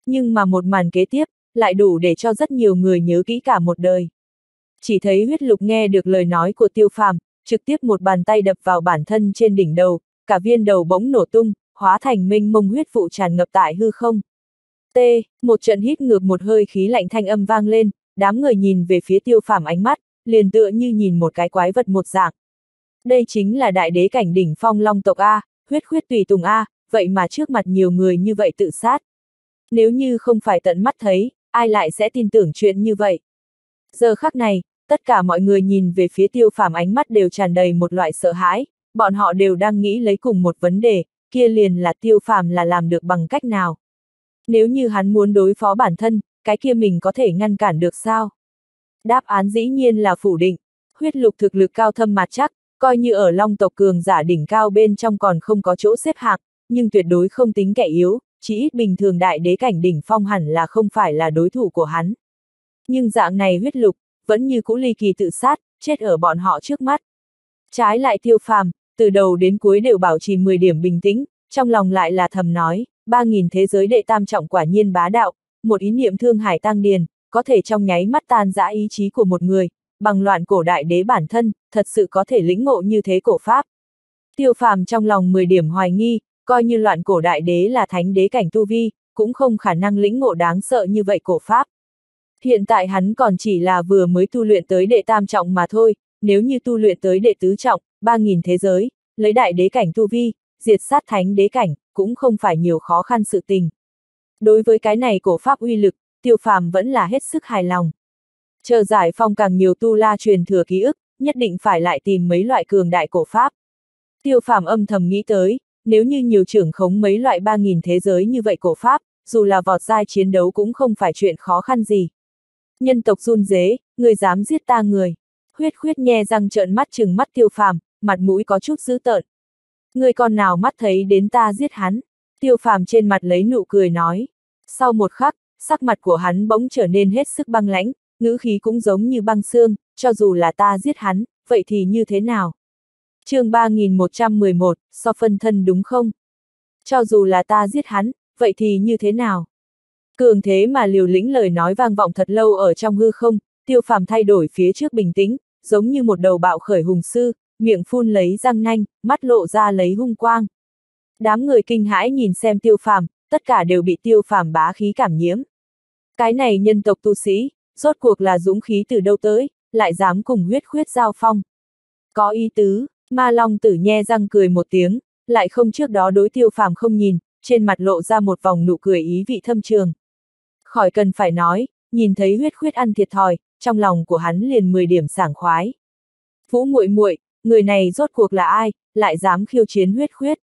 Nhưng mà một màn kế tiếp, lại đủ để cho rất nhiều người nhớ kỹ cả một đời. Chỉ thấy Huyết Lục nghe được lời nói của Tiêu Phàm, trực tiếp một bàn tay đập vào bản thân trên đỉnh đầu, cả viên đầu bỗng nổ tung, hóa thành mênh mông huyết vụ tràn ngập tại hư không. T, một trận hít ngược một hơi khí lạnh thanh âm vang lên, đám người nhìn về phía Tiêu Phàm ánh mắt, liền tựa như nhìn một cái quái vật một dạng. Đây chính là đại đế cảnh đỉnh phong Long tộc A, Huyết Khuyết tùy tùng A, vậy mà trước mặt nhiều người như vậy tự sát. Nếu như không phải tận mắt thấy, ai lại sẽ tin tưởng chuyện như vậy? Giờ khắc này, tất cả mọi người nhìn về phía Tiêu Phàm ánh mắt đều tràn đầy một loại sợ hãi, bọn họ đều đang nghĩ lấy cùng một vấn đề, kia liền là Tiêu Phàm là làm được bằng cách nào? Nếu như hắn muốn đối phó bản thân, cái kia mình có thể ngăn cản được sao? Đáp án dĩ nhiên là phủ định. Huyết Lục thực lực cao thâm mà chắc, coi như ở Long tộc cường giả đỉnh cao bên trong còn không có chỗ xếp hạng, nhưng tuyệt đối không tính kẻ yếu, chỉ ít bình thường đại đế cảnh đỉnh phong hẳn là không phải là đối thủ của hắn. Nhưng dạng này Huyết Lục, vẫn như cũ ly kỳ tự sát, chết ở bọn họ trước mắt. Trái lại Tiêu Phàm, từ đầu đến cuối đều bảo trì 10 điểm bình tĩnh, trong lòng lại là thầm nói, 3.000 thế giới đệ tam trọng quả nhiên bá đạo, một ý niệm thương hải tăng điền, có thể trong nháy mắt tan rã ý chí của một người, bằng loạn cổ đại đế bản thân, thật sự có thể lĩnh ngộ như thế cổ pháp. Tiêu Phàm trong lòng 10 điểm hoài nghi, coi như loạn cổ đại đế là thánh đế cảnh tu vi, cũng không khả năng lĩnh ngộ đáng sợ như vậy cổ pháp. Hiện tại hắn còn chỉ là vừa mới tu luyện tới đệ tam trọng mà thôi, nếu như tu luyện tới đệ tứ trọng, 3.000 thế giới, lấy đại đế cảnh tu vi, diệt sát thánh đế cảnh, cũng không phải nhiều khó khăn sự tình. Đối với cái này cổ pháp uy lực, Tiêu Phàm vẫn là hết sức hài lòng. Chờ giải phong càng nhiều tu la truyền thừa ký ức, nhất định phải lại tìm mấy loại cường đại cổ pháp. Tiêu Phàm âm thầm nghĩ tới, nếu như nhiều trưởng khống mấy loại 3.000 thế giới như vậy cổ pháp, dù là vọt giai chiến đấu cũng không phải chuyện khó khăn gì. Nhân tộc run rế, người dám giết ta người. Huyết Khuyết nhe răng trợn mắt chừng mắt Tiêu Phàm, mặt mũi có chút dữ tợn. Người con nào mắt thấy đến ta giết hắn? Tiêu Phàm trên mặt lấy nụ cười nói. Sau một khắc, sắc mặt của hắn bỗng trở nên hết sức băng lãnh, ngữ khí cũng giống như băng xương, cho dù là ta giết hắn, vậy thì như thế nào? Chương 3111, so phân thân đúng không? Cho dù là ta giết hắn, vậy thì như thế nào? Cường thế mà liều lĩnh lời nói vang vọng thật lâu ở trong hư không, Tiêu Phàm thay đổi phía trước bình tĩnh, giống như một đầu bạo khởi hùng sư, miệng phun lấy răng nanh, mắt lộ ra lấy hung quang. Đám người kinh hãi nhìn xem Tiêu Phàm, tất cả đều bị Tiêu Phàm bá khí cảm nhiễm. Cái này nhân tộc tu sĩ, rốt cuộc là dũng khí từ đâu tới, lại dám cùng Huyết Khuyết giao phong. Có ý tứ, Ma Long Tử nhe răng cười một tiếng, lại không trước đó đối Tiêu Phàm không nhìn, trên mặt lộ ra một vòng nụ cười ý vị thâm trường. Khỏi cần phải nói, nhìn thấy Huyết Khuyết ăn thiệt thòi, trong lòng của hắn liền 10 điểm sảng khoái. Vũ muội muội, người này rốt cuộc là ai, lại dám khiêu chiến Huyết Khuyết?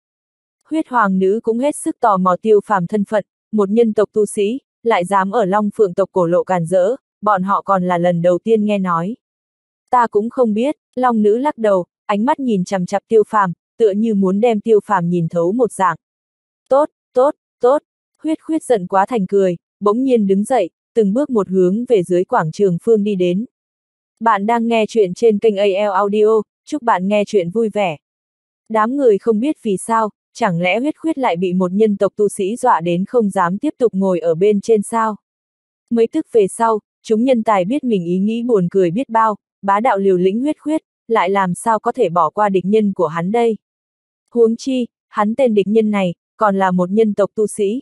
Huyết Hoàng Nữ cũng hết sức tò mò Tiêu Phàm thân phận, một nhân tộc tu sĩ, lại dám ở Long Phượng tộc cổ lộ càn rỡ, bọn họ còn là lần đầu tiên nghe nói. Ta cũng không biết, Long Nữ lắc đầu, ánh mắt nhìn chằm chằm Tiêu Phàm, tựa như muốn đem Tiêu Phàm nhìn thấu một dạng. Tốt, tốt, tốt, Huyết Khuyết giận quá thành cười, bỗng nhiên đứng dậy, từng bước một hướng về dưới quảng trường phương đi đến. Bạn đang nghe chuyện trên kênh AL Audio, chúc bạn nghe chuyện vui vẻ. Đám người không biết vì sao, chẳng lẽ Huyết Khuyết lại bị một nhân tộc tu sĩ dọa đến không dám tiếp tục ngồi ở bên trên sao? Mấy tức về sau, chúng nhân tài biết mình ý nghĩ buồn cười biết bao, bá đạo liều lĩnh Huyết Khuyết, lại làm sao có thể bỏ qua địch nhân của hắn đây? Huống chi, hắn tên địch nhân này, còn là một nhân tộc tu sĩ.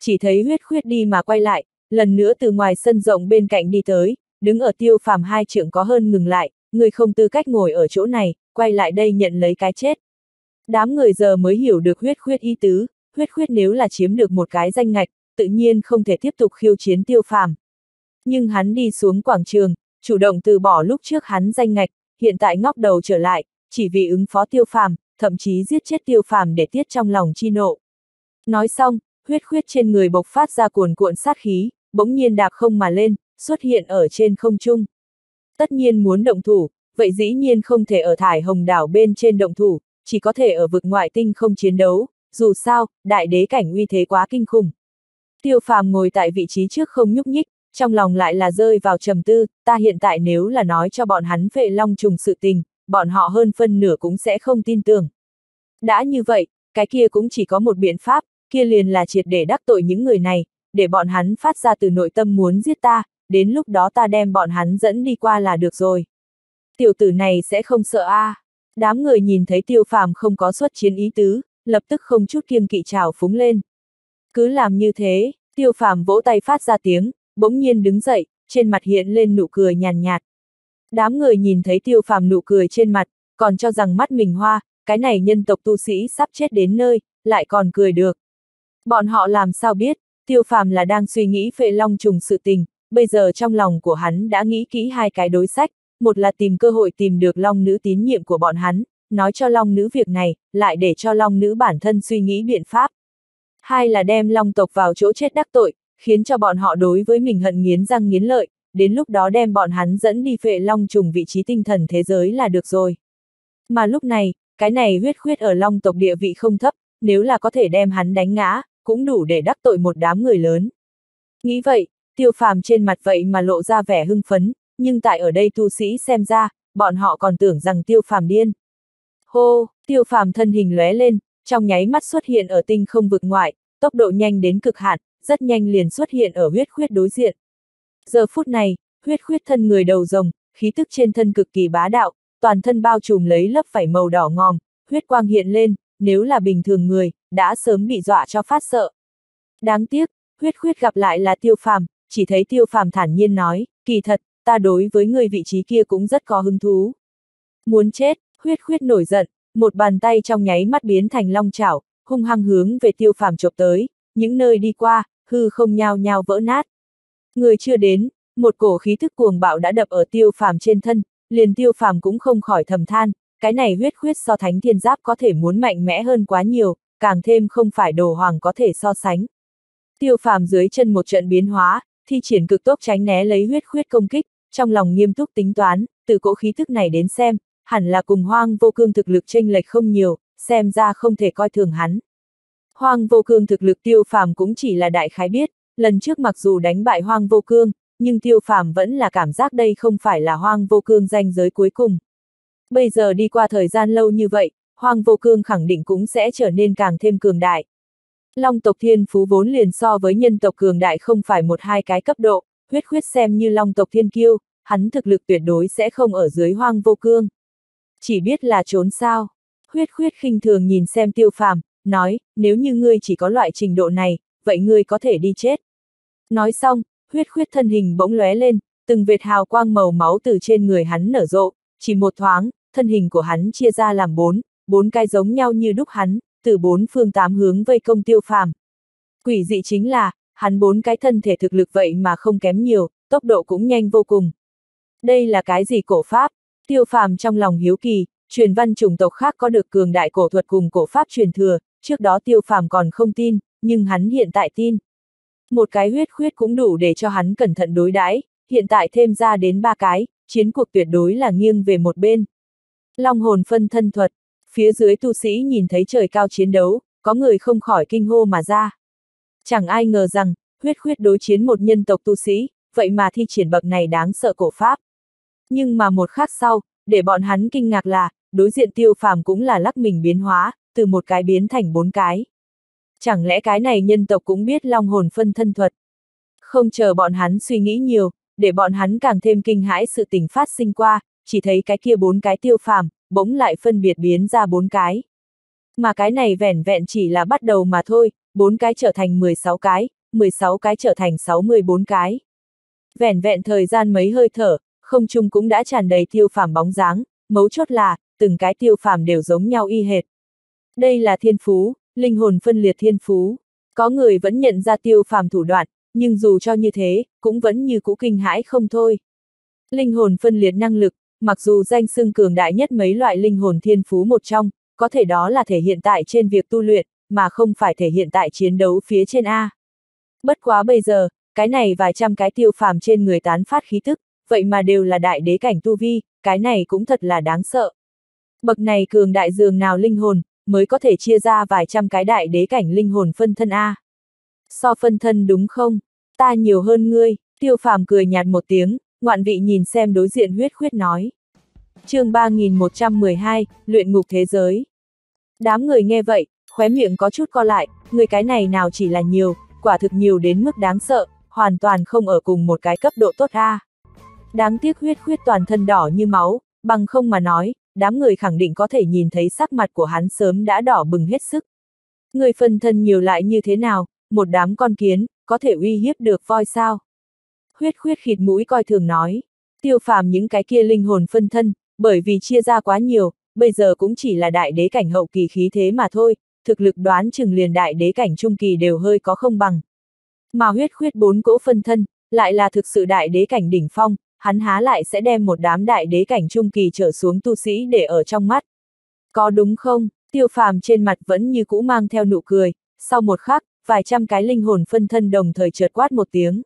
Chỉ thấy Huyết Khuyết đi mà quay lại, lần nữa từ ngoài sân rộng bên cạnh đi tới, đứng ở Tiêu Phàm hai trượng có hơn ngừng lại, người không tư cách ngồi ở chỗ này, quay lại đây nhận lấy cái chết. Đám người giờ mới hiểu được Huyết Khuyết ý tứ, Huyết Khuyết nếu là chiếm được một cái danh ngạch, tự nhiên không thể tiếp tục khiêu chiến Tiêu Phàm. Nhưng hắn đi xuống quảng trường, chủ động từ bỏ lúc trước hắn danh ngạch, hiện tại ngóc đầu trở lại, chỉ vì ứng phó Tiêu Phàm, thậm chí giết chết Tiêu Phàm để tiết trong lòng chi nộ. Nói xong, Huyết Khuyết trên người bộc phát ra cuồn cuộn sát khí, bỗng nhiên đạp không mà lên, xuất hiện ở trên không trung. Tất nhiên muốn động thủ, vậy dĩ nhiên không thể ở Thái Hồng Đảo bên trên động thủ, chỉ có thể ở vực ngoại tinh không chiến đấu, dù sao, đại đế cảnh uy thế quá kinh khủng. Tiêu Phàm ngồi tại vị trí trước không nhúc nhích, trong lòng lại là rơi vào trầm tư, ta hiện tại nếu là nói cho bọn hắn về Long Trùng sự tình, bọn họ hơn phân nửa cũng sẽ không tin tưởng. Đã như vậy, cái kia cũng chỉ có một biện pháp, kia liền là triệt để đắc tội những người này, để bọn hắn phát ra từ nội tâm muốn giết ta, đến lúc đó ta đem bọn hắn dẫn đi qua là được rồi. Tiểu tử này sẽ không sợ a. Đám người nhìn thấy Tiêu Phàm không có xuất chiến ý tứ, lập tức không chút kiêng kỵ trào phúng lên. Cứ làm như thế, Tiêu Phàm vỗ tay phát ra tiếng, bỗng nhiên đứng dậy, trên mặt hiện lên nụ cười nhàn nhạt. Đám người nhìn thấy Tiêu Phàm nụ cười trên mặt, còn cho rằng mắt mình hoa, cái này nhân tộc tu sĩ sắp chết đến nơi, lại còn cười được. Bọn họ làm sao biết, Tiêu Phàm là đang suy nghĩ về Long Trùng sự tình, bây giờ trong lòng của hắn đã nghĩ kỹ hai cái đối sách, một là tìm cơ hội tìm được Long Nữ tín nhiệm của bọn hắn, nói cho Long Nữ việc này, lại để cho Long Nữ bản thân suy nghĩ biện pháp. Hai là đem Long tộc vào chỗ chết đắc tội, khiến cho bọn họ đối với mình hận nghiến răng nghiến lợi, đến lúc đó đem bọn hắn dẫn đi Phệ Long Trùng vị trí tinh thần thế giới là được rồi. Mà lúc này, cái này Huyết Khuyết ở Long tộc địa vị không thấp, nếu là có thể đem hắn đánh ngã, cũng đủ để đắc tội một đám người lớn. Nghĩ vậy, Tiêu Phàm trên mặt vậy mà lộ ra vẻ hưng phấn, nhưng tại ở đây tu sĩ xem ra, bọn họ còn tưởng rằng Tiêu Phàm điên. Hô, Tiêu Phàm thân hình lóe lên, trong nháy mắt xuất hiện ở tinh không vực ngoại, tốc độ nhanh đến cực hạn, rất nhanh liền xuất hiện ở Huyết Khuyết đối diện. Giờ phút này, Huyết Khuyết thân người đầu rồng, khí tức trên thân cực kỳ bá đạo, toàn thân bao trùm lấy lớp vảy màu đỏ ngòm, huyết quang hiện lên, nếu là bình thường người, đã sớm bị dọa cho phát sợ. Đáng tiếc, Huyết Khuyết gặp lại là Tiêu Phàm, chỉ thấy Tiêu Phàm thản nhiên nói, kỳ thật, ta đối với người vị trí kia cũng rất có hứng thú. Muốn chết, Huyết Khuyết nổi giận, một bàn tay trong nháy mắt biến thành long chảo, hung hăng hướng về Tiêu Phàm chộp tới, những nơi đi qua, hư không nhao nhao vỡ nát. Người chưa đến, một cổ khí thức cuồng bạo đã đập ở Tiêu Phàm trên thân, liền Tiêu Phàm cũng không khỏi thầm than, cái này Huyết Khuyết so Thánh Thiên Giáp có thể muốn mạnh mẽ hơn quá nhiều, càng thêm không phải Đồ Hoàng có thể so sánh. Tiêu Phàm dưới chân một trận biến hóa, thi triển cực tốc tránh né lấy Huyết Khuyết công kích, trong lòng nghiêm túc tính toán, từ cỗ khí thức này đến xem, hẳn là cùng Hoang Vô Cương thực lực chênh lệch không nhiều, xem ra không thể coi thường hắn. Hoang Vô Cương thực lực Tiêu Phàm cũng chỉ là đại khái biết, lần trước mặc dù đánh bại Hoang Vô Cương, nhưng Tiêu Phàm vẫn là cảm giác đây không phải là Hoang Vô Cương ranh giới cuối cùng. Bây giờ đi qua thời gian lâu như vậy, Hoang Vô Cương khẳng định cũng sẽ trở nên càng thêm cường đại. Long tộc thiên phú vốn liền so với nhân tộc cường đại không phải một hai cái cấp độ, Huyết Khuyết xem như Long tộc thiên kiêu, hắn thực lực tuyệt đối sẽ không ở dưới Hoang Vô Cương. Chỉ biết là trốn sao. Huyết Khuyết khinh thường nhìn xem Tiêu Phàm, nói, nếu như ngươi chỉ có loại trình độ này, vậy ngươi có thể đi chết. Nói xong, Huyết Khuyết thân hình bỗng lóe lên, từng vệt hào quang màu máu từ trên người hắn nở rộ, chỉ một thoáng, thân hình của hắn chia ra làm bốn cái giống nhau như đúc hắn, từ bốn phương tám hướng vây công Tiêu Phàm. Quỷ dị chính là, hắn bốn cái thân thể thực lực vậy mà không kém nhiều, tốc độ cũng nhanh vô cùng. Đây là cái gì cổ pháp? Tiêu Phàm trong lòng hiếu kỳ, truyền văn chủng tộc khác có được cường đại cổ thuật cùng cổ pháp truyền thừa, trước đó Tiêu Phàm còn không tin, nhưng hắn hiện tại tin. Một cái Huyết Khuyết cũng đủ để cho hắn cẩn thận đối đãi, hiện tại thêm ra đến ba cái, chiến cuộc tuyệt đối là nghiêng về một bên. Long hồn phân thân thuật, phía dưới tu sĩ nhìn thấy trời cao chiến đấu, có người không khỏi kinh hô mà ra. Chẳng ai ngờ rằng, Huyết Khuyết đối chiến một nhân tộc tu sĩ, vậy mà thi triển bậc này đáng sợ cổ pháp. Nhưng mà một khắc sau, để bọn hắn kinh ngạc là, đối diện Tiêu Phàm cũng là lắc mình biến hóa, từ một cái biến thành bốn cái. Chẳng lẽ cái này nhân tộc cũng biết Long hồn phân thân thuật? Không chờ bọn hắn suy nghĩ nhiều, để bọn hắn càng thêm kinh hãi sự tình phát sinh qua, chỉ thấy cái kia bốn cái Tiêu Phàm, bỗng lại phân biệt biến ra bốn cái. Mà cái này vẻn vẹn chỉ là bắt đầu mà thôi, bốn cái trở thành 16 cái, 16 cái trở thành 64 cái. Vẻn vẹn thời gian mấy hơi thở, không trung cũng đã tràn đầy Tiêu Phàm bóng dáng, mấu chốt là, từng cái Tiêu Phàm đều giống nhau y hệt. Đây là thiên phú, linh hồn phân liệt thiên phú. Có người vẫn nhận ra Tiêu Phàm thủ đoạn, nhưng dù cho như thế, cũng vẫn như cũ kinh hãi không thôi. Linh hồn phân liệt năng lực, mặc dù danh xưng cường đại nhất mấy loại linh hồn thiên phú một trong, có thể đó là thể hiện tại trên việc tu luyện, mà không phải thể hiện tại chiến đấu phía trên A. Bất quá bây giờ, cái này vài trăm cái Tiêu Phàm trên người tán phát khí tức, vậy mà đều là đại đế cảnh tu vi, cái này cũng thật là đáng sợ. Bậc này cường đại dường nào linh hồn, mới có thể chia ra vài trăm cái đại đế cảnh linh hồn phân thân A. so phân thân đúng không? Ta nhiều hơn ngươi. Tiêu Phàm cười nhạt một tiếng, ngoạn vị nhìn xem đối diện Huyết Khuyết nói. Chương 3112, Luyện Ngục Thế Giới. Đám người nghe vậy, khóe miệng có chút co lại, người cái này nào chỉ là nhiều, quả thực nhiều đến mức đáng sợ, hoàn toàn không ở cùng một cái cấp độ tốt a. Đáng tiếc Huyết Khuyết toàn thân đỏ như máu, bằng không mà nói, đám người khẳng định có thể nhìn thấy sắc mặt của hắn sớm đã đỏ bừng hết sức. Người phân thân nhiều lại như thế nào, một đám con kiến, có thể uy hiếp được voi sao? Huyết Khuyết khịt mũi coi thường nói. Tiêu Phàm những cái kia linh hồn phân thân, bởi vì chia ra quá nhiều, bây giờ cũng chỉ là đại đế cảnh hậu kỳ khí thế mà thôi, thực lực đoán chừng liền đại đế cảnh trung kỳ đều hơi có không bằng. Mà Huyết Khuyết bốn cỗ phân thân, lại là thực sự đại đế cảnh đỉnh phong, hắn há lại sẽ đem một đám đại đế cảnh trung kỳ trở xuống tu sĩ để ở trong mắt. Có đúng không? Tiêu Phàm trên mặt vẫn như cũ mang theo nụ cười, sau một khắc, vài trăm cái linh hồn phân thân đồng thời chợt quát một tiếng.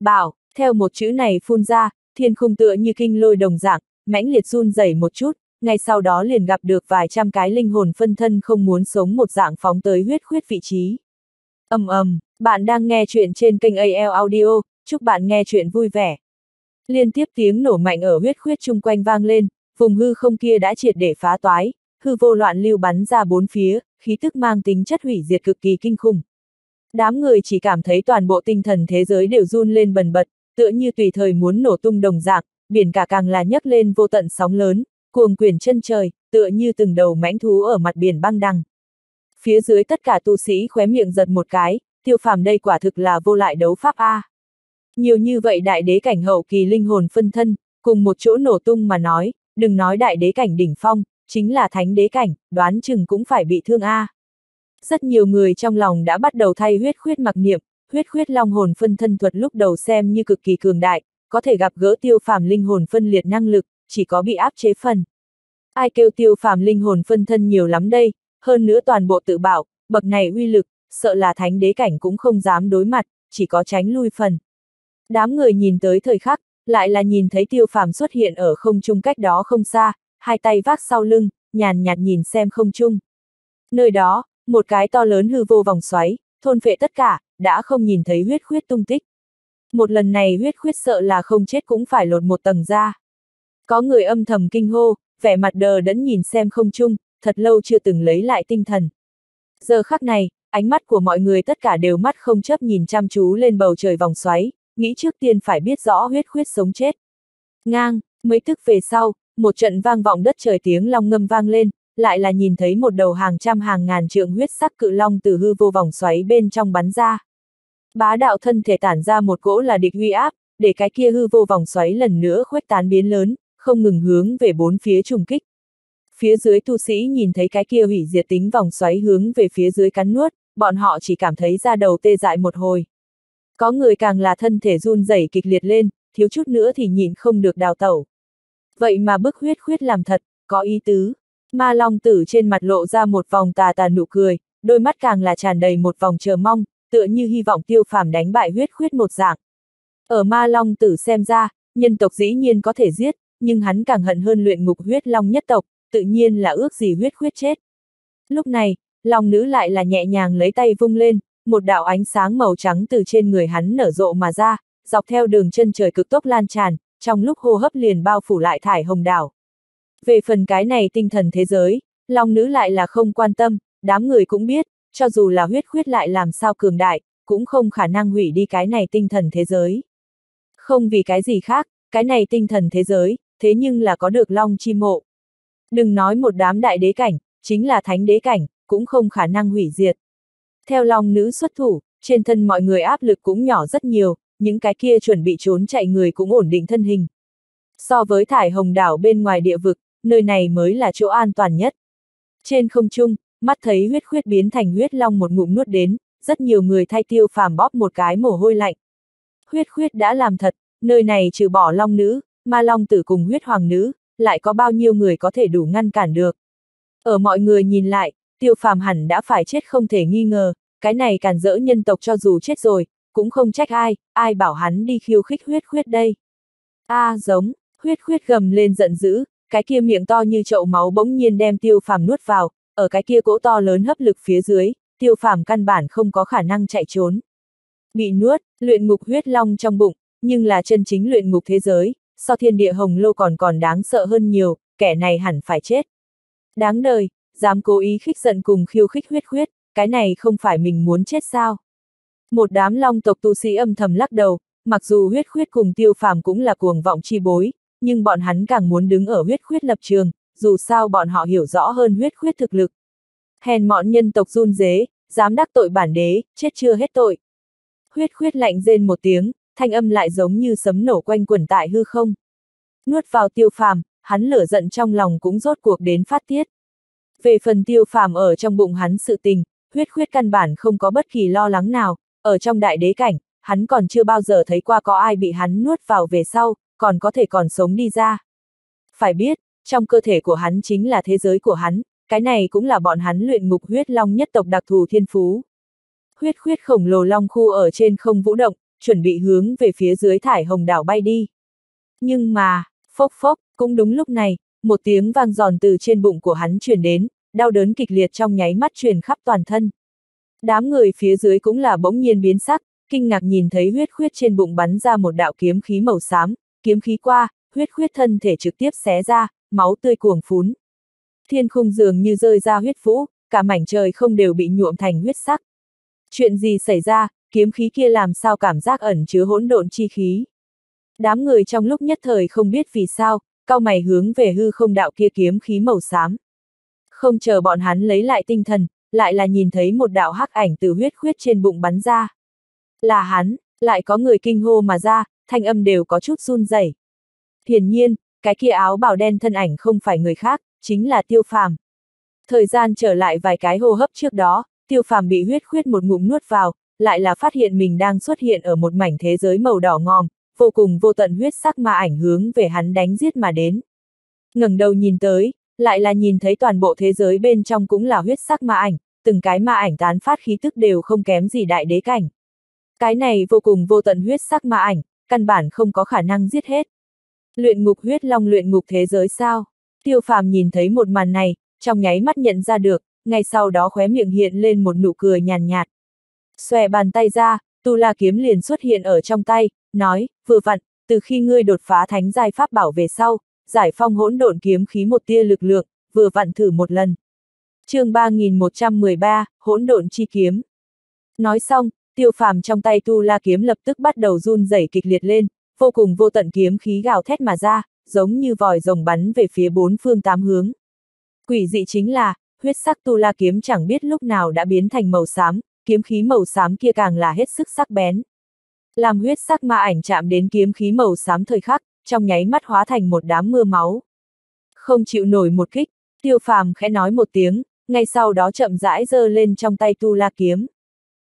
Bảo, theo một chữ này phun ra, thiên khung tựa như kinh lôi đồng dạng, mãnh liệt run rẩy một chút, ngay sau đó liền gặp được vài trăm cái linh hồn phân thân không muốn sống một dạng phóng tới Huyết Khuyết vị trí. Ầm ầm, bạn đang nghe chuyện trên kênh AL Audio, chúc bạn nghe chuyện vui vẻ. Liên tiếp tiếng nổ mạnh ở Huyết Khuyết chung quanh vang lên, vùng hư không kia đã triệt để phá toái, hư vô loạn lưu bắn ra bốn phía, khí tức mang tính chất hủy diệt cực kỳ kinh khủng. Đám người chỉ cảm thấy toàn bộ tinh thần thế giới đều run lên bần bật, tựa như tùy thời muốn nổ tung đồng dạng, biển cả càng là nhấc lên vô tận sóng lớn, cuồng quyển chân trời, tựa như từng đầu mãnh thú ở mặt biển băng đằng. Phía dưới tất cả tu sĩ khóe miệng giật một cái, Tiêu Phàm đây quả thực là vô lại đấu pháp a. Nhiều như vậy đại đế cảnh hậu kỳ linh hồn phân thân, cùng một chỗ nổ tung mà nói, đừng nói đại đế cảnh đỉnh phong, chính là thánh đế cảnh, đoán chừng cũng phải bị thương a. Rất nhiều người trong lòng đã bắt đầu thay Huyết Khuyết mặc niệm, Huyết Khuyết long hồn phân thân thuật lúc đầu xem như cực kỳ cường đại, có thể gặp gỡ Tiêu Phàm linh hồn phân liệt năng lực, chỉ có bị áp chế phần. Ai kêu Tiêu Phàm linh hồn phân thân nhiều lắm đây, hơn nữa toàn bộ tự bảo, bậc này uy lực, sợ là thánh đế cảnh cũng không dám đối mặt, chỉ có tránh lui phần. Đám người nhìn tới thời khắc, lại là nhìn thấy Tiêu Phàm xuất hiện ở không trung cách đó không xa, hai tay vác sau lưng, nhàn nhạt nhìn xem không trung. Nơi đó, một cái to lớn hư vô vòng xoáy, thôn phệ tất cả, đã không nhìn thấy Huyết Khuyết tung tích. Một lần này Huyết Khuyết sợ là không chết cũng phải lột một tầng ra. Có người âm thầm kinh hô, vẻ mặt đờ đẫn nhìn xem không trung, thật lâu chưa từng lấy lại tinh thần. Giờ khắc này, ánh mắt của mọi người tất cả đều mắt không chớp nhìn chăm chú lên bầu trời vòng xoáy, nghĩ trước tiên phải biết rõ Huyết Khuyết sống chết. Ngang, mấy tức về sau, một trận vang vọng đất trời tiếng long ngâm vang lên, lại là nhìn thấy một đầu hàng trăm hàng ngàn trượng huyết sắc cự long từ hư vô vòng xoáy bên trong bắn ra. Bá đạo thân thể tản ra một cỗ là địch uy áp, để cái kia hư vô vòng xoáy lần nữa khuếch tán biến lớn, không ngừng hướng về bốn phía trùng kích. Phía dưới tu sĩ nhìn thấy cái kia hủy diệt tính vòng xoáy hướng về phía dưới cắn nuốt, bọn họ chỉ cảm thấy da đầu tê dại một hồi. Có người càng là thân thể run rẩy kịch liệt lên, thiếu chút nữa thì nhịn không được đào tẩu. Vậy mà bức Huyết Khuyết làm thật, có ý tứ. Ma Long Tử trên mặt lộ ra một vòng tà tà nụ cười, đôi mắt càng là tràn đầy một vòng chờ mong, tựa như hy vọng Tiêu Phàm đánh bại Huyết Khuyết một dạng. Ở Ma Long Tử xem ra, nhân tộc dĩ nhiên có thể giết, nhưng hắn càng hận hơn luyện ngục huyết long nhất tộc, tự nhiên là ước gì Huyết Khuyết chết. Lúc này, Long Nữ lại là nhẹ nhàng lấy tay vung lên, một đạo ánh sáng màu trắng từ trên người hắn nở rộ mà ra, dọc theo đường chân trời cực tốc lan tràn, trong lúc hô hấp liền bao phủ lại Thái Hồng Đảo. Về phần cái này tinh thần thế giới, Long Nữ lại là không quan tâm, đám người cũng biết, cho dù là Huyết Khuyết lại làm sao cường đại, cũng không khả năng hủy đi cái này tinh thần thế giới. Không vì cái gì khác, cái này tinh thần thế giới, thế nhưng là có được Long Chi Mộ. Đừng nói một đám đại đế cảnh, chính là thánh đế cảnh, cũng không khả năng hủy diệt. Theo Long Nữ xuất thủ, trên thân mọi người áp lực cũng nhỏ rất nhiều, những cái kia chuẩn bị trốn chạy người cũng ổn định thân hình. So với Thái Hồng Đảo bên ngoài địa vực, nơi này mới là chỗ an toàn nhất. Trên không trung, mắt thấy Huyết Khuyết biến thành huyết long một ngụm nuốt đến, rất nhiều người thay Tiêu Phàm bóp một cái mồ hôi lạnh. Huyết Khuyết đã làm thật, nơi này trừ bỏ Long Nữ, Ma Long Tử cùng Huyết Hoàng Nữ, lại có bao nhiêu người có thể đủ ngăn cản được. Ở mọi người nhìn lại, Tiêu Phàm hẳn đã phải chết không thể nghi ngờ, cái này càn rỡ nhân tộc cho dù chết rồi, cũng không trách ai, ai bảo hắn đi khiêu khích Huyết Khuyết đây. A giống, Huyết Khuyết gầm lên giận dữ, cái kia miệng to như chậu máu bỗng nhiên đem Tiêu Phàm nuốt vào, ở cái kia cỗ to lớn hấp lực phía dưới, Tiêu Phàm căn bản không có khả năng chạy trốn. bị nuốt, luyện ngục huyết long trong bụng, nhưng là chân chính luyện ngục thế giới, so thiên địa hồng lô còn đáng sợ hơn nhiều, kẻ này hẳn phải chết. Đáng đời, dám cố ý khích giận cùng khiêu khích huyết khuyết, cái này không phải mình muốn chết sao? Một đám long tộc tu sĩ âm thầm lắc đầu, mặc dù huyết khuyết cùng Tiêu Phàm cũng là cuồng vọng chi bối, nhưng bọn hắn càng muốn đứng ở huyết khuyết lập trường, dù sao bọn họ hiểu rõ hơn huyết khuyết thực lực. Hèn mọn nhân tộc run rế, dám đắc tội bản đế, chết chưa hết tội. Huyết khuyết lạnh rên một tiếng, thanh âm lại giống như sấm nổ quanh quẩn tại hư không. Nuốt vào Tiêu Phàm, hắn lửa giận trong lòng cũng rốt cuộc đến phát tiết. Về phần Tiêu Phàm ở trong bụng hắn sự tình, huyết khuyết căn bản không có bất kỳ lo lắng nào, ở trong đại đế cảnh, hắn còn chưa bao giờ thấy qua có ai bị hắn nuốt vào về sau, còn có thể còn sống đi ra. Phải biết, trong cơ thể của hắn chính là thế giới của hắn, cái này cũng là bọn hắn luyện ngục huyết long nhất tộc đặc thù thiên phú. Huyết khuyết khổng lồ long khu ở trên không vũ động, chuẩn bị hướng về phía dưới Thái Hồng Đảo bay đi. Nhưng mà, phốc phốc, cũng đúng lúc này, một tiếng vang giòn từ trên bụng của hắn truyền đến, đau đớn kịch liệt trong nháy mắt truyền khắp toàn thân. Đám người phía dưới cũng là bỗng nhiên biến sắc, kinh ngạc nhìn thấy huyết khuyết trên bụng bắn ra một đạo kiếm khí màu xám, kiếm khí qua, huyết khuyết thân thể trực tiếp xé ra, máu tươi cuồng phún. Thiên khung dường như rơi ra huyết vũ, cả mảnh trời không đều bị nhuộm thành huyết sắc. Chuyện gì xảy ra, kiếm khí kia làm sao cảm giác ẩn chứa hỗn độn chi khí? Đám người trong lúc nhất thời không biết vì sao, cau mày hướng về hư không đạo kia kiếm khí màu xám. Không chờ bọn hắn lấy lại tinh thần, lại là nhìn thấy một đạo hắc ảnh từ huyết khuyết trên bụng bắn ra. Là hắn, lại có người kinh hô mà ra, thanh âm đều có chút run rẩy. Hiển nhiên, cái kia áo bào đen thân ảnh không phải người khác, chính là Tiêu Phàm. Thời gian trở lại vài cái hô hấp trước đó, Tiêu Phàm bị huyết khuyết một ngụm nuốt vào, lại là phát hiện mình đang xuất hiện ở một mảnh thế giới màu đỏ ngòm, vô cùng vô tận huyết sắc mà ảnh hướng về hắn đánh giết mà đến. Ngẩng đầu nhìn tới, lại là nhìn thấy toàn bộ thế giới bên trong cũng là huyết sắc ma ảnh, từng cái ma ảnh tán phát khí tức đều không kém gì đại đế cảnh. Cái này vô cùng vô tận huyết sắc ma ảnh, căn bản không có khả năng giết hết. Luyện ngục huyết long luyện ngục thế giới sao? Tiêu Phàm nhìn thấy một màn này, trong nháy mắt nhận ra được, ngay sau đó khóe miệng hiện lên một nụ cười nhàn nhạt. Xòe bàn tay ra, Tu La Kiếm liền xuất hiện ở trong tay, nói, vừa vặn, từ khi ngươi đột phá thánh giai pháp bảo về sau, giải phong hỗn độn kiếm khí một tia lực lượng, vừa vặn thử một lần. Chương 3113, Hỗn Độn Chi Kiếm. Nói xong, Tiêu Phàm trong tay Tu La Kiếm lập tức bắt đầu run rẩy kịch liệt lên, vô cùng vô tận kiếm khí gào thét mà ra, giống như vòi rồng bắn về phía bốn phương tám hướng. Quỷ dị chính là, huyết sắc Tu La Kiếm chẳng biết lúc nào đã biến thành màu xám, kiếm khí màu xám kia càng là hết sức sắc bén. Làm huyết sắc ma ảnh chạm đến kiếm khí màu xám thời khắc, trong nháy mắt hóa thành một đám mưa máu. Không chịu nổi một kích, Tiêu Phàm khẽ nói một tiếng, ngay sau đó chậm rãi giơ lên trong tay Tu La Kiếm.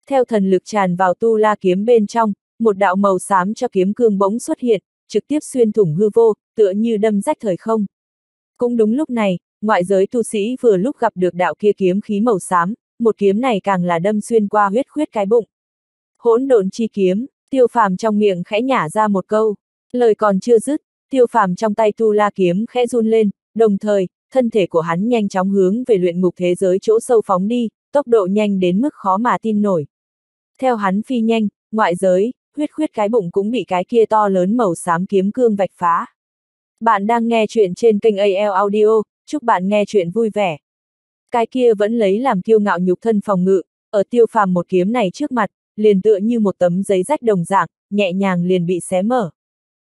Theo thần lực tràn vào Tu La Kiếm bên trong, một đạo màu xám cho kiếm cương bỗng xuất hiện, trực tiếp xuyên thủng hư vô, tựa như đâm rách thời không. Cũng đúng lúc này, ngoại giới tu sĩ vừa lúc gặp được đạo kia kiếm khí màu xám, một kiếm này càng là đâm xuyên qua huyết khuyết cái bụng. Hỗn Độn Chi Kiếm, Tiêu Phàm trong miệng khẽ nhả ra một câu. Lời còn chưa dứt, Tiêu Phàm trong tay Tu La Kiếm khẽ run lên, đồng thời, thân thể của hắn nhanh chóng hướng về luyện ngục thế giới chỗ sâu phóng đi, tốc độ nhanh đến mức khó mà tin nổi. Theo hắn phi nhanh, ngoại giới, huyết khuyết cái bụng cũng bị cái kia to lớn màu xám kiếm cương vạch phá. Bạn đang nghe chuyện trên kênh AL Audio, chúc bạn nghe chuyện vui vẻ. Cái kia vẫn lấy làm kiêu ngạo nhục thân phòng ngự, ở Tiêu Phàm một kiếm này trước mặt, liền tựa như một tấm giấy rách đồng dạng, nhẹ nhàng liền bị xé mở.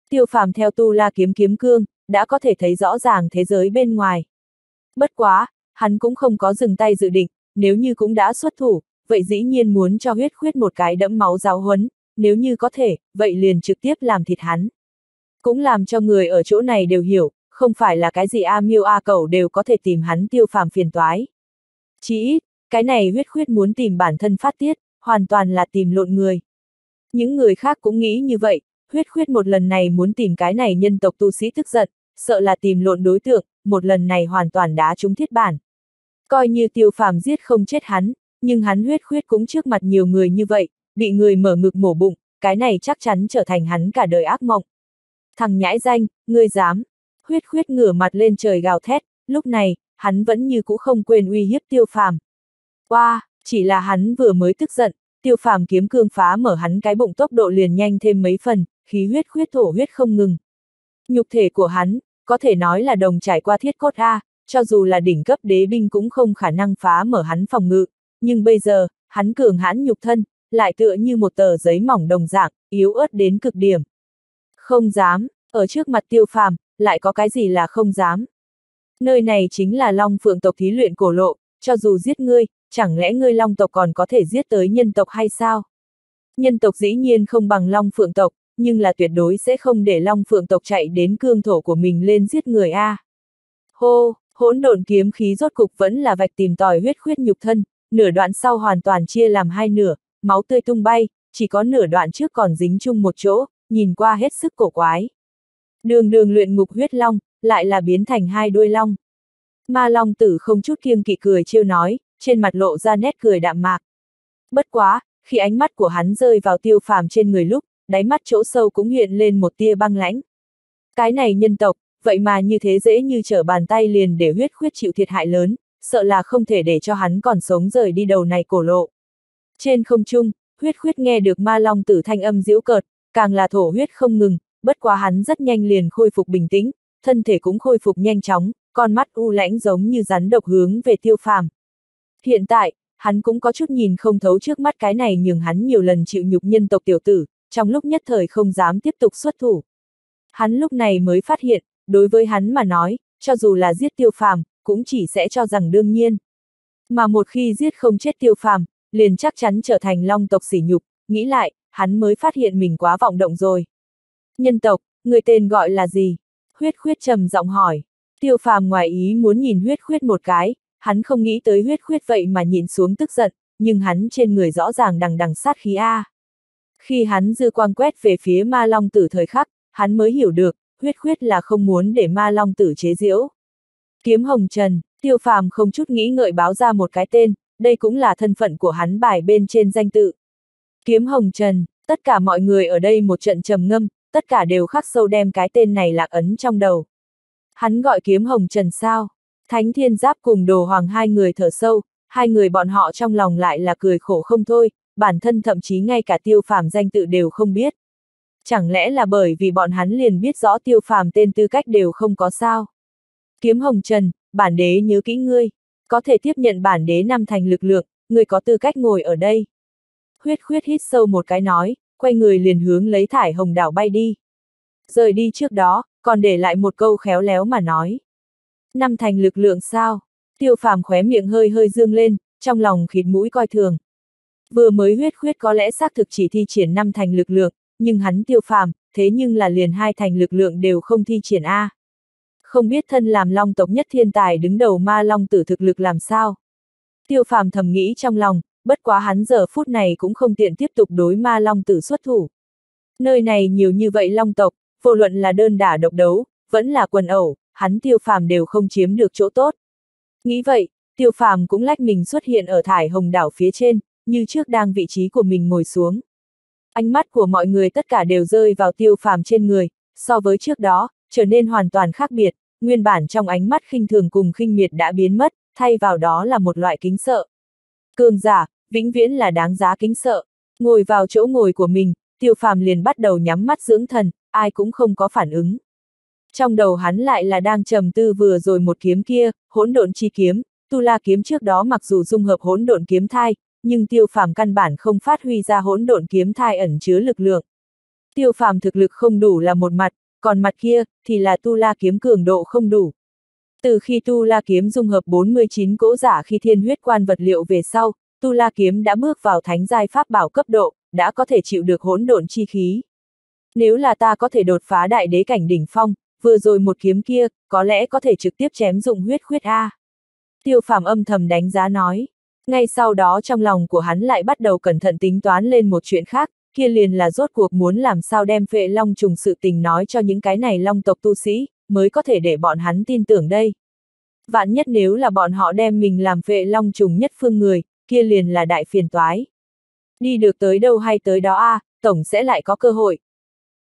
Tiêu Phàm theo Tu La Kiếm kiếm cương, đã có thể thấy rõ ràng thế giới bên ngoài. Bất quá, hắn cũng không có dừng tay dự định, nếu như cũng đã xuất thủ, vậy dĩ nhiên muốn cho huyết khuyết một cái đẫm máu giáo huấn, nếu như có thể, vậy liền trực tiếp làm thịt hắn. Cũng làm cho người ở chỗ này đều hiểu, không phải là cái gì a miêu a cẩu đều có thể tìm hắn Tiêu Phàm phiền toái. Chỉ ít, cái này huyết khuyết muốn tìm bản thân phát tiết, hoàn toàn là tìm lộn người. Những người khác cũng nghĩ như vậy. Huyết khuyết một lần này muốn tìm cái này nhân tộc tu sĩ tức giận, sợ là tìm lộn đối tượng, một lần này hoàn toàn đá trúng thiết bản. Coi như Tiêu Phàm giết không chết hắn, nhưng hắn huyết khuyết cũng trước mặt nhiều người như vậy, bị người mở ngực mổ bụng, cái này chắc chắn trở thành hắn cả đời ác mộng. Thằng nhãi danh, ngươi dám! Huyết khuyết ngửa mặt lên trời gào thét, lúc này, hắn vẫn như cũ không quên uy hiếp Tiêu Phàm. Chỉ là hắn vừa mới tức giận, Tiêu Phàm kiếm cương phá mở hắn cái bụng tốc độ liền nhanh thêm mấy phần, khí huyết khuyết thổ huyết không ngừng. Nhục thể của hắn, có thể nói là đồng trải qua thiết cốt A, cho dù là đỉnh cấp đế binh cũng không khả năng phá mở hắn phòng ngự, nhưng bây giờ, hắn cường hãn nhục thân, lại tựa như một tờ giấy mỏng đồng dạng, yếu ớt đến cực điểm. Không dám, ở trước mặt Tiêu Phàm, lại có cái gì là không dám. Nơi này chính là Long Phượng tộc thí luyện cổ lộ, cho dù giết ngươi, chẳng lẽ ngươi Long tộc còn có thể giết tới nhân tộc hay sao? Nhân tộc dĩ nhiên không bằng Long Phượng tộc, nhưng là tuyệt đối sẽ không để Long Phượng tộc chạy đến cương thổ của mình lên giết người A. Hô, hỗn độn kiếm khí rốt cục vẫn là vạch tìm tòi huyết khuyết nhục thân, nửa đoạn sau hoàn toàn chia làm hai nửa, máu tươi tung bay, chỉ có nửa đoạn trước còn dính chung một chỗ, nhìn qua hết sức cổ quái. Đường đường luyện ngục huyết long, lại là biến thành hai đuôi long. Ma Long Tử không chút kiêng kỵ cười trêu nói, trên mặt lộ ra nét cười đạm mạc. Bất quá, khi ánh mắt của hắn rơi vào Tiêu Phàm trên người lúc, đáy mắt chỗ sâu cũng hiện lên một tia băng lãnh. Cái này nhân tộc, vậy mà như thế dễ như trở bàn tay liền để huyết khuyết chịu thiệt hại lớn, sợ là không thể để cho hắn còn sống rời đi đầu này cổ lộ. Trên không trung, huyết khuyết nghe được Ma Long Tử thanh âm giễu cợt, càng là thổ huyết không ngừng, bất quá hắn rất nhanh liền khôi phục bình tĩnh, thân thể cũng khôi phục nhanh chóng, con mắt u lãnh giống như rắn độc hướng về Tiêu Phàm. Hiện tại, hắn cũng có chút nhìn không thấu trước mắt cái này nhường hắn nhiều lần chịu nhục nhân tộc tiểu tử, trong lúc nhất thời không dám tiếp tục xuất thủ. Hắn lúc này mới phát hiện, đối với hắn mà nói, cho dù là giết Tiêu Phàm, cũng chỉ sẽ cho rằng đương nhiên. Mà một khi giết không chết Tiêu Phàm, liền chắc chắn trở thành Long tộc sỉ nhục, nghĩ lại, hắn mới phát hiện mình quá vọng động rồi. Nhân tộc, người tên gọi là gì? Huyết khuyết trầm giọng hỏi. Tiêu Phàm ngoài ý muốn nhìn huyết khuyết một cái, hắn không nghĩ tới huyết khuyết vậy mà nhịn xuống tức giận, nhưng hắn trên người rõ ràng đằng đằng sát khí A. Khi hắn dư quang quét về phía Ma Long Tử thời khắc, hắn mới hiểu được, huyết khuyết là không muốn để Ma Long Tử chế giễu. Kiếm Hồng Trần, Tiêu Phàm không chút nghĩ ngợi báo ra một cái tên, đây cũng là thân phận của hắn bài bên trên danh tự. Kiếm Hồng Trần, tất cả mọi người ở đây một trận trầm ngâm, tất cả đều khắc sâu đem cái tên này lạc ấn trong đầu. Hắn gọi Kiếm Hồng Trần sao? Thánh Thiên Giáp cùng Đồ Hoàng hai người thở sâu, hai người bọn họ trong lòng lại là cười khổ không thôi, bản thân thậm chí ngay cả Tiêu Phàm danh tự đều không biết. Chẳng lẽ là bởi vì bọn hắn liền biết rõ Tiêu Phàm tên tư cách đều không có sao? Kiếm Hồng Trần, bản đế nhớ kỹ ngươi, có thể tiếp nhận bản đế 5 thành lực lượng, ngươi có tư cách ngồi ở đây. Huyết khuyết hít sâu một cái nói, quay người liền hướng lấy Thái Hồng Đảo bay đi. Rời đi trước đó, còn để lại một câu khéo léo mà nói. 5 thành lực lượng sao? Tiêu Phàm khóe miệng hơi hơi dương lên, trong lòng khịt mũi coi thường. Vừa mới huyết khuyết có lẽ xác thực chỉ thi triển 5 thành lực lượng, nhưng hắn Tiêu Phàm, thế nhưng là liền 2 thành lực lượng đều không thi triển A. Không biết thân làm Long tộc nhất thiên tài đứng đầu Ma Long Tử thực lực làm sao? Tiêu Phàm thầm nghĩ trong lòng, bất quá hắn giờ phút này cũng không tiện tiếp tục đối Ma Long Tử xuất thủ. Nơi này nhiều như vậy Long tộc, vô luận là đơn đả độc đấu, vẫn là quần ẩu, hắn Tiêu Phàm đều không chiếm được chỗ tốt. Nghĩ vậy, Tiêu Phàm cũng lách mình xuất hiện ở Thái Hồng Đảo phía trên, như trước đang vị trí của mình ngồi xuống. Ánh mắt của mọi người tất cả đều rơi vào Tiêu Phàm trên người, so với trước đó, trở nên hoàn toàn khác biệt, nguyên bản trong ánh mắt khinh thường cùng khinh miệt đã biến mất, thay vào đó là một loại kính sợ. Cường giả, vĩnh viễn là đáng giá kính sợ. Ngồi vào chỗ ngồi của mình, Tiêu Phàm liền bắt đầu nhắm mắt dưỡng thần, ai cũng không có phản ứng. Trong đầu hắn lại là đang trầm tư vừa rồi một kiếm kia, hỗn độn chi kiếm, tu la kiếm trước đó mặc dù dung hợp hỗn độn kiếm thai, nhưng Tiêu Phàm căn bản không phát huy ra hỗn độn kiếm thai ẩn chứa lực lượng. Tiêu Phàm thực lực không đủ là một mặt, còn mặt kia thì là tu la kiếm cường độ không đủ. Từ khi tu la kiếm dung hợp 49 cỗ giả khi thiên huyết quan vật liệu về sau, tu la kiếm đã bước vào thánh giai pháp bảo cấp độ, đã có thể chịu được hỗn độn chi khí. Nếu là ta có thể đột phá đại đế cảnh đỉnh phong, vừa rồi một kiếm kia, có lẽ có thể trực tiếp chém dụng huyết khuyết A. Tiêu Phàm âm thầm đánh giá nói. Ngay sau đó trong lòng của hắn lại bắt đầu cẩn thận tính toán lên một chuyện khác, kia liền là rốt cuộc muốn làm sao đem Phệ Long Trùng sự tình nói cho những cái này Long tộc tu sĩ, mới có thể để bọn hắn tin tưởng đây. Vạn nhất nếu là bọn họ đem mình làm Phệ Long Trùng nhất phương người, kia liền là đại phiền toái. Đi được tới đâu hay tới đó A, tổng sẽ lại có cơ hội.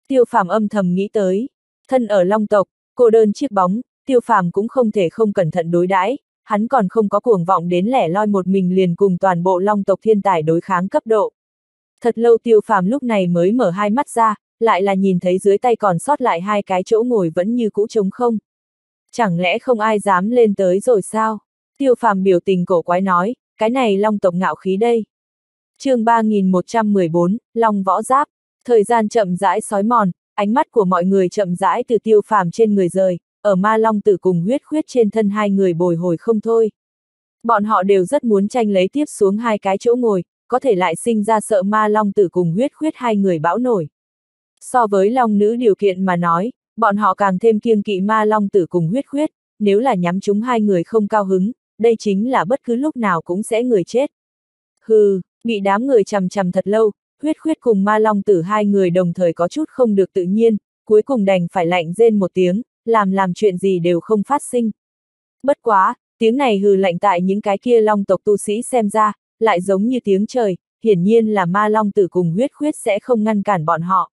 Tiêu Phàm âm thầm nghĩ tới. Thân ở Long tộc, cô đơn chiếc bóng, Tiêu Phàm cũng không thể không cẩn thận đối đãi, hắn còn không có cuồng vọng đến lẻ loi một mình liền cùng toàn bộ Long tộc thiên tài đối kháng cấp độ. Thật lâu Tiêu Phàm lúc này mới mở hai mắt ra, lại là nhìn thấy dưới tay còn sót lại hai cái chỗ ngồi vẫn như cũ trống không. Chẳng lẽ không ai dám lên tới rồi sao? Tiêu Phàm biểu tình cổ quái nói, cái này Long tộc ngạo khí đây. Chương 3114, Long Võ Giáp. Thời gian chậm rãi sói mòn, ánh mắt của mọi người chậm rãi từ Tiêu Phàm trên người rời, ở Ma Long Tử cùng Huyết Khuyết trên thân hai người bồi hồi không thôi. Bọn họ đều rất muốn tranh lấy tiếp xuống hai cái chỗ ngồi, có thể lại sinh ra sợ Ma Long Tử cùng Huyết Khuyết hai người bão nổi. So với Long Nữ điều kiện mà nói, bọn họ càng thêm kiêng kỵ Ma Long Tử cùng Huyết Khuyết, nếu là nhắm chúng hai người không cao hứng, đây chính là bất cứ lúc nào cũng sẽ người chết. Hừ, bị đám người chằm chằm thật lâu, Huyết Khuyết cùng Ma Long Tử hai người đồng thời có chút không được tự nhiên, cuối cùng đành phải lạnh rên một tiếng, làm chuyện gì đều không phát sinh. Bất quá, tiếng này hừ lạnh tại những cái kia Long tộc tu sĩ xem ra, lại giống như tiếng trời, hiển nhiên là Ma Long Tử cùng Huyết Khuyết sẽ không ngăn cản bọn họ.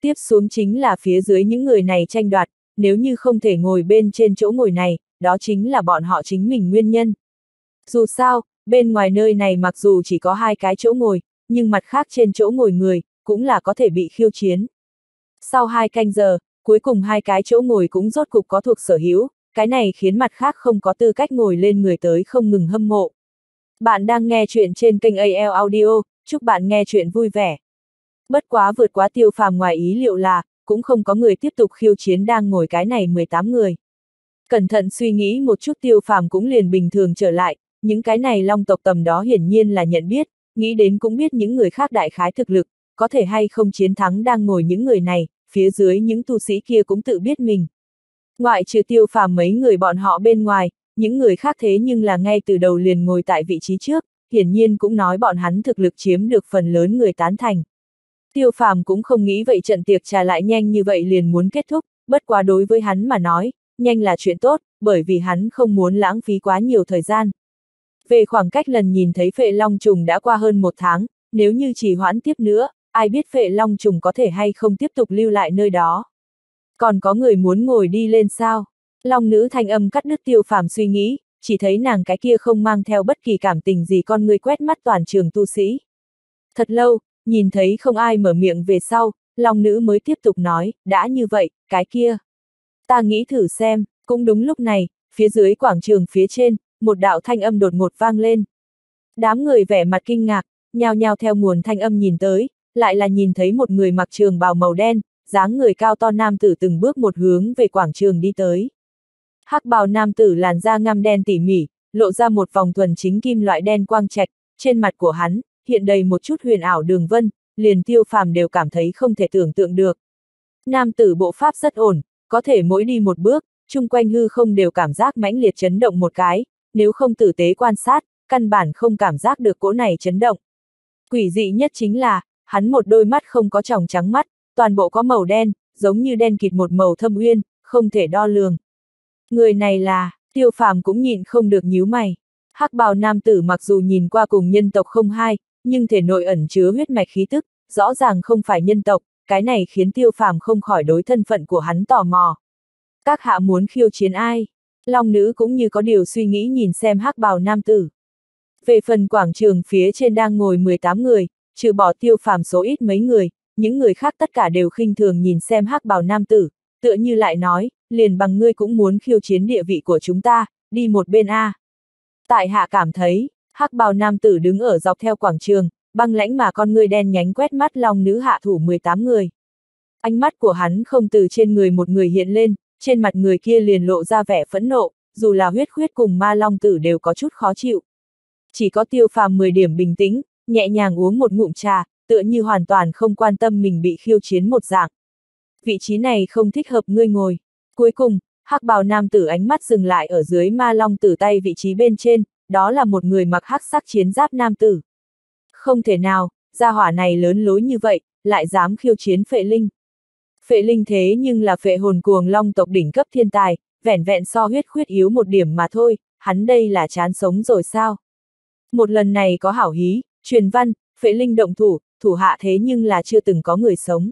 Tiếp xuống chính là phía dưới những người này tranh đoạt, nếu như không thể ngồi bên trên chỗ ngồi này, đó chính là bọn họ chính mình nguyên nhân. Dù sao, bên ngoài nơi này mặc dù chỉ có hai cái chỗ ngồi, nhưng mặt khác trên chỗ ngồi người, cũng là có thể bị khiêu chiến. Sau 2 canh giờ, cuối cùng hai cái chỗ ngồi cũng rốt cục có thuộc sở hữu, cái này khiến mặt khác không có tư cách ngồi lên người tới không ngừng hâm mộ. Bạn đang nghe chuyện trên kênh AL Audio, chúc bạn nghe chuyện vui vẻ. Bất quá vượt quá Tiêu Phàm ngoài ý liệu là, cũng không có người tiếp tục khiêu chiến đang ngồi cái này 18 người. Cẩn thận suy nghĩ một chút Tiêu Phàm cũng liền bình thường trở lại, những cái này Long tộc tầm đó hiển nhiên là nhận biết, nghĩ đến cũng biết những người khác đại khái thực lực, có thể hay không chiến thắng đang ngồi những người này, phía dưới những tu sĩ kia cũng tự biết mình. Ngoại trừ Tiêu Phàm mấy người bọn họ bên ngoài, những người khác thế nhưng là ngay từ đầu liền ngồi tại vị trí trước, hiển nhiên cũng nói bọn hắn thực lực chiếm được phần lớn người tán thành. Tiêu Phàm cũng không nghĩ vậy trận tiệc trà lại nhanh như vậy liền muốn kết thúc, bất quá đối với hắn mà nói, nhanh là chuyện tốt, bởi vì hắn không muốn lãng phí quá nhiều thời gian. Về khoảng cách lần nhìn thấy Phệ Long Trùng đã qua hơn 1 tháng, nếu như chỉ hoãn tiếp nữa, ai biết Phệ Long Trùng có thể hay không tiếp tục lưu lại nơi đó. Còn có người muốn ngồi đi lên sao? Long Nữ thanh âm cắt đứt Tiêu Phàm suy nghĩ, chỉ thấy nàng cái kia không mang theo bất kỳ cảm tình gì con người quét mắt toàn trường tu sĩ. Thật lâu, nhìn thấy không ai mở miệng về sau, Long Nữ mới tiếp tục nói, đã như vậy, cái kia. Ta nghĩ thử xem, cũng đúng lúc này, phía dưới quảng trường phía trên, một đạo thanh âm đột ngột vang lên. Đám người vẻ mặt kinh ngạc, nhao nhao theo nguồn thanh âm nhìn tới, lại là nhìn thấy một người mặc trường bào màu đen, dáng người cao to nam tử từng bước một hướng về quảng trường đi tới. Hắc bào nam tử làn da ngăm đen tỉ mỉ, lộ ra một vòng thuần chính kim loại đen quang trạch, trên mặt của hắn hiện đầy một chút huyền ảo đường vân, liền Tiêu Phàm đều cảm thấy không thể tưởng tượng được. Nam tử bộ pháp rất ổn, có thể mỗi đi một bước, chung quanh hư không đều cảm giác mãnh liệt chấn động một cái, nếu không tử tế quan sát, căn bản không cảm giác được cỗ này chấn động. Quỷ dị nhất chính là, hắn một đôi mắt không có tròng trắng mắt, toàn bộ có màu đen, giống như đen kịt một màu thâm uyên, không thể đo lường. Người này là, Tiêu Phàm cũng nhịn không được nhíu mày. Hắc bào nam tử mặc dù nhìn qua cùng nhân tộc không hai, nhưng thể nội ẩn chứa huyết mạch khí tức, rõ ràng không phải nhân tộc, cái này khiến Tiêu Phàm không khỏi đối thân phận của hắn tò mò. Các hạ muốn khiêu chiến ai? Long Nữ cũng như có điều suy nghĩ nhìn xem hắc bào nam tử. Về phần quảng trường phía trên đang ngồi 18 người, trừ bỏ Tiêu Phàm số ít mấy người, những người khác tất cả đều khinh thường nhìn xem hắc bào nam tử, tựa như lại nói, liền bằng ngươi cũng muốn khiêu chiến địa vị của chúng ta, đi một bên a. Tại hạ cảm thấy, hắc bào nam tử đứng ở dọc theo quảng trường, băng lãnh mà con người đen nhánh quét mắt Long Nữ hạ thủ 18 người. Ánh mắt của hắn không từ trên người một người hiện lên, trên mặt người kia liền lộ ra vẻ phẫn nộ, dù là Huyết Khuyết cùng Ma Long Tử đều có chút khó chịu. Chỉ có Tiêu Phàm 10 điểm bình tĩnh, nhẹ nhàng uống một ngụm trà, tựa như hoàn toàn không quan tâm mình bị khiêu chiến một dạng. Vị trí này không thích hợp ngươi ngồi. Cuối cùng, hắc bào nam tử ánh mắt dừng lại ở dưới Ma Long Tử tay vị trí bên trên, đó là một người mặc hắc sắc chiến giáp nam tử. Không thể nào, gia hỏa này lớn lối như vậy, lại dám khiêu chiến Phệ Linh. Phệ Linh thế nhưng là phệ hồn cuồng Long tộc đỉnh cấp thiên tài, vẻn vẹn so Huyết Khuyết yếu một điểm mà thôi, hắn đây là chán sống rồi sao? Một lần này có hảo hí, truyền văn, Phệ Linh động thủ, thủ hạ thế nhưng là chưa từng có người sống.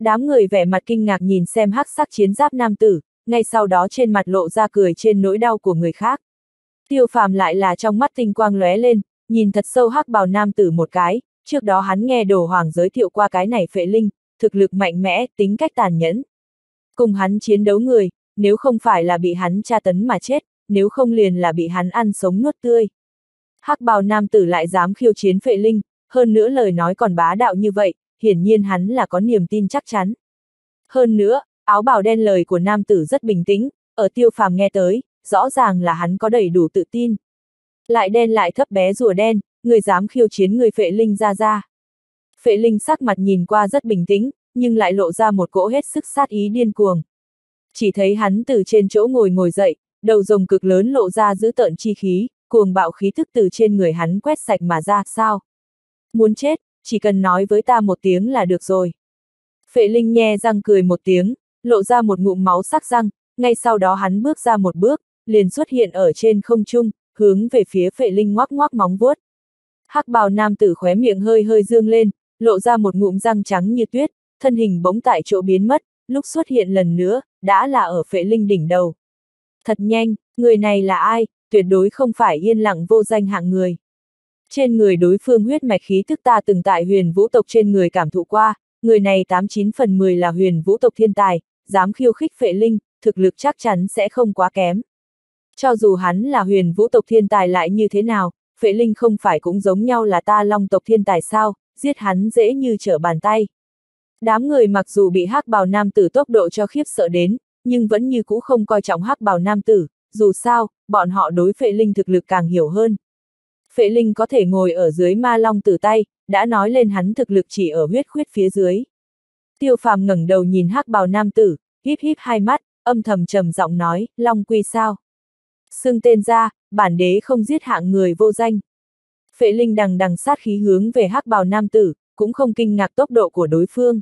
Đám người vẻ mặt kinh ngạc nhìn xem hắc sắc chiến giáp nam tử, ngay sau đó trên mặt lộ ra cười trên nỗi đau của người khác. Tiêu Phàm lại là trong mắt tinh quang lóe lên, nhìn thật sâu hắc bào nam tử một cái, Trước đó hắn nghe Đồ Hoàng giới thiệu qua cái này Phệ Linh, thực lực mạnh mẽ, tính cách tàn nhẫn. Cùng hắn chiến đấu người, nếu không phải là bị hắn tra tấn mà chết, nếu không liền là bị hắn ăn sống nuốt tươi. Hắc bào nam tử lại dám khiêu chiến Phệ Linh, hơn nữa lời nói còn bá đạo như vậy, hiển nhiên hắn là có niềm tin chắc chắn. Hơn nữa, áo bào đen lời của nam tử rất bình tĩnh, ở Tiêu Phàm nghe tới, rõ ràng là hắn có đầy đủ tự tin. Lại đen lại thấp bé rùa đen, người dám khiêu chiến người Phệ Linh ra ra. Phệ Linh sắc mặt nhìn qua rất bình tĩnh, nhưng lại lộ ra một cỗ hết sức sát ý điên cuồng. Chỉ thấy hắn từ trên chỗ ngồi dậy, đầu rồng cực lớn lộ ra dữ tợn chi khí, cuồng bạo khí thức từ trên người hắn quét sạch mà ra. Sao? Muốn chết, chỉ cần nói với ta một tiếng là được rồi. Phệ Linh nhe răng cười một tiếng, lộ ra một ngụm máu sắc răng, ngay sau đó hắn bước ra một bước, liền xuất hiện ở trên không trung, hướng về phía Phệ Linh ngoác ngoác móng vuốt. Hắc bào nam tử khóe miệng hơi hơi dương lên, lộ ra một ngụm răng trắng như tuyết, thân hình bỗng tại chỗ biến mất, lúc xuất hiện lần nữa, đã là ở Phệ Linh đỉnh đầu. Thật nhanh, người này là ai, tuyệt đối không phải yên lặng vô danh hạng người. Trên người đối phương huyết mạch khí tức ta từng tại Huyền Vũ tộc trên người cảm thụ qua, người này 89 phần 10 là Huyền Vũ tộc thiên tài, dám khiêu khích Phệ Linh, thực lực chắc chắn sẽ không quá kém. Cho dù hắn là Huyền Vũ tộc thiên tài lại như thế nào, Phệ Linh không phải cũng giống nhau là ta Long tộc thiên tài sao, giết hắn dễ như trở bàn tay. Đám người mặc dù bị hắc bào nam tử tốc độ cho khiếp sợ đến, nhưng vẫn như cũ không coi trọng hắc bào nam tử, dù sao, bọn họ đối Phệ Linh thực lực càng hiểu hơn. Phệ Linh có thể ngồi ở dưới Ma Long Tử tay, đã nói lên hắn thực lực chỉ ở huyết khuyết phía dưới. Tiêu Phàm ngẩng đầu nhìn hắc bào nam tử, híp híp hai mắt, âm thầm trầm giọng nói, Long Quy sao? Xưng tên ra, bản đế không giết hạng người vô danh. Phệ Linh đằng đằng sát khí hướng về hắc bào nam tử, cũng không kinh ngạc tốc độ của đối phương.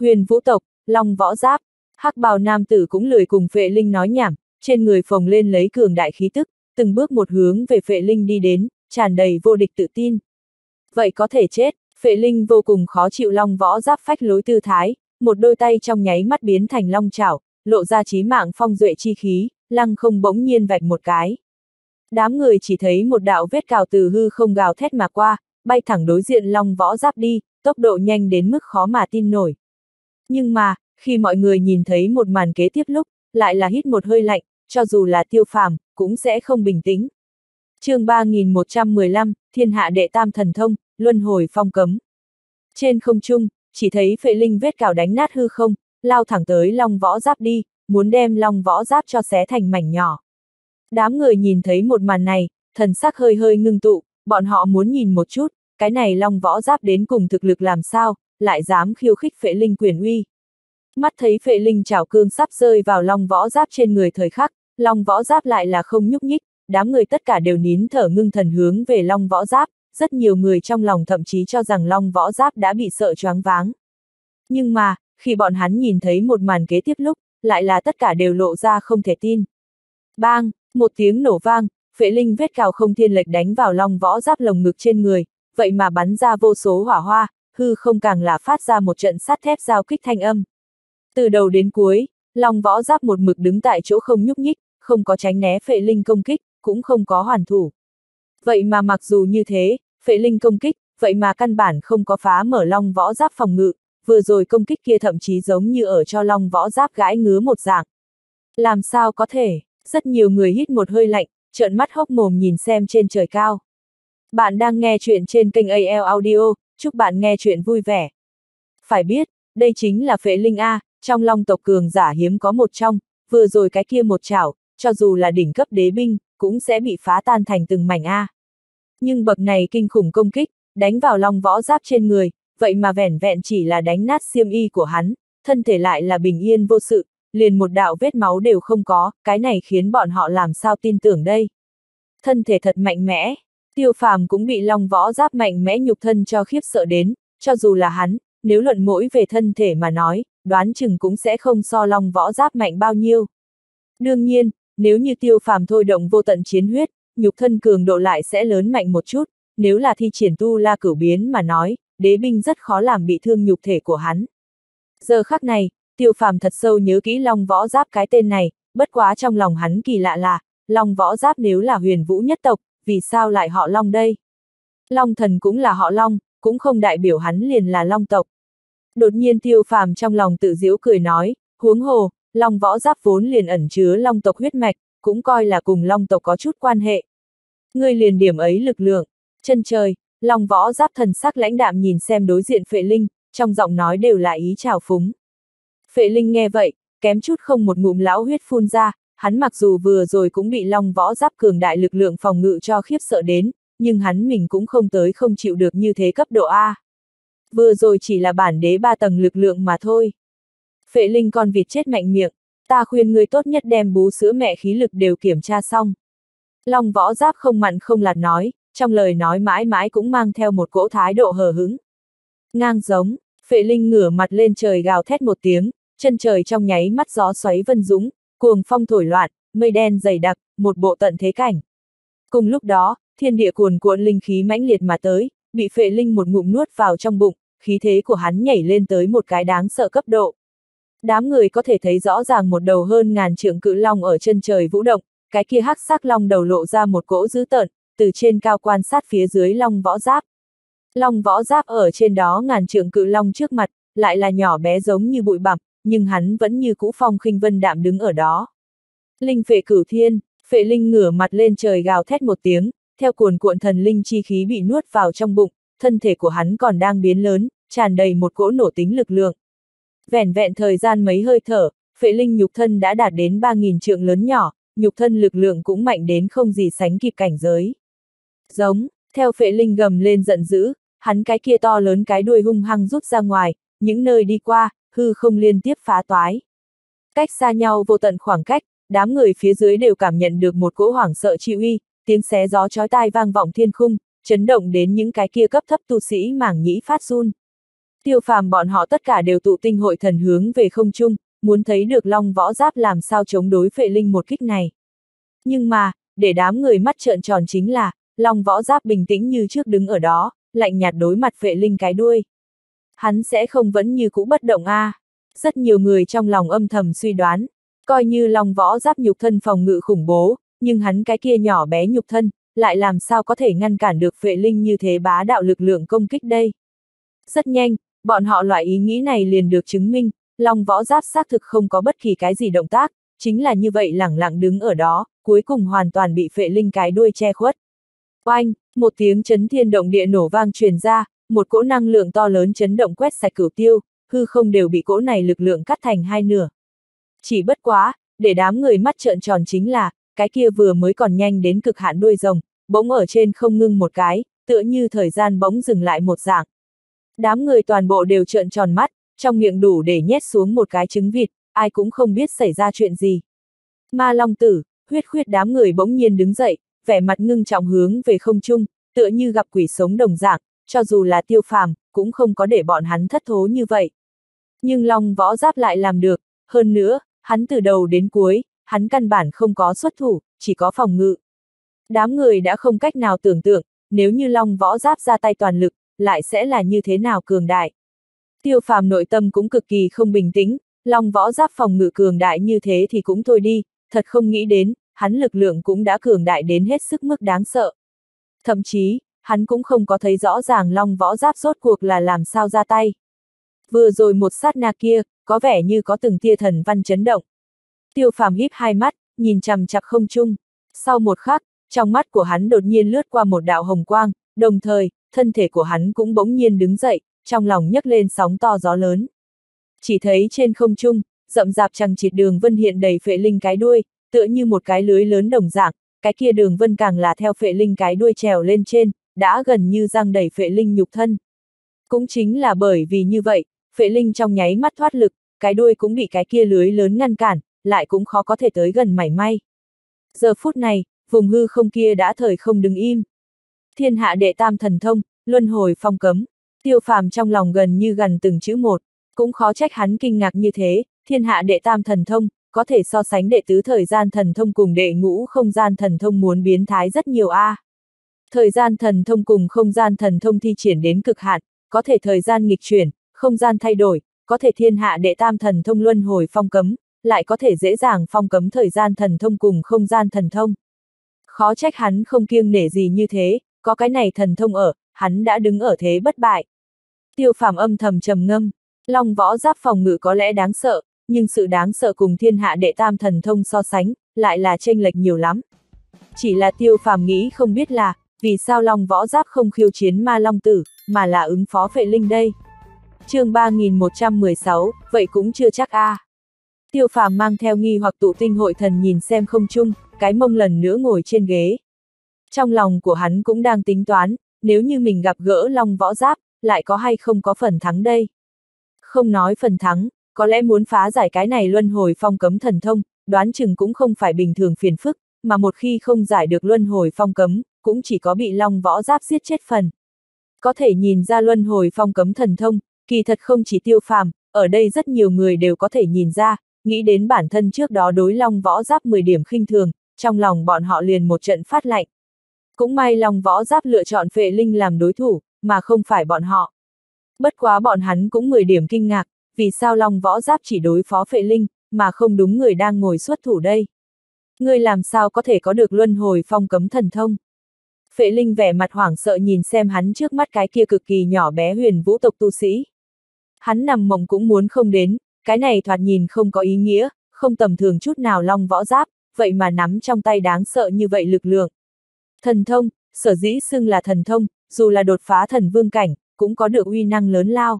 Huyền Vũ tộc, Long Võ Giáp, hắc bào nam tử cũng lười cùng Phệ Linh nói nhảm, trên người phồng lên lấy cường đại khí tức, từng bước một hướng về Phệ Linh đi đến, tràn đầy vô địch tự tin. Vậy có thể chết, Phệ Linh vô cùng khó chịu Long Võ Giáp phách lối tư thái, một đôi tay trong nháy mắt biến thành long chảo, lộ ra chí mạng phong duệ chi khí, lăng không bỗng nhiên vạch một cái. Đám người chỉ thấy một đạo vết cào từ hư không gào thét mà qua, bay thẳng đối diện Long Võ Giáp đi, tốc độ nhanh đến mức khó mà tin nổi. Nhưng mà, khi mọi người nhìn thấy một màn kế tiếp lúc, lại là hít một hơi lạnh, cho dù là Tiêu Phàm, cũng sẽ không bình tĩnh. Chương 3115, Thiên Hạ Đệ Tam Thần Thông, Luân Hồi Phong Cấm. Trên không trung, chỉ thấy Phệ Linh vết cào đánh nát hư không, lao thẳng tới Long Võ Giáp đi, muốn đem Long Võ Giáp cho xé thành mảnh nhỏ. Đám người nhìn thấy một màn này, thần sắc hơi hơi ngưng tụ, bọn họ muốn nhìn một chút, cái này Long Võ Giáp đến cùng thực lực làm sao, lại dám khiêu khích Phệ Linh quyền uy. Mắt thấy Phệ Linh chảo cương sắp rơi vào Long Võ Giáp trên người thời khắc, Long Võ Giáp lại là không nhúc nhích, đám người tất cả đều nín thở ngưng thần hướng về Long Võ Giáp, rất nhiều người trong lòng thậm chí cho rằng Long Võ Giáp đã bị sợ choáng váng. Nhưng mà, khi bọn hắn nhìn thấy một màn kế tiếp lúc, lại là tất cả đều lộ ra không thể tin. Bang! Một tiếng nổ vang, Phệ Linh vết cào không thiên lệch đánh vào Long Võ Giáp lồng ngực trên người, vậy mà bắn ra vô số hỏa hoa, hư không càng là phát ra một trận sắt thép giao kích thanh âm. Từ đầu đến cuối, Long Võ Giáp một mực đứng tại chỗ không nhúc nhích, không có tránh né Phệ Linh công kích, cũng không có hoàn thủ. Vậy mà mặc dù như thế, Phệ Linh công kích, vậy mà căn bản không có phá mở Long Võ Giáp phòng ngự, vừa rồi công kích kia thậm chí giống như ở cho Long Võ Giáp gãi ngứa một dạng. Làm sao có thể? Rất nhiều người hít một hơi lạnh, trợn mắt hốc mồm nhìn xem trên trời cao. Bạn đang nghe chuyện trên kênh AL Audio, chúc bạn nghe chuyện vui vẻ. Phải biết, đây chính là Phệ Linh a, trong Long tộc cường giả hiếm có một trong, vừa rồi cái kia một chảo, cho dù là đỉnh cấp đế binh, cũng sẽ bị phá tan thành từng mảnh a. Nhưng bậc này kinh khủng công kích, đánh vào Long Võ Giáp trên người, vậy mà vẻn vẹn chỉ là đánh nát xiêm y của hắn, thân thể lại là bình yên vô sự. Liền một đạo vết máu đều không có, cái này khiến bọn họ làm sao tin tưởng đây. Thân thể thật mạnh mẽ, Tiêu Phàm cũng bị Long Võ Giáp mạnh mẽ nhục thân cho khiếp sợ đến, cho dù là hắn, nếu luận mỗi về thân thể mà nói, đoán chừng cũng sẽ không so Long Võ Giáp mạnh bao nhiêu. Đương nhiên, nếu như Tiêu Phàm thôi động vô tận chiến huyết, nhục thân cường độ lại sẽ lớn mạnh một chút, nếu là thi triển Tu La Cửu Biến mà nói, đế binh rất khó làm bị thương nhục thể của hắn. Giờ khắc này, Tiêu Phàm thật sâu nhớ kỹ Long Võ Giáp cái tên này, bất quá trong lòng hắn kỳ lạ là, Long Võ Giáp nếu là Huyền Vũ nhất tộc, vì sao lại họ Long đây? Long Thần cũng là họ Long, cũng không đại biểu hắn liền là Long tộc. Đột nhiên Tiêu Phàm trong lòng tự giễu cười nói, huống hồ, Long Võ Giáp vốn liền ẩn chứa Long tộc huyết mạch, cũng coi là cùng Long tộc có chút quan hệ. Ngươi liền điểm ấy lực lượng, chân trời, Long Võ Giáp thần sắc lãnh đạm nhìn xem đối diện Phệ Linh, trong giọng nói đều là ý trào phúng. Phệ Linh nghe vậy, kém chút không một ngụm lão huyết phun ra, hắn mặc dù vừa rồi cũng bị Long Võ Giáp cường đại lực lượng phòng ngự cho khiếp sợ đến, nhưng hắn mình cũng không tới không chịu được như thế cấp độ A. Vừa rồi chỉ là bản đế 3 tầng lực lượng mà thôi. Phệ Linh con vịt chết mạnh miệng, ta khuyên ngươi tốt nhất đem bú sữa mẹ khí lực đều kiểm tra xong. Long Võ Giáp không mặn không lạt nói, trong lời nói mãi mãi cũng mang theo một cỗ thái độ hờ hững. Ngang giống, Phệ Linh ngửa mặt lên trời gào thét một tiếng, chân trời trong nháy mắt gió xoáy vân dũng, cuồng phong thổi loạn, mây đen dày đặc, một bộ tận thế cảnh. Cùng lúc đó, thiên địa cuồn cuộn linh khí mãnh liệt mà tới, bị Phệ Linh một ngụm nuốt vào trong bụng, khí thế của hắn nhảy lên tới một cái đáng sợ cấp độ. Đám người có thể thấy rõ ràng một đầu hơn ngàn trượng cự long ở chân trời vũ động, cái kia hắc sắc long đầu lộ ra một cỗ dữ tợn, từ trên cao quan sát phía dưới Long Võ Giáp. Long Võ Giáp ở trên đó ngàn trượng cự long trước mặt, lại là nhỏ bé giống như bụi bặm, nhưng hắn vẫn như cũ phong khinh vân đạm đứng ở đó. Linh Phệ Cửu Thiên, Phệ Linh ngửa mặt lên trời gào thét một tiếng, theo cuồn cuộn thần linh chi khí bị nuốt vào trong bụng, thân thể của hắn còn đang biến lớn, tràn đầy một cỗ nổ tính lực lượng. Vẻn vẹn thời gian mấy hơi thở, Phệ Linh nhục thân đã đạt đến 3.000 trượng lớn nhỏ, nhục thân lực lượng cũng mạnh đến không gì sánh kịp cảnh giới. Giống, theo Phệ Linh gầm lên giận dữ, hắn cái kia to lớn cái đuôi hung hăng rút ra ngoài, những nơi đi qua, hư không liên tiếp phá toái. Cách xa nhau vô tận khoảng cách, đám người phía dưới đều cảm nhận được một cỗ hoảng sợ chi uy, tiếng xé gió chói tai vang vọng thiên khung, chấn động đến những cái kia cấp thấp tu sĩ màng nhĩ phát run. Tiêu Phàm bọn họ tất cả đều tụ tinh hội thần hướng về không trung, muốn thấy được Long Võ Giáp làm sao chống đối Phệ Linh một kích này. Nhưng mà, để đám người mắt trợn tròn chính là, Long Võ Giáp bình tĩnh như trước đứng ở đó, lạnh nhạt đối mặt Phệ Linh cái đuôi. Hắn sẽ không vẫn như cũ bất động a. Rất nhiều người trong lòng âm thầm suy đoán, coi như Long Võ Giáp nhục thân phòng ngự khủng bố, nhưng hắn cái kia nhỏ bé nhục thân, lại làm sao có thể ngăn cản được Phệ Linh như thế bá đạo lực lượng công kích đây. Rất nhanh, bọn họ loại ý nghĩ này liền được chứng minh, Long Võ Giáp xác thực không có bất kỳ cái gì động tác, chính là như vậy lẳng lặng đứng ở đó, cuối cùng hoàn toàn bị Phệ Linh cái đuôi che khuất. Oanh, một tiếng chấn thiên động địa nổ vang truyền ra, một cỗ năng lượng to lớn chấn động quét sạch cửu tiêu, hư không đều bị cỗ này lực lượng cắt thành hai nửa. Chỉ bất quá, để đám người mắt trợn tròn chính là, cái kia vừa mới còn nhanh đến cực hạn đuôi rồng, bỗng ở trên không ngưng một cái, tựa như thời gian bỗng dừng lại một dạng. Đám người toàn bộ đều trợn tròn mắt, trong miệng đủ để nhét xuống một cái trứng vịt, ai cũng không biết xảy ra chuyện gì. Ma Long Tử, Huyết Khuyết đám người bỗng nhiên đứng dậy, vẻ mặt ngưng trọng hướng về không trung, tựa như gặp quỷ sống đồng dạng, cho dù là Tiêu Phàm, cũng không có để bọn hắn thất thố như vậy. Nhưng Long Võ Giáp lại làm được, hơn nữa, hắn từ đầu đến cuối, hắn căn bản không có xuất thủ, chỉ có phòng ngự. Đám người đã không cách nào tưởng tượng, nếu như Long Võ Giáp ra tay toàn lực, lại sẽ là như thế nào cường đại. Tiêu Phàm nội tâm cũng cực kỳ không bình tĩnh, Long Võ Giáp phòng ngự cường đại như thế thì cũng thôi đi, thật không nghĩ đến, hắn lực lượng cũng đã cường đại đến hết sức mức đáng sợ. Thậm chí, hắn cũng không có thấy rõ ràng Long Võ Giáp rốt cuộc là làm sao ra tay. Vừa rồi một sát na kia, có vẻ như có từng tia thần văn chấn động. Tiêu Phàm híp hai mắt, nhìn chằm chằm không trung. Sau một khắc, trong mắt của hắn đột nhiên lướt qua một đạo hồng quang, đồng thời, thân thể của hắn cũng bỗng nhiên đứng dậy, trong lòng nhấc lên sóng to gió lớn. Chỉ thấy trên không trung, rậm rạp chằng chịt đường vân hiện đầy Phệ Linh cái đuôi, tựa như một cái lưới lớn đồng dạng, cái kia đường vân càng là theo Phệ Linh cái đuôi trèo lên trên, đã gần như giăng đầy Phệ Linh nhục thân. Cũng chính là bởi vì như vậy, Phệ Linh trong nháy mắt thoát lực, cái đuôi cũng bị cái kia lưới lớn ngăn cản, lại cũng khó có thể tới gần mảy may. Giờ phút này, vùng hư không kia đã thời không đứng im. Thiên hạ đệ tam thần thông, Luân Hồi Phong Cấm. Tiêu Phàm trong lòng gần như gần từng chữ một, cũng khó trách hắn kinh ngạc như thế, thiên hạ đệ tam thần thông, có thể so sánh đệ tứ thời gian thần thông cùng đệ ngũ không gian thần thông muốn biến thái rất nhiều a. Thời gian thần thông cùng không gian thần thông thi triển đến cực hạn, có thể thời gian nghịch chuyển, không gian thay đổi, có thể thiên hạ đệ tam thần thông Luân Hồi Phong Cấm, lại có thể dễ dàng phong cấm thời gian thần thông cùng không gian thần thông. Khó trách hắn không kiêng nể gì như thế, có cái này thần thông ở, hắn đã đứng ở thế bất bại. Tiêu Phàm âm thầm trầm ngâm, Long Võ Giáp phòng ngự có lẽ đáng sợ, nhưng sự đáng sợ cùng thiên hạ đệ tam thần thông so sánh, lại là chênh lệch nhiều lắm. Chỉ là Tiêu Phàm nghĩ không biết là, vì sao Long Võ Giáp không khiêu chiến Ma Long Tử, mà là ứng phó Phệ Linh đây. Chương 3116, vậy cũng chưa chắc a. Tiêu Phàm mang theo nghi hoặc tụ tinh hội thần nhìn xem không chung, cái mông lần nữa ngồi trên ghế. Trong lòng của hắn cũng đang tính toán, nếu như mình gặp gỡ Long Võ Giáp, lại có hay không có phần thắng đây. Không nói phần thắng, có lẽ muốn phá giải cái này luân hồi phong cấm thần thông, đoán chừng cũng không phải bình thường phiền phức, mà một khi không giải được luân hồi phong cấm, cũng chỉ có bị Long Võ Giáp giết chết phần. Có thể nhìn ra luân hồi phong cấm thần thông, kỳ thật không chỉ Tiêu Phàm, ở đây rất nhiều người đều có thể nhìn ra, nghĩ đến bản thân trước đó đối Long Võ Giáp 10 điểm khinh thường, trong lòng bọn họ liền một trận phát lạnh. Cũng may Long Võ Giáp lựa chọn Phệ Linh làm đối thủ, mà không phải bọn họ. Bất quá bọn hắn cũng 10 điểm kinh ngạc, vì sao Long Võ Giáp chỉ đối phó Phệ Linh, mà không đúng người đang ngồi xuất thủ đây. Ngươi làm sao có thể có được luân hồi phong cấm thần thông? Phệ Linh vẻ mặt hoảng sợ nhìn xem hắn trước mắt cái kia cực kỳ nhỏ bé huyền vũ tộc tu sĩ. Hắn nằm mộng cũng muốn không đến, cái này thoạt nhìn không có ý nghĩa, không tầm thường chút nào Long Võ Giáp, vậy mà nắm trong tay đáng sợ như vậy lực lượng. Thần thông, sở dĩ xưng là thần thông, dù là đột phá thần vương cảnh, cũng có được uy năng lớn lao.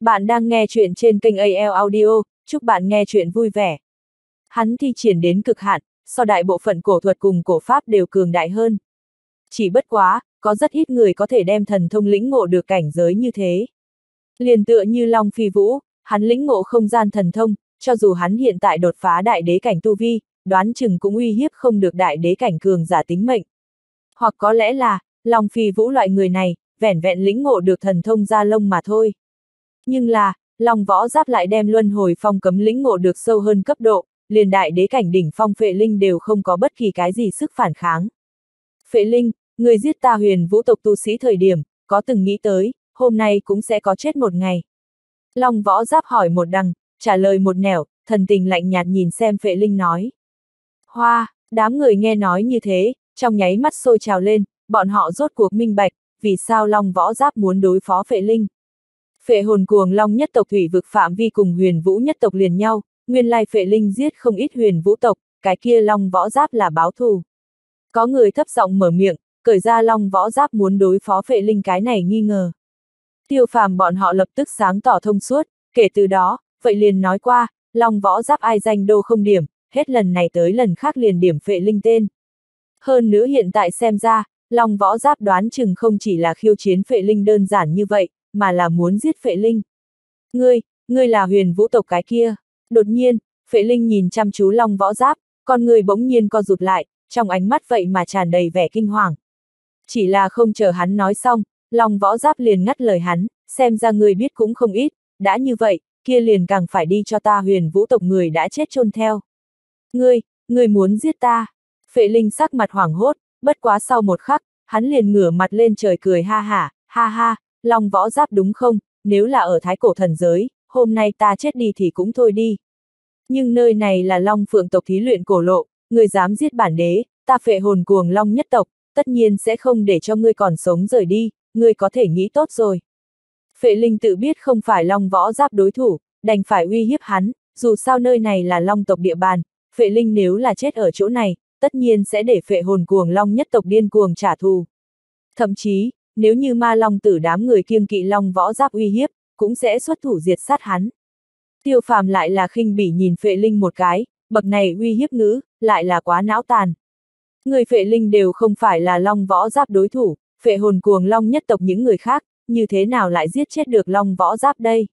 Bạn đang nghe chuyện trên kênh AL Audio, chúc bạn nghe chuyện vui vẻ. Hắn thi triển đến cực hạn, so đại bộ phận cổ thuật cùng cổ pháp đều cường đại hơn. Chỉ bất quá, có rất ít người có thể đem thần thông lĩnh ngộ được cảnh giới như thế. Liền tựa như Long Phi Vũ, hắn lĩnh ngộ không gian thần thông, cho dù hắn hiện tại đột phá đại đế cảnh tu vi, đoán chừng cũng uy hiếp không được đại đế cảnh cường giả tính mệnh. Hoặc có lẽ là, Long Phi Vũ loại người này, vẻn vẹn lĩnh ngộ được thần thông da lông mà thôi. Nhưng là, Long Võ Giáp lại đem luân hồi phong cấm lĩnh ngộ được sâu hơn cấp độ, liền đại đế cảnh đỉnh phong Phệ Linh đều không có bất kỳ cái gì sức phản kháng. Phệ Linh, người giết ta huyền vũ tộc tu sĩ thời điểm, có từng nghĩ tới, hôm nay cũng sẽ có chết một ngày. Long Võ Giáp hỏi một đằng, trả lời một nẻo, thần tình lạnh nhạt nhìn xem Phệ Linh nói. Hoa, đám người nghe nói như thế, trong nháy mắt sôi trào lên, bọn họ rốt cuộc minh bạch, vì sao Long Võ Giáp muốn đối phó Phệ Linh. Phệ hồn cuồng Long nhất tộc thủy vực phạm vi cùng huyền vũ nhất tộc liền nhau, nguyên lai Phệ Linh giết không ít huyền vũ tộc, cái kia Long Võ Giáp là báo thù. Có người thấp giọng mở miệng, cởi ra Long Võ Giáp muốn đối phó Phệ Linh cái này nghi ngờ. Tiêu Phàm bọn họ lập tức sáng tỏ thông suốt, kể từ đó, vậy liền nói qua, Long Võ Giáp ai danh đô không điểm, hết lần này tới lần khác liền điểm Phệ Linh tên. Hơn nữa hiện tại xem ra, Long Võ Giáp đoán chừng không chỉ là khiêu chiến Phệ Linh đơn giản như vậy, mà là muốn giết Phệ Linh. Ngươi là huyền vũ tộc cái kia. Đột nhiên, Phệ Linh nhìn chăm chú Long Võ Giáp, con người bỗng nhiên co rụt lại, trong ánh mắt vậy mà tràn đầy vẻ kinh hoàng. Chỉ là không chờ hắn nói xong, Long Võ Giáp liền ngắt lời hắn, xem ra người biết cũng không ít, đã như vậy, kia liền càng phải đi cho ta huyền vũ tộc người đã chết chôn theo. Ngươi muốn giết ta. Phệ Linh sắc mặt hoảng hốt, bất quá sau một khắc, hắn liền ngửa mặt lên trời cười ha hả, ha ha, Long Võ Giáp đúng không, nếu là ở thái cổ thần giới, hôm nay ta chết đi thì cũng thôi đi. Nhưng nơi này là Long Phượng tộc thí luyện cổ lộ, ngươi dám giết bản đế, ta Phệ hồn cuồng Long nhất tộc, tất nhiên sẽ không để cho ngươi còn sống rời đi, ngươi có thể nghĩ tốt rồi. Phệ Linh tự biết không phải Long Võ Giáp đối thủ, đành phải uy hiếp hắn, dù sao nơi này là Long tộc địa bàn, Phệ Linh nếu là chết ở chỗ này, tất nhiên sẽ để Phệ hồn cuồng Long nhất tộc điên cuồng trả thù. Thậm chí, nếu như Ma Long Tử đám người kiêng kỵ Long Võ Giáp uy hiếp, cũng sẽ xuất thủ diệt sát hắn. Tiêu Phàm lại là khinh bỉ nhìn Phệ Linh một cái, bậc này uy hiếp ngữ, lại là quá não tàn. Người Phệ Linh đều không phải là Long Võ Giáp đối thủ, Phệ hồn cuồng Long nhất tộc những người khác, như thế nào lại giết chết được Long Võ Giáp đây?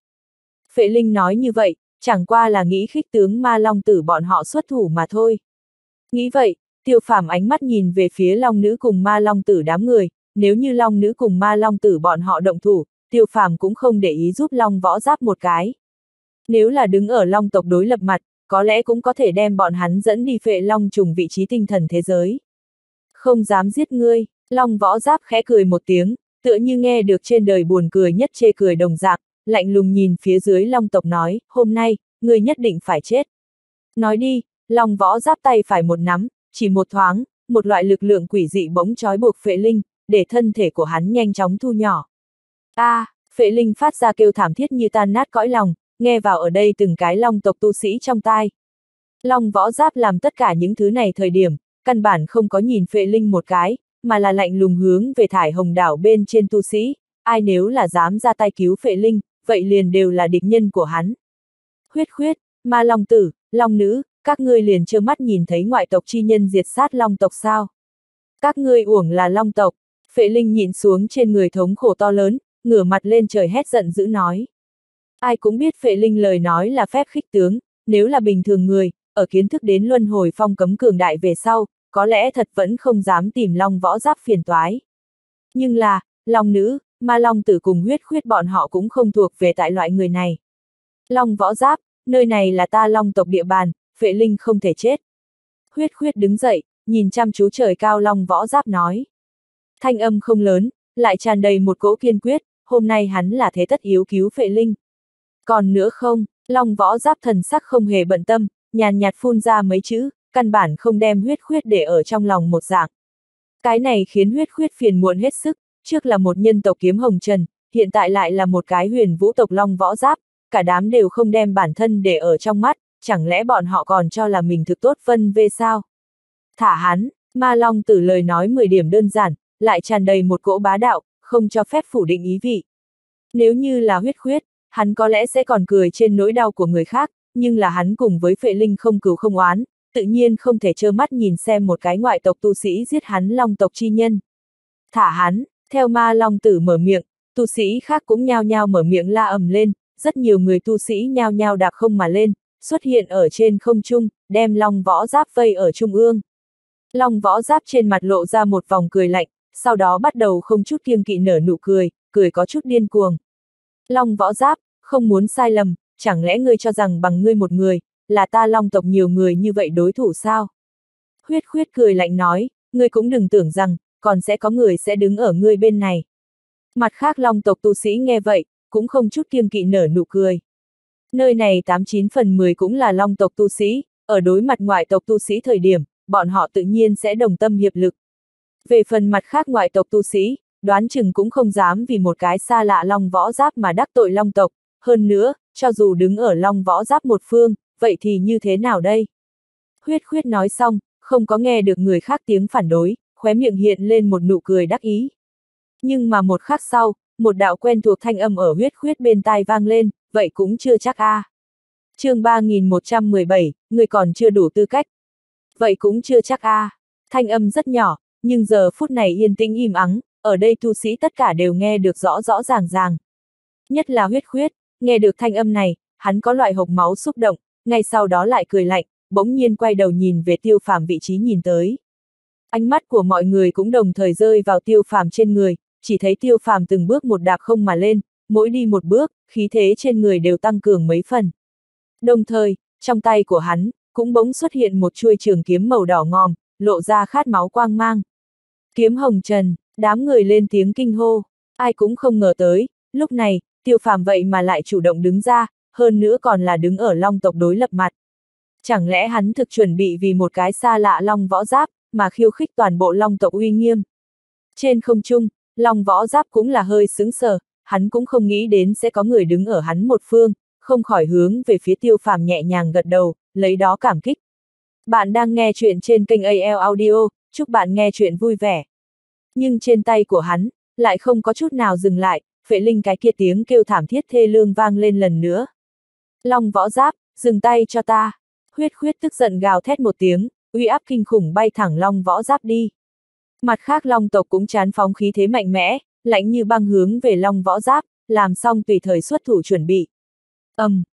Phệ Linh nói như vậy, chẳng qua là nghĩ khích tướng Ma Long Tử bọn họ xuất thủ mà thôi. Nghĩ vậy, Tiêu Phàm ánh mắt nhìn về phía Long Nữ cùng Ma Long Tử đám người, nếu như Long Nữ cùng Ma Long Tử bọn họ động thủ, Tiêu Phàm cũng không để ý giúp Long Võ Giáp một cái. Nếu là đứng ở Long tộc đối lập mặt, có lẽ cũng có thể đem bọn hắn dẫn đi Phệ Long Trùng vị trí tinh thần thế giới. Không dám giết ngươi, Long Võ Giáp khẽ cười một tiếng, tựa như nghe được trên đời buồn cười nhất chê cười đồng dạng, lạnh lùng nhìn phía dưới Long tộc nói, hôm nay, ngươi nhất định phải chết. Nói đi, Long Võ Giáp tay phải một nắm, chỉ một thoáng, một loại lực lượng quỷ dị bỗng trói buộc Phệ Linh, để thân thể của hắn nhanh chóng thu nhỏ. Phệ Linh phát ra kêu thảm thiết như tan nát cõi lòng, nghe vào ở đây từng cái long tộc tu sĩ trong tai. Long Võ Giáp làm tất cả những thứ này thời điểm, căn bản không có nhìn Phệ Linh một cái, mà là lạnh lùng hướng về Thái Hồng Đảo bên trên tu sĩ, ai nếu là dám ra tay cứu Phệ Linh, vậy liền đều là địch nhân của hắn. Huyết Khuyết, Ma Long Tử, Long Nữ, các ngươi liền trơ mắt nhìn thấy ngoại tộc chi nhân diệt sát long tộc sao? Các ngươi uổng là long tộc. Phệ Linh nhìn xuống trên người thống khổ to lớn, ngửa mặt lên trời hét giận dữ nói. Ai cũng biết Phệ Linh lời nói là phép khích tướng, nếu là bình thường người, ở kiến thức đến luân hồi phong cấm cường đại về sau, có lẽ thật vẫn không dám tìm Long Võ Giáp phiền toái. Nhưng là, Long Nữ, Ma Long Tử cùng Huyết Khuyết bọn họ cũng không thuộc về tại loại người này. Long Võ Giáp, nơi này là ta long tộc địa bàn, Phệ Linh không thể chết. Huyết Khuyết đứng dậy, nhìn chăm chú trời cao Long Võ Giáp nói. Thanh âm không lớn, lại tràn đầy một cỗ kiên quyết, hôm nay hắn là thế tất yếu cứu Phệ Linh. Còn nữa không, Long Võ Giáp thần sắc không hề bận tâm, nhàn nhạt phun ra mấy chữ, căn bản không đem Huyết Khuyết để ở trong lòng một dạng. Cái này khiến Huyết Khuyết phiền muộn hết sức, trước là một nhân tộc kiếm hồng trần, hiện tại lại là một cái huyền vũ tộc Long Võ Giáp, cả đám đều không đem bản thân để ở trong mắt, chẳng lẽ bọn họ còn cho là mình thực tốt vân về sao? Thả hắn, Ma Long Tử lời nói 10 điểm đơn giản, lại tràn đầy một cỗ bá đạo, không cho phép phủ định ý vị. Nếu như là Huyết Khuyết, hắn có lẽ sẽ còn cười trên nỗi đau của người khác, nhưng là hắn cùng với Phệ Linh không cừu không oán, tự nhiên không thể trơ mắt nhìn xem một cái ngoại tộc tu sĩ giết hắn long tộc chi nhân. Thả hắn, theo Ma Long Tử mở miệng, tu sĩ khác cũng nhao nhao mở miệng la ầm lên, rất nhiều người tu sĩ nhao nhao đạp không mà lên, xuất hiện ở trên không trung, đem Long Võ Giáp vây ở trung ương. Long Võ Giáp trên mặt lộ ra một vòng cười lạnh, sau đó bắt đầu không chút kiêng kỵ nở nụ cười, cười có chút điên cuồng. Long Võ Giáp, không muốn sai lầm, chẳng lẽ ngươi cho rằng bằng ngươi một người, là ta long tộc nhiều người như vậy đối thủ sao? Huyết Khuyết cười lạnh nói, ngươi cũng đừng tưởng rằng, còn sẽ có người sẽ đứng ở ngươi bên này. Mặt khác long tộc tu sĩ nghe vậy, cũng không chút kiêng kỵ nở nụ cười. Nơi này 89 phần 10 cũng là long tộc tu sĩ, ở đối mặt ngoại tộc tu sĩ thời điểm, bọn họ tự nhiên sẽ đồng tâm hiệp lực. Về phần mặt khác ngoại tộc tu sĩ, đoán chừng cũng không dám vì một cái xa lạ Long Võ Giáp mà đắc tội long tộc, hơn nữa, cho dù đứng ở Long Võ Giáp một phương, vậy thì như thế nào đây? Huyết Khuyết nói xong, không có nghe được người khác tiếng phản đối, khóe miệng hiện lên một nụ cười đắc ý. Nhưng mà một khắc sau, một đạo quen thuộc thanh âm ở Huyết Khuyết bên tai vang lên, vậy cũng chưa chắc Chương 3117, người còn chưa đủ tư cách. Vậy cũng chưa chắc Thanh âm rất nhỏ, nhưng giờ phút này yên tĩnh im ắng, ở đây tu sĩ tất cả đều nghe được rõ rõ ràng ràng. Nhất là Huyết Khuyết, nghe được thanh âm này, hắn có loại hộc máu xúc động, ngay sau đó lại cười lạnh, bỗng nhiên quay đầu nhìn về Tiêu Phàm vị trí nhìn tới. Ánh mắt của mọi người cũng đồng thời rơi vào Tiêu Phàm trên người, chỉ thấy Tiêu Phàm từng bước một đạp không mà lên, mỗi đi một bước, khí thế trên người đều tăng cường mấy phần. Đồng thời, trong tay của hắn, cũng bỗng xuất hiện một chuôi trường kiếm màu đỏ ngòm, lộ ra khát máu quang mang. Kiếm hồng trần, đám người lên tiếng kinh hô, ai cũng không ngờ tới, lúc này, Tiêu Phàm vậy mà lại chủ động đứng ra, hơn nữa còn là đứng ở long tộc đối lập mặt. Chẳng lẽ hắn thực chuẩn bị vì một cái xa lạ Long Võ Giáp, mà khiêu khích toàn bộ long tộc uy nghiêm. Trên không trung, Long Võ Giáp cũng là hơi sững sờ, hắn cũng không nghĩ đến sẽ có người đứng ở hắn một phương, không khỏi hướng về phía Tiêu Phàm nhẹ nhàng gật đầu, lấy đó cảm kích. Bạn đang nghe chuyện trên kênh AL Audio, chúc bạn nghe chuyện vui vẻ. Nhưng trên tay của hắn, lại không có chút nào dừng lại, Phệ Linh cái kia tiếng kêu thảm thiết thê lương vang lên lần nữa. Long Võ Giáp, dừng tay cho ta. Huyết Khuyết tức giận gào thét một tiếng, uy áp kinh khủng bay thẳng Long Võ Giáp đi. Mặt khác long tộc cũng chán phóng khí thế mạnh mẽ, lạnh như băng hướng về Long Võ Giáp, làm xong tùy thời xuất thủ chuẩn bị.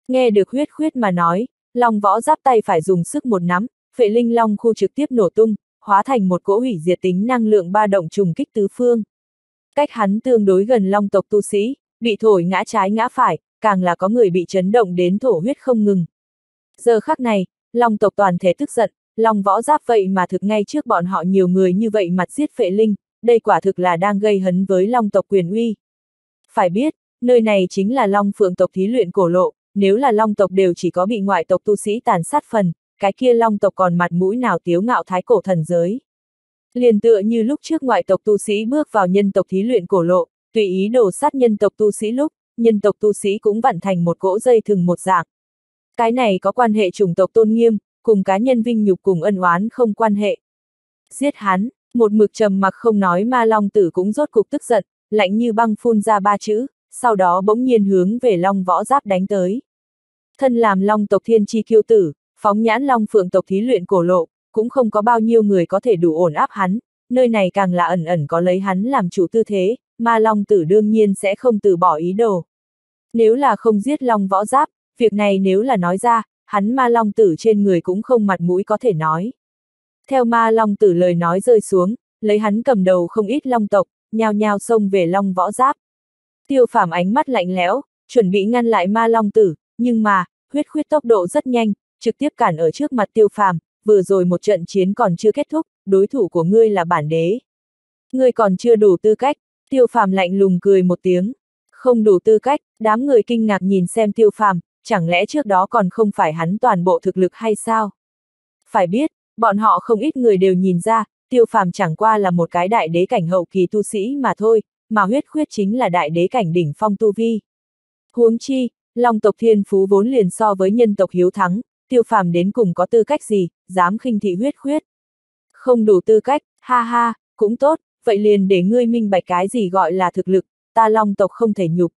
Nghe được Huyết Khuyết mà nói, Long Võ Giáp tay phải dùng sức một nắm, Phệ Linh long khu trực tiếp nổ tung, hóa thành một cỗ hủy diệt tính năng lượng ba động trùng kích tứ phương. Cách hắn tương đối gần long tộc tu sĩ, bị thổi ngã trái ngã phải, càng là có người bị chấn động đến thổ huyết không ngừng. Giờ khắc này, long tộc toàn thể tức giận, Long Võ Giáp vậy mà thực ngay trước bọn họ nhiều người như vậy mặt giết Phệ Linh, đây quả thực là đang gây hấn với long tộc quyền uy. Phải biết, nơi này chính là Long Phượng tộc thí luyện cổ lộ, nếu là long tộc đều chỉ có bị ngoại tộc tu sĩ tàn sát phần, cái kia long tộc còn mặt mũi nào tiếu ngạo thái cổ thần giới. Liền tựa như lúc trước ngoại tộc tu sĩ bước vào nhân tộc thí luyện cổ lộ, tùy ý đổ sát nhân tộc tu sĩ lúc, nhân tộc tu sĩ cũng vặn thành một cỗ dây thừng một dạng. Cái này có quan hệ chủng tộc tôn nghiêm, cùng cá nhân vinh nhục cùng ân oán không quan hệ. Giết hắn, một mực trầm mặc không nói Ma Long Tử cũng rốt cục tức giận, lạnh như băng phun ra ba chữ, sau đó bỗng nhiên hướng về Long Võ Giáp đánh tới. Thân làm Long tộc thiên chi kiêu tử, phóng nhãn Long Phượng tộc thí luyện cổ lộ, cũng không có bao nhiêu người có thể đủ ổn áp hắn, nơi này càng là ẩn ẩn có lấy hắn làm chủ tư thế, Ma Long Tử đương nhiên sẽ không từ bỏ ý đồ. Nếu là không giết Long Võ Giáp, việc này nếu là nói ra, hắn Ma Long Tử trên người cũng không mặt mũi có thể nói. Theo Ma Long Tử lời nói rơi xuống, lấy hắn cầm đầu không ít Long tộc, nhao nhao xông về Long Võ Giáp. Tiêu Phàm ánh mắt lạnh lẽo, chuẩn bị ngăn lại Ma Long Tử, nhưng mà, Huyết Khuyết tốc độ rất nhanh, trực tiếp cản ở trước mặt Tiêu Phàm. Vừa rồi một trận chiến còn chưa kết thúc, đối thủ của ngươi là bản đế. Ngươi còn chưa đủ tư cách, Tiêu Phàm lạnh lùng cười một tiếng. Không đủ tư cách, đám người kinh ngạc nhìn xem Tiêu Phàm, chẳng lẽ trước đó còn không phải hắn toàn bộ thực lực hay sao? Phải biết, bọn họ không ít người đều nhìn ra, Tiêu Phàm chẳng qua là một cái đại đế cảnh hậu kỳ tu sĩ mà thôi, mà Huyết Khuyết chính là đại đế cảnh đỉnh phong tu vi. Huống chi, Long tộc thiên phú vốn liền so với nhân tộc hiếu thắng. Tiêu Phàm đến cùng có tư cách gì, dám khinh thị Huyết Khuyết. Không đủ tư cách, ha ha, cũng tốt, vậy liền để ngươi minh bạch cái gì gọi là thực lực, ta Long tộc không thể nhục.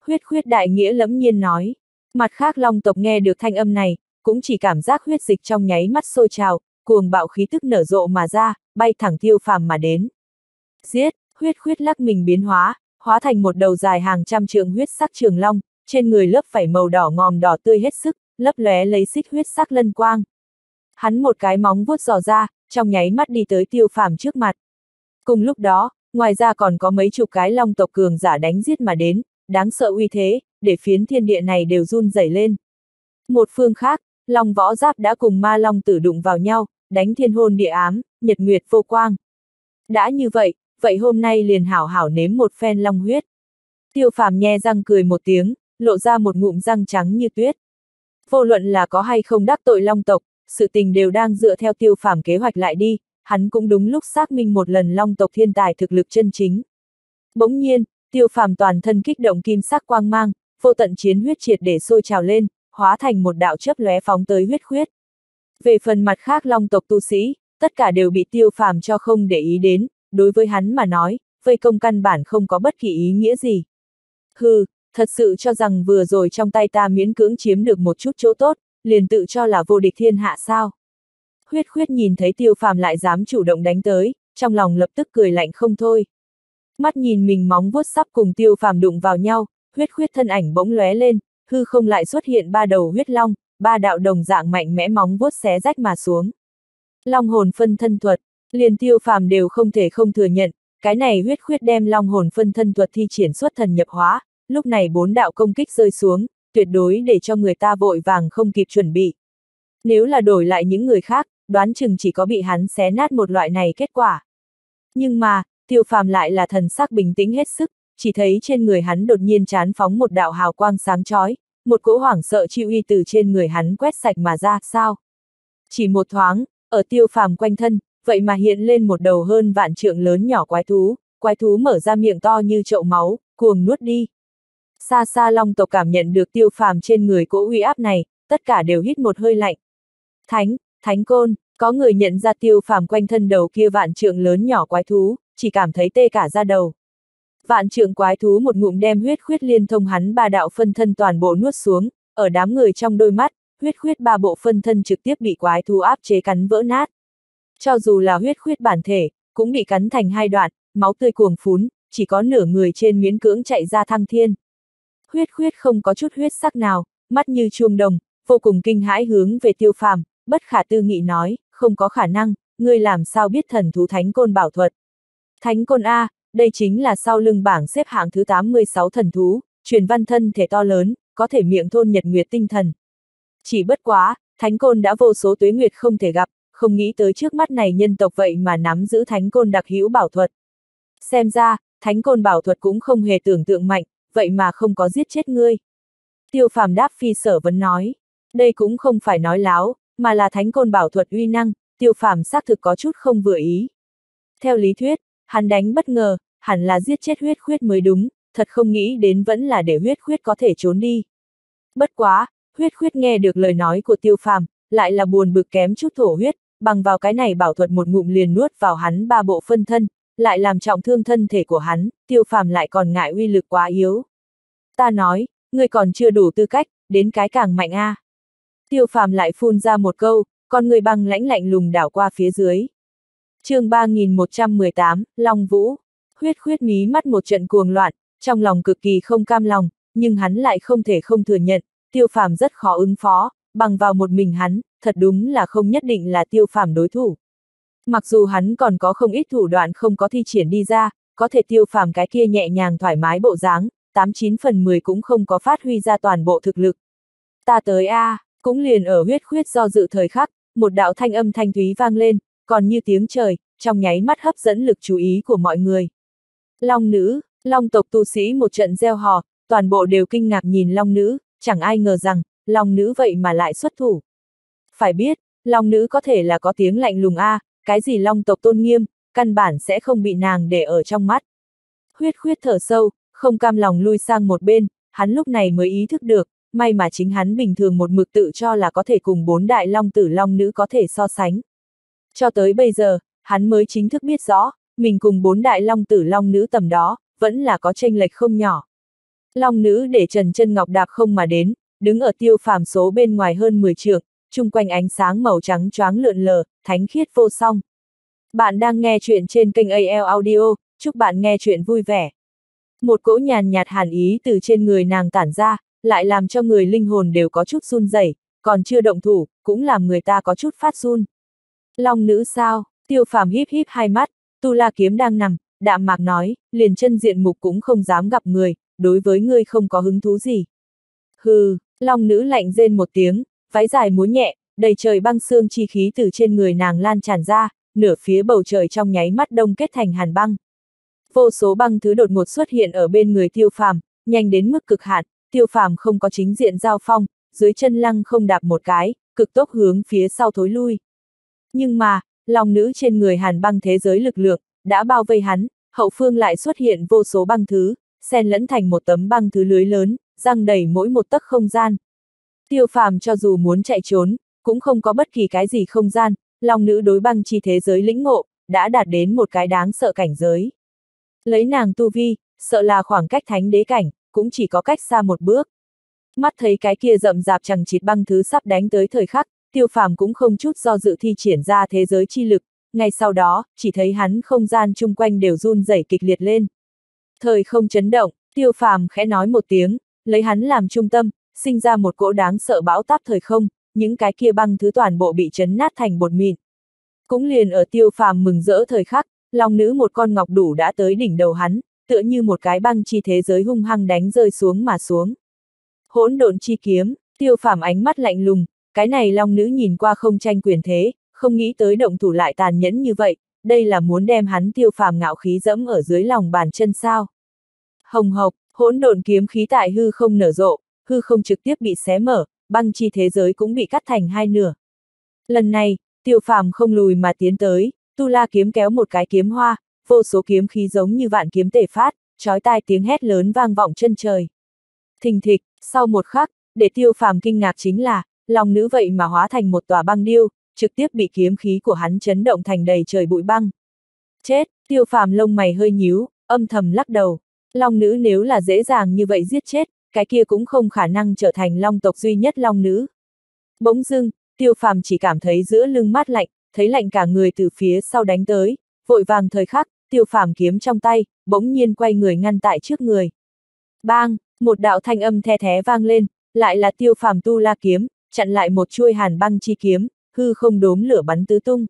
Huyết Khuyết đại nghĩa lẫm nhiên nói, mặt khác Long tộc nghe được thanh âm này, cũng chỉ cảm giác huyết dịch trong nháy mắt sôi trào, cuồng bạo khí tức nở rộ mà ra, bay thẳng Tiêu Phàm mà đến. Giết, Huyết Khuyết lắc mình biến hóa thành một đầu dài hàng trăm trượng huyết sắc trường long, trên người lớp vảy màu đỏ ngòm đỏ tươi hết sức. Lấp lóe lấy xích huyết sắc lân quang. Hắn một cái móng vuốt giò ra, trong nháy mắt đi tới Tiêu Phàm trước mặt. Cùng lúc đó, ngoài ra còn có mấy chục cái Long tộc cường giả đánh giết mà đến, đáng sợ uy thế, để phiến thiên địa này đều run rẩy lên. Một phương khác, Long Võ Giáp đã cùng Ma Long Tử đụng vào nhau, đánh thiên hôn địa ám, nhật nguyệt vô quang. Đã như vậy, vậy hôm nay liền hảo hảo nếm một phen long huyết. Tiêu Phàm nhe răng cười một tiếng, lộ ra một ngụm răng trắng như tuyết. Vô luận là có hay không đắc tội Long tộc, sự tình đều đang dựa theo Tiêu Phàm kế hoạch lại đi, hắn cũng đúng lúc xác minh một lần Long tộc thiên tài thực lực chân chính. Bỗng nhiên, Tiêu Phàm toàn thân kích động kim sắc quang mang, vô tận chiến huyết triệt để sôi trào lên, hóa thành một đạo chớp lóe phóng tới Huyết Khuyết. Về phần mặt khác Long tộc tu sĩ, tất cả đều bị Tiêu Phàm cho không để ý đến, đối với hắn mà nói, vây công căn bản không có bất kỳ ý nghĩa gì. Hừ. Thật sự cho rằng vừa rồi trong tay ta miễn cưỡng chiếm được một chút chỗ tốt, liền tự cho là vô địch thiên hạ sao? Huyết Khuyết nhìn thấy Tiêu Phàm lại dám chủ động đánh tới, trong lòng lập tức cười lạnh không thôi. Mắt nhìn mình móng vuốt sắp cùng Tiêu Phàm đụng vào nhau, Huyết Khuyết thân ảnh bỗng lóe lên, hư không lại xuất hiện ba đầu huyết long, ba đạo đồng dạng mạnh mẽ móng vuốt xé rách mà xuống. Long hồn phân thân thuật, liền Tiêu Phàm đều không thể không thừa nhận, cái này Huyết Khuyết đem long hồn phân thân thuật thi triển xuất thần nhập hóa. Lúc này bốn đạo công kích rơi xuống, tuyệt đối để cho người ta vội vàng không kịp chuẩn bị. Nếu là đổi lại những người khác, đoán chừng chỉ có bị hắn xé nát một loại này kết quả. Nhưng mà, Tiêu Phàm lại là thần sắc bình tĩnh hết sức, chỉ thấy trên người hắn đột nhiên chán phóng một đạo hào quang sáng chói, một cỗ hoảng sợ chi uy từ trên người hắn quét sạch mà ra sao. Chỉ một thoáng, ở Tiêu Phàm quanh thân, vậy mà hiện lên một đầu hơn vạn trượng lớn nhỏ quái thú mở ra miệng to như chậu máu, cuồng nuốt đi. Xa xa Long tộc cảm nhận được Tiêu Phàm trên người cỗ uy áp này, tất cả đều hít một hơi lạnh. Thánh Côn, có người nhận ra Tiêu Phàm quanh thân đầu kia vạn trượng lớn nhỏ quái thú, chỉ cảm thấy tê cả da đầu. Vạn trượng quái thú một ngụm đem Huyết Khuyết liên thông hắn ba đạo phân thân toàn bộ nuốt xuống, ở đám người trong đôi mắt, Huyết Khuyết ba bộ phân thân trực tiếp bị quái thú áp chế cắn vỡ nát. Cho dù là Huyết Khuyết bản thể, cũng bị cắn thành hai đoạn, máu tươi cuồng phún, chỉ có nửa người trên miễn cưỡng chạy ra thăng thiên. Huyết Khuyết không có chút huyết sắc nào, mắt như chuông đồng, vô cùng kinh hãi hướng về Tiêu Phàm, bất khả tư nghị nói, không có khả năng, ngươi làm sao biết thần thú Thánh Côn bảo thuật. Thánh Côn A, đây chính là sau lưng bảng xếp hạng thứ 86 thần thú, truyền văn thân thể to lớn, có thể miệng thôn nhật nguyệt tinh thần. Chỉ bất quá, Thánh Côn đã vô số tuế nguyệt không thể gặp, không nghĩ tới trước mắt này nhân tộc vậy mà nắm giữ Thánh Côn đặc hữu bảo thuật. Xem ra, Thánh Côn bảo thuật cũng không hề tưởng tượng mạnh. Vậy mà không có giết chết ngươi. Tiêu Phàm đáp phi sở vấn nói. Đây cũng không phải nói láo, mà là Thánh Côn bảo thuật uy năng, Tiêu Phàm xác thực có chút không vừa ý. Theo lý thuyết, hắn đánh bất ngờ, hẳn là giết chết Huyết Khuyết mới đúng, thật không nghĩ đến vẫn là để Huyết Khuyết có thể trốn đi. Bất quá, Huyết Khuyết nghe được lời nói của Tiêu Phàm, lại là buồn bực kém chút thổ huyết, bằng vào cái này bảo thuật một ngụm liền nuốt vào hắn 3 bộ phân thân, lại làm trọng thương thân thể của hắn, Tiêu Phàm lại còn ngại uy lực quá yếu. Ta nói, ngươi còn chưa đủ tư cách, đến cái càng mạnh a. Tiêu Phàm lại phun ra một câu, con người băng lãnh lạnh lùng đảo qua phía dưới. Chương 3118, Long Vũ. Huyết Khuyết mí mắt một trận cuồng loạn, trong lòng cực kỳ không cam lòng, nhưng hắn lại không thể không thừa nhận, Tiêu Phàm rất khó ứng phó, bằng vào một mình hắn, thật đúng là không nhất định là Tiêu Phàm đối thủ. Mặc dù hắn còn có không ít thủ đoạn không có thi triển đi ra, có thể Tiêu Phàm cái kia nhẹ nhàng thoải mái bộ dáng, 89 phần 10 cũng không có phát huy ra toàn bộ thực lực. Ta tới a, cũng liền ở Huyết Khuyết do dự thời khắc, một đạo thanh âm thanh thúy vang lên, còn như tiếng trời, trong nháy mắt hấp dẫn lực chú ý của mọi người. Long Nữ, Long tộc tu sĩ một trận reo hò, toàn bộ đều kinh ngạc nhìn Long Nữ, chẳng ai ngờ rằng, Long Nữ vậy mà lại xuất thủ. Phải biết, Long Nữ có thể là có tiếng lạnh lùng a, cái gì Long tộc tôn nghiêm, căn bản sẽ không bị nàng để ở trong mắt. Huyết Khuyết thở sâu, không cam lòng lui sang một bên, hắn lúc này mới ý thức được, may mà chính hắn bình thường một mực tự cho là có thể cùng 4 đại Long tử Long nữ có thể so sánh. Cho tới bây giờ, hắn mới chính thức biết rõ, mình cùng 4 đại Long tử Long nữ tầm đó, vẫn là có chênh lệch không nhỏ. Long Nữ để trần chân ngọc đạp không mà đến, đứng ở Tiêu Phàm số bên ngoài hơn 10 trượng, chung quanh ánh sáng màu trắng choáng lượn lờ, thánh khiết vô song. Bạn đang nghe chuyện trên kênh AL Audio, chúc bạn nghe chuyện vui vẻ. Một cỗ nhàn nhạt hàn ý từ trên người nàng tản ra, lại làm cho người linh hồn đều có chút run rẩy, còn chưa động thủ, cũng làm người ta có chút phát run. Long Nữ sao? Tiêu Phàm híp hai mắt, Tu La Kiếm đang nằm, đạm mạc nói, liền chân diện mục cũng không dám gặp người, đối với ngươi không có hứng thú gì. Hừ, Long Nữ lạnh rên một tiếng, váy dài múa nhẹ, đầy trời băng xương chi khí từ trên người nàng lan tràn ra, nửa phía bầu trời trong nháy mắt đông kết thành hàn băng. Vô số băng thứ đột ngột xuất hiện ở bên người Tiêu Phàm, nhanh đến mức cực hạn, Tiêu Phàm không có chính diện giao phong, dưới chân lăng không đạp một cái, cực tốc hướng phía sau thối lui. Nhưng mà, Long Nữ trên người hàn băng thế giới lực lượng, đã bao vây hắn, hậu phương lại xuất hiện vô số băng thứ, xen lẫn thành một tấm băng thứ lưới lớn, giăng đầy mỗi một tấc không gian. Tiêu Phàm cho dù muốn chạy trốn, cũng không có bất kỳ cái gì không gian, Long Nữ đối băng chi thế giới lĩnh ngộ, đã đạt đến một cái đáng sợ cảnh giới. Lấy nàng tu vi, sợ là khoảng cách thánh đế cảnh, cũng chỉ có cách xa một bước. Mắt thấy cái kia rậm rạp chằng chịt băng thứ sắp đánh tới thời khắc, Tiêu Phàm cũng không chút do dự thi triển ra thế giới chi lực, ngay sau đó, chỉ thấy hắn không gian chung quanh đều run rẩy kịch liệt lên. Thời không chấn động, Tiêu Phàm khẽ nói một tiếng, lấy hắn làm trung tâm, sinh ra một cỗ đáng sợ bão táp thời không, những cái kia băng thứ toàn bộ bị chấn nát thành bột mịn. Cũng liền ở Tiêu Phàm mừng rỡ thời khắc, Long Nữ một con ngọc đủ đã tới đỉnh đầu hắn, tựa như một cái băng chi thế giới hung hăng đánh rơi xuống mà xuống. Hỗn Độn Chi Kiếm, Tiêu Phàm ánh mắt lạnh lùng, cái này Long Nữ nhìn qua không tranh quyền thế, không nghĩ tới động thủ lại tàn nhẫn như vậy, đây là muốn đem hắn Tiêu Phàm ngạo khí dẫm ở dưới lòng bàn chân sao. Hồng hộc, hỗn độn kiếm khí tại hư không nở rộ, hư không trực tiếp bị xé mở, băng chi thế giới cũng bị cắt thành 2 nửa. Lần này, Tiêu Phàm không lùi mà tiến tới, Tu La Kiếm kéo một cái kiếm hoa, vô số kiếm khí giống như vạn kiếm tề phát, chói tai tiếng hét lớn vang vọng chân trời. Thình thịch, sau một khắc, để Tiêu Phàm kinh ngạc chính là, Long Nữ vậy mà hóa thành một tòa băng điêu, trực tiếp bị kiếm khí của hắn chấn động thành đầy trời bụi băng. Chết, Tiêu Phàm lông mày hơi nhíu, âm thầm lắc đầu. Long Nữ nếu là dễ dàng như vậy giết chết, cái kia cũng không khả năng trở thành Long tộc duy nhất Long Nữ. Bỗng dưng, Tiêu Phàm chỉ cảm thấy giữa lưng mát lạnh, thấy lạnh cả người từ phía sau đánh tới, vội vàng thời khắc, Tiêu Phàm kiếm trong tay, bỗng nhiên quay người ngăn tại trước người. Bang, một đạo thanh âm the thé vang lên, lại là Tiêu Phàm Tu La Kiếm, chặn lại một chuôi hàn băng chi kiếm, hư không đốm lửa bắn tứ tung.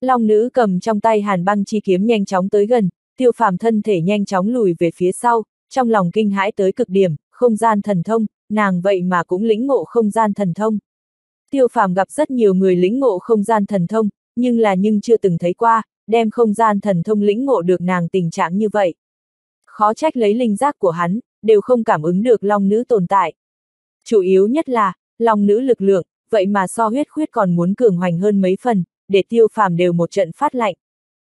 Long Nữ cầm trong tay hàn băng chi kiếm nhanh chóng tới gần, Tiêu Phàm thân thể nhanh chóng lùi về phía sau, trong lòng kinh hãi tới cực điểm, không gian thần thông, nàng vậy mà cũng lĩnh ngộ không gian thần thông. Tiêu Phàm gặp rất nhiều người lĩnh ngộ không gian thần thông, nhưng chưa từng thấy qua, đem không gian thần thông lĩnh ngộ được nàng tình trạng như vậy. Khó trách lấy linh giác của hắn, đều không cảm ứng được Long Nữ tồn tại. Chủ yếu nhất là, Long Nữ lực lượng, vậy mà so Huyết Khuyết còn muốn cường hoành hơn mấy phần, để Tiêu Phàm đều một trận phát lạnh.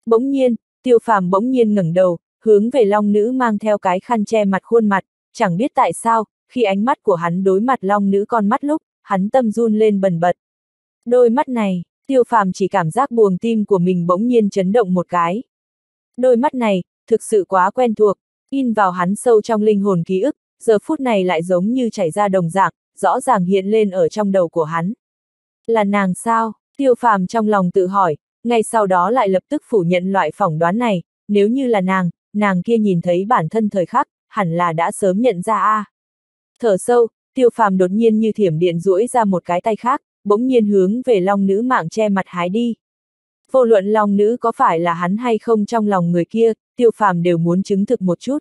Bỗng nhiên, Tiêu Phàm bỗng nhiên ngẩng đầu, hướng về Long Nữ mang theo cái khăn che mặt khuôn mặt, chẳng biết tại sao, khi ánh mắt của hắn đối mặt Long Nữ con mắt lúc, hắn tâm run lên bần bật. Đôi mắt này, Tiêu Phàm chỉ cảm giác buồng tim của mình bỗng nhiên chấn động một cái. Đôi mắt này, thực sự quá quen thuộc, in vào hắn sâu trong linh hồn ký ức, giờ phút này lại giống như chảy ra đồng dạng, rõ ràng hiện lên ở trong đầu của hắn. Là nàng sao? Tiêu Phàm trong lòng tự hỏi, ngay sau đó lại lập tức phủ nhận loại phỏng đoán này, nếu như là nàng kia nhìn thấy bản thân thời khắc, hẳn là đã sớm nhận ra a. Thở sâu, Tiêu Phàm đột nhiên như thiểm điện duỗi ra một cái tay khác, bỗng nhiên hướng về Long Nữ mạng che mặt hái đi. Vô luận Long Nữ có phải là hắn hay không trong lòng người kia, Tiêu Phàm đều muốn chứng thực một chút.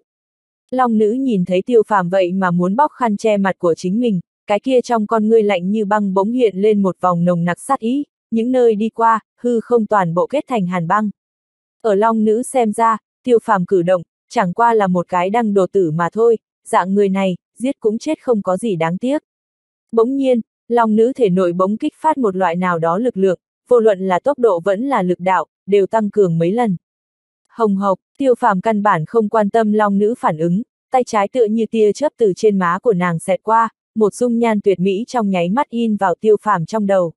Long Nữ nhìn thấy Tiêu Phàm vậy mà muốn bóc khăn che mặt của chính mình, cái kia trong con ngươi lạnh như băng bỗng hiện lên một vòng nồng nặc sát ý, những nơi đi qua, hư không toàn bộ kết thành hàn băng. Ở Long Nữ xem ra, Tiêu Phàm cử động, chẳng qua là một cái đăng đồ tử mà thôi, dạng người này, giết cũng chết không có gì đáng tiếc. Bỗng nhiên, Long Nữ thể nội bỗng kích phát một loại nào đó lực lượng, vô luận là tốc độ vẫn là lực đạo, đều tăng cường mấy lần. Hồng hộc, Tiêu Phàm căn bản không quan tâm Long Nữ phản ứng, tay trái tựa như tia chớp từ trên má của nàng xẹt qua, một dung nhan tuyệt mỹ trong nháy mắt in vào Tiêu Phàm trong đầu.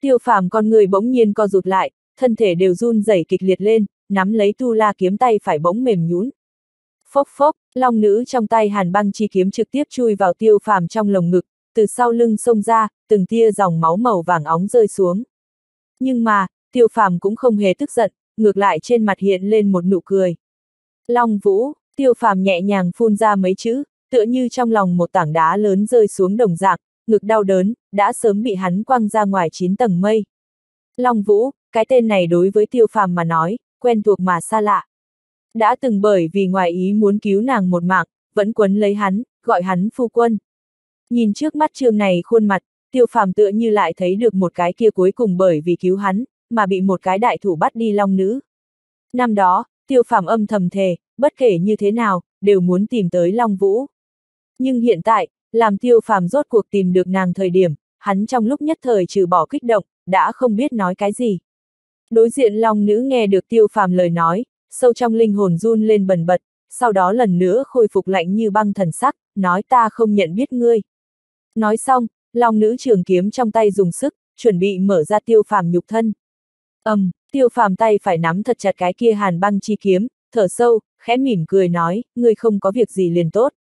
Tiêu Phàm con người bỗng nhiên co rụt lại, thân thể đều run rẩy kịch liệt lên, nắm lấy Tu La kiếm tay phải bỗng mềm nhũn. Phốc phốc, Long Nữ trong tay hàn băng chi kiếm trực tiếp chui vào Tiêu Phàm trong lồng ngực, từ sau lưng xông ra, từng tia dòng máu màu vàng óng rơi xuống. Nhưng mà, Tiêu Phàm cũng không hề tức giận, ngược lại trên mặt hiện lên một nụ cười. Long Vũ, Tiêu Phàm nhẹ nhàng phun ra mấy chữ, tựa như trong lòng một tảng đá lớn rơi xuống đồng dạng, ngực đau đớn, đã sớm bị hắn quăng ra ngoài 9 tầng mây. Long Vũ, cái tên này đối với Tiêu Phàm mà nói, quen thuộc mà xa lạ. Đã từng bởi vì ngoài ý muốn cứu nàng một mạng, vẫn quấn lấy hắn, gọi hắn phu quân. Nhìn trước mắt trường này khuôn mặt, Tiêu Phàm tựa như lại thấy được một cái kia cuối cùng bởi vì cứu hắn, mà bị một cái đại thủ bắt đi Long Nữ. Năm đó, Tiêu Phàm âm thầm thề, bất kể như thế nào, đều muốn tìm tới Long Vũ. Nhưng hiện tại, làm Tiêu Phàm rốt cuộc tìm được nàng thời điểm, hắn trong lúc nhất thời trừ bỏ kích động, đã không biết nói cái gì. Đối diện Long Nữ nghe được Tiêu Phàm lời nói, sâu trong linh hồn run lên bần bật, sau đó lần nữa khôi phục lạnh như băng thần sắc, nói ta không nhận biết ngươi. Nói xong, Long Nữ trường kiếm trong tay dùng sức, chuẩn bị mở ra Tiêu Phàm nhục thân. Tiêu Phàm tay phải nắm thật chặt cái kia hàn băng chi kiếm, thở sâu, khẽ mỉm cười nói, ngươi không có việc gì liền tốt.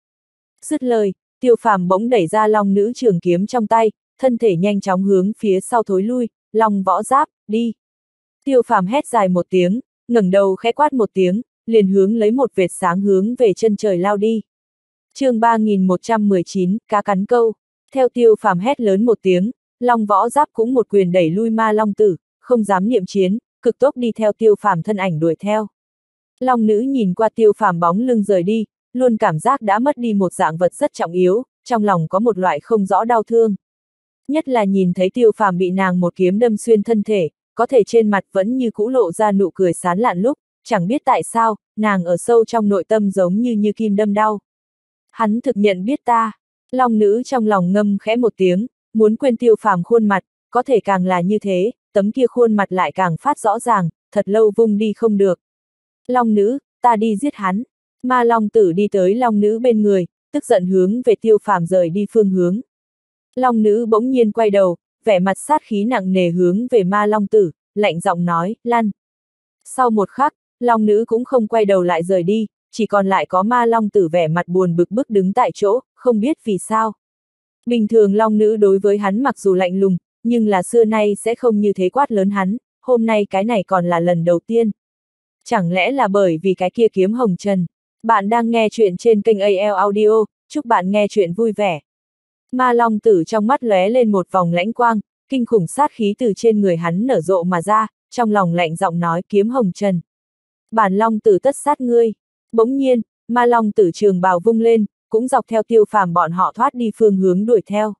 Dứt lời, Tiêu Phàm bỗng đẩy ra Long Nữ trường kiếm trong tay, thân thể nhanh chóng hướng phía sau thối lui, Long Võ Giáp, đi. Tiêu Phàm hét dài một tiếng, ngẩng đầu khẽ quát một tiếng, liền hướng lấy một vệt sáng hướng về chân trời lao đi. Chương 3119, cá cắn câu. Theo Tiêu Phàm hét lớn một tiếng, Long Võ Giáp cũng một quyền đẩy lui Ma Long Tử, không dám niệm chiến, cực tốc đi theo Tiêu Phàm thân ảnh đuổi theo. Long Nữ nhìn qua Tiêu Phàm bóng lưng rời đi, luôn cảm giác đã mất đi một dạng vật rất trọng yếu, trong lòng có một loại không rõ đau thương. Nhất là nhìn thấy Tiêu Phàm bị nàng một kiếm đâm xuyên thân thể, có thể trên mặt vẫn như cũ lộ ra nụ cười sán lạn lúc, chẳng biết tại sao, nàng ở sâu trong nội tâm giống như kim đâm đau. Hắn thực nhận biết ta, Long Nữ trong lòng ngâm khẽ một tiếng, muốn quên Tiêu Phàm khuôn mặt, có thể càng là như thế, tấm kia khuôn mặt lại càng phát rõ ràng, thật lâu vung đi không được. Long Nữ, ta đi giết hắn. Ma Long Tử đi tới Long Nữ bên người, tức giận hướng về Tiêu Phàm rời đi phương hướng. Long Nữ bỗng nhiên quay đầu, vẻ mặt sát khí nặng nề hướng về Ma Long Tử, lạnh giọng nói, lăn. Sau một khắc, Long Nữ cũng không quay đầu lại rời đi, chỉ còn lại có Ma Long Tử vẻ mặt buồn bực bức đứng tại chỗ, không biết vì sao. Bình thường Long Nữ đối với hắn mặc dù lạnh lùng, nhưng là xưa nay sẽ không như thế quát lớn hắn, hôm nay cái này còn là lần đầu tiên. Chẳng lẽ là bởi vì cái kia kiếm hồng trần? Bạn đang nghe chuyện trên kênh AL Audio, chúc bạn nghe chuyện vui vẻ. Ma Long Tử trong mắt lóe lên một vòng lãnh quang, kinh khủng sát khí từ trên người hắn nở rộ mà ra, trong lòng lạnh giọng nói kiếm hồng trần. Bản Long Tử tất sát ngươi. Bỗng nhiên, Ma Long Tử trường bào vung lên, cũng dọc theo Tiêu Phàm bọn họ thoát đi phương hướng đuổi theo.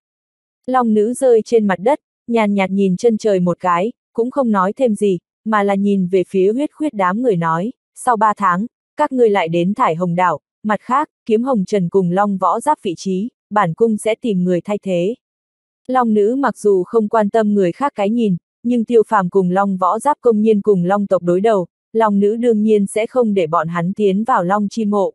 Long Nữ rơi trên mặt đất, nhàn nhạt nhìn chân trời một cái, cũng không nói thêm gì, mà là nhìn về phía Huyết Khuyết đám người nói, sau 3 tháng, các ngươi lại đến Thái Hồng Đảo, mặt khác, kiếm hồng trần cùng Long Võ Giáp vị trí, bản cung sẽ tìm người thay thế. Long Nữ mặc dù không quan tâm người khác cái nhìn, nhưng Tiêu Phàm cùng Long Võ Giáp công nhiên cùng Long tộc đối đầu, Long Nữ đương nhiên sẽ không để bọn hắn tiến vào Long Chi Mộ.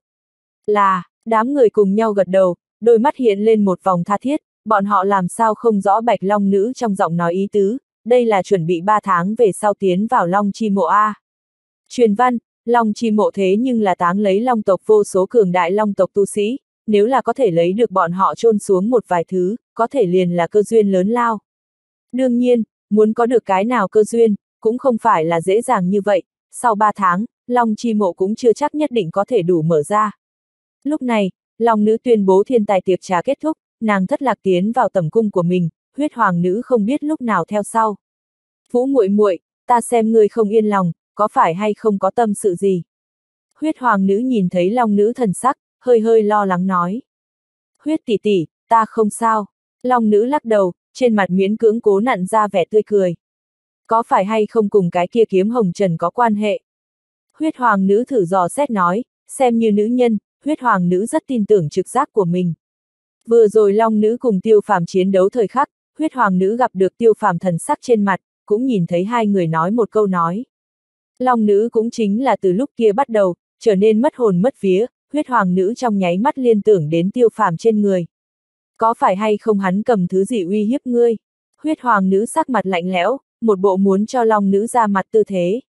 Là, đám người cùng nhau gật đầu, đôi mắt hiện lên một vòng tha thiết, bọn họ làm sao không rõ Bạch Long Nữ trong giọng nói ý tứ, đây là chuẩn bị 3 tháng về sau tiến vào Long Chi Mộ a. Truyền văn, Long Chi Mộ thế nhưng là táng lấy Long tộc vô số cường đại Long tộc tu sĩ, nếu là có thể lấy được bọn họ chôn xuống một vài thứ, có thể liền là cơ duyên lớn lao. Đương nhiên, muốn có được cái nào cơ duyên, cũng không phải là dễ dàng như vậy, sau 3 tháng, Long Chi Mộ cũng chưa chắc nhất định có thể đủ mở ra. Lúc này, Long Nữ tuyên bố thiên tài tiệc trà kết thúc, nàng thất lạc tiến vào tẩm cung của mình, Huyết Hoàng Nữ không biết lúc nào theo sau. Vũ muội muội, ta xem ngươi không yên lòng, có phải hay không có tâm sự gì? Huyết Hoàng Nữ nhìn thấy Long Nữ thần sắc, hơi hơi lo lắng nói. Huyết tỷ tỷ, ta không sao. Long Nữ lắc đầu, trên mặt miễn cưỡng cố nặn ra vẻ tươi cười. Có phải hay không cùng cái kia kiếm hồng trần có quan hệ? Huyết Hoàng Nữ thử dò xét nói, xem như nữ nhân, Huyết Hoàng Nữ rất tin tưởng trực giác của mình. Vừa rồi Long Nữ cùng Tiêu Phàm chiến đấu thời khắc, Huyết Hoàng Nữ gặp được Tiêu Phàm thần sắc trên mặt, cũng nhìn thấy hai người nói một câu nói. Long Nữ cũng chính là từ lúc kia bắt đầu, trở nên mất hồn mất vía, Huyết Hoàng Nữ trong nháy mắt liên tưởng đến Tiêu Phàm trên người. Có phải hay không hắn cầm thứ gì uy hiếp ngươi? Huyết Hoàng Nữ sắc mặt lạnh lẽo, một bộ muốn cho Long Nữ ra mặt tư thế.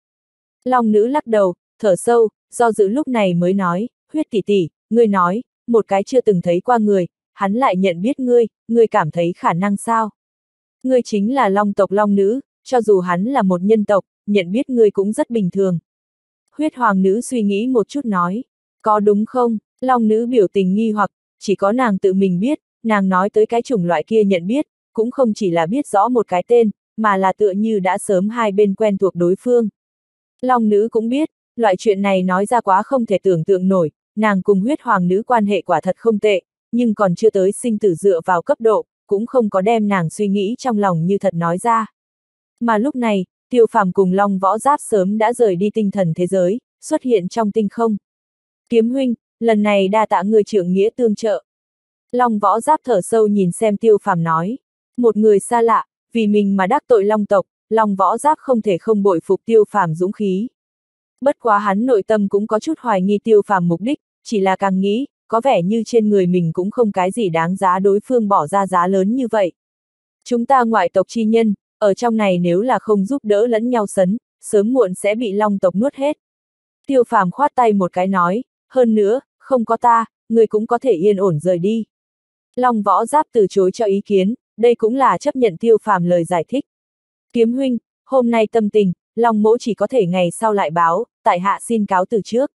Long Nữ lắc đầu, thở sâu, do dự lúc này mới nói, Huyết tỷ tỷ, ngươi nói, một cái chưa từng thấy qua người, hắn lại nhận biết ngươi, ngươi cảm thấy khả năng sao? Ngươi chính là Long tộc Long Nữ, cho dù hắn là một nhân tộc, nhận biết ngươi cũng rất bình thường. Huyết Hoàng Nữ suy nghĩ một chút nói, có đúng không? Long Nữ biểu tình nghi hoặc, chỉ có nàng tự mình biết, nàng nói tới cái chủng loại kia nhận biết, cũng không chỉ là biết rõ một cái tên, mà là tựa như đã sớm hai bên quen thuộc đối phương. Long Nữ cũng biết, loại chuyện này nói ra quá không thể tưởng tượng nổi, nàng cùng Huyết Hoàng Nữ quan hệ quả thật không tệ, nhưng còn chưa tới sinh tử dựa vào cấp độ, cũng không có đem nàng suy nghĩ trong lòng như thật nói ra. Mà lúc này, Tiêu Phàm cùng Long Võ Giáp sớm đã rời đi tinh thần thế giới, xuất hiện trong tinh không. Kiếm huynh, lần này đa tạ người trưởng nghĩa tương trợ. Long Võ Giáp thở sâu nhìn xem Tiêu Phàm nói, một người xa lạ, vì mình mà đắc tội Long tộc, Long Võ Giáp không thể không bội phục Tiêu Phàm dũng khí. Bất quá hắn nội tâm cũng có chút hoài nghi Tiêu Phàm mục đích, chỉ là càng nghĩ, có vẻ như trên người mình cũng không cái gì đáng giá đối phương bỏ ra giá lớn như vậy. Chúng ta ngoại tộc chi nhân, ở trong này nếu là không giúp đỡ lẫn nhau sấn, sớm muộn sẽ bị Long tộc nuốt hết. Tiêu Phàm khoát tay một cái nói, hơn nữa, không có ta, người cũng có thể yên ổn rời đi. Long Võ Giáp từ chối cho ý kiến, đây cũng là chấp nhận Tiêu Phàm lời giải thích. Kiếm huynh, hôm nay tâm tình, Long mỗ chỉ có thể ngày sau lại báo, tại hạ xin cáo từ trước.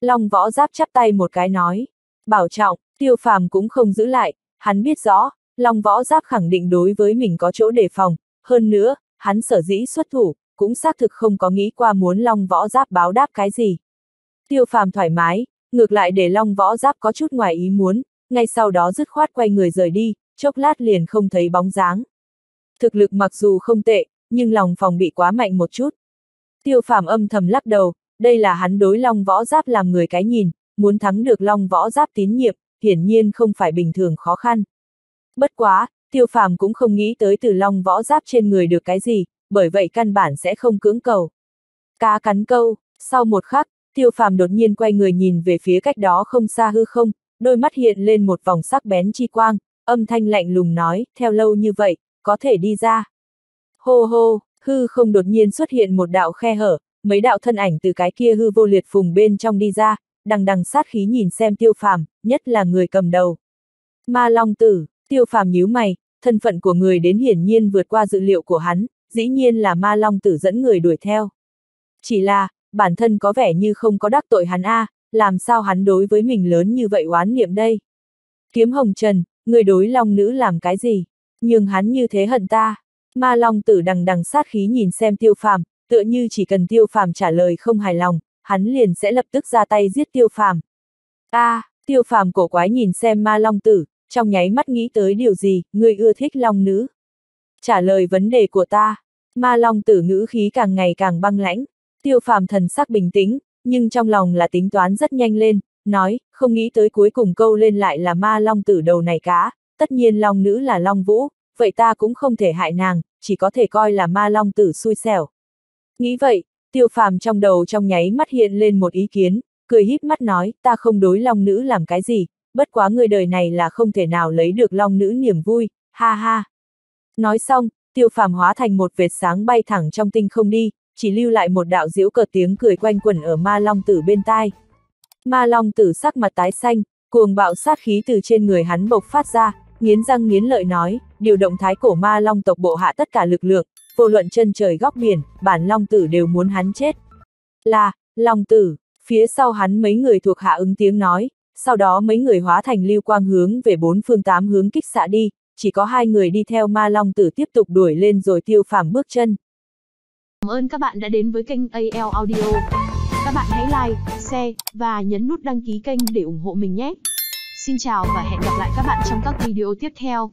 Long Võ Giáp chắp tay một cái nói, bảo trọng. Tiêu Phàm cũng không giữ lại, hắn biết rõ, Long Võ Giáp khẳng định đối với mình có chỗ đề phòng, hơn nữa, hắn sở dĩ xuất thủ, cũng xác thực không có nghĩ qua muốn Long Võ Giáp báo đáp cái gì. Tiêu Phàm thoải mái, ngược lại để Long Võ Giáp có chút ngoài ý muốn, ngay sau đó dứt khoát quay người rời đi, chốc lát liền không thấy bóng dáng. Thực lực mặc dù không tệ, nhưng lòng phòng bị quá mạnh một chút. Tiêu Phàm âm thầm lắc đầu, đây là hắn đối Long Võ Giáp làm người cái nhìn, muốn thắng được Long Võ Giáp tín nhiệm, hiển nhiên không phải bình thường khó khăn. Bất quá, Tiêu Phàm cũng không nghĩ tới từ Long Võ Giáp trên người được cái gì, bởi vậy căn bản sẽ không cưỡng cầu. Cá cắn câu, sau một khắc, Tiêu Phàm đột nhiên quay người nhìn về phía cách đó không xa hư không, đôi mắt hiện lên một vòng sắc bén chi quang, âm thanh lạnh lùng nói, theo lâu như vậy, có thể đi ra. Hô hô, hư không đột nhiên xuất hiện một đạo khe hở, mấy đạo thân ảnh từ cái kia hư vô liệt phùng bên trong đi ra, đằng đằng sát khí nhìn xem Tiêu Phàm, nhất là người cầm đầu. Ma Long Tử, Tiêu Phàm nhíu mày, thân phận của người đến hiển nhiên vượt qua dự liệu của hắn, dĩ nhiên là Ma Long Tử dẫn người đuổi theo. Chỉ là, bản thân có vẻ như không có đắc tội hắn a, làm sao hắn đối với mình lớn như vậy oán niệm đây? Kiếm Hồng Trần, người đối Long Nữ làm cái gì? Nhưng hắn như thế hận ta. Ma Long Tử đằng đằng sát khí nhìn xem Tiêu Phàm, tựa như chỉ cần Tiêu Phàm trả lời không hài lòng, hắn liền sẽ lập tức ra tay giết Tiêu Phàm. Tiêu Phàm cổ quái nhìn xem Ma Long Tử, trong nháy mắt nghĩ tới điều gì, ngươi ưa thích Long Nữ. Trả lời vấn đề của ta. Ma Long Tử ngữ khí càng ngày càng băng lãnh. Tiêu Phàm thần sắc bình tĩnh, nhưng trong lòng là tính toán rất nhanh lên, nói, không nghĩ tới cuối cùng câu lên lại là Ma Long Tử đầu này cá, tất nhiên Long Nữ là Long Vũ, vậy ta cũng không thể hại nàng, chỉ có thể coi là Ma Long Tử xui xẻo. Nghĩ vậy, Tiêu Phàm trong đầu trong nháy mắt hiện lên một ý kiến, cười híp mắt nói, ta không đối Long Nữ làm cái gì, bất quá người đời này là không thể nào lấy được Long Nữ niềm vui, ha ha. Nói xong, Tiêu Phàm hóa thành một vệt sáng bay thẳng trong tinh không đi, chỉ lưu lại một đạo diễu cợt tiếng cười quanh quẩn ở Ma Long Tử bên tai. Ma Long Tử sắc mặt tái xanh, cuồng bạo sát khí từ trên người hắn bộc phát ra, nghiến răng nghiến lợi nói, điều động thái cổ Ma Long tộc bộ hạ tất cả lực lượng, vô luận chân trời góc biển, bản Long Tử đều muốn hắn chết. Là, Long Tử, phía sau hắn mấy người thuộc hạ ứng tiếng nói, sau đó mấy người hóa thành lưu quang hướng về bốn phương tám hướng kích xạ đi, chỉ có hai người đi theo Ma Long Tử tiếp tục đuổi lên rồi Tiêu Phàm bước chân. Cảm ơn các bạn đã đến với kênh AL Audio. Các bạn hãy like, share và nhấn nút đăng ký kênh để ủng hộ mình nhé. Xin chào và hẹn gặp lại các bạn trong các video tiếp theo.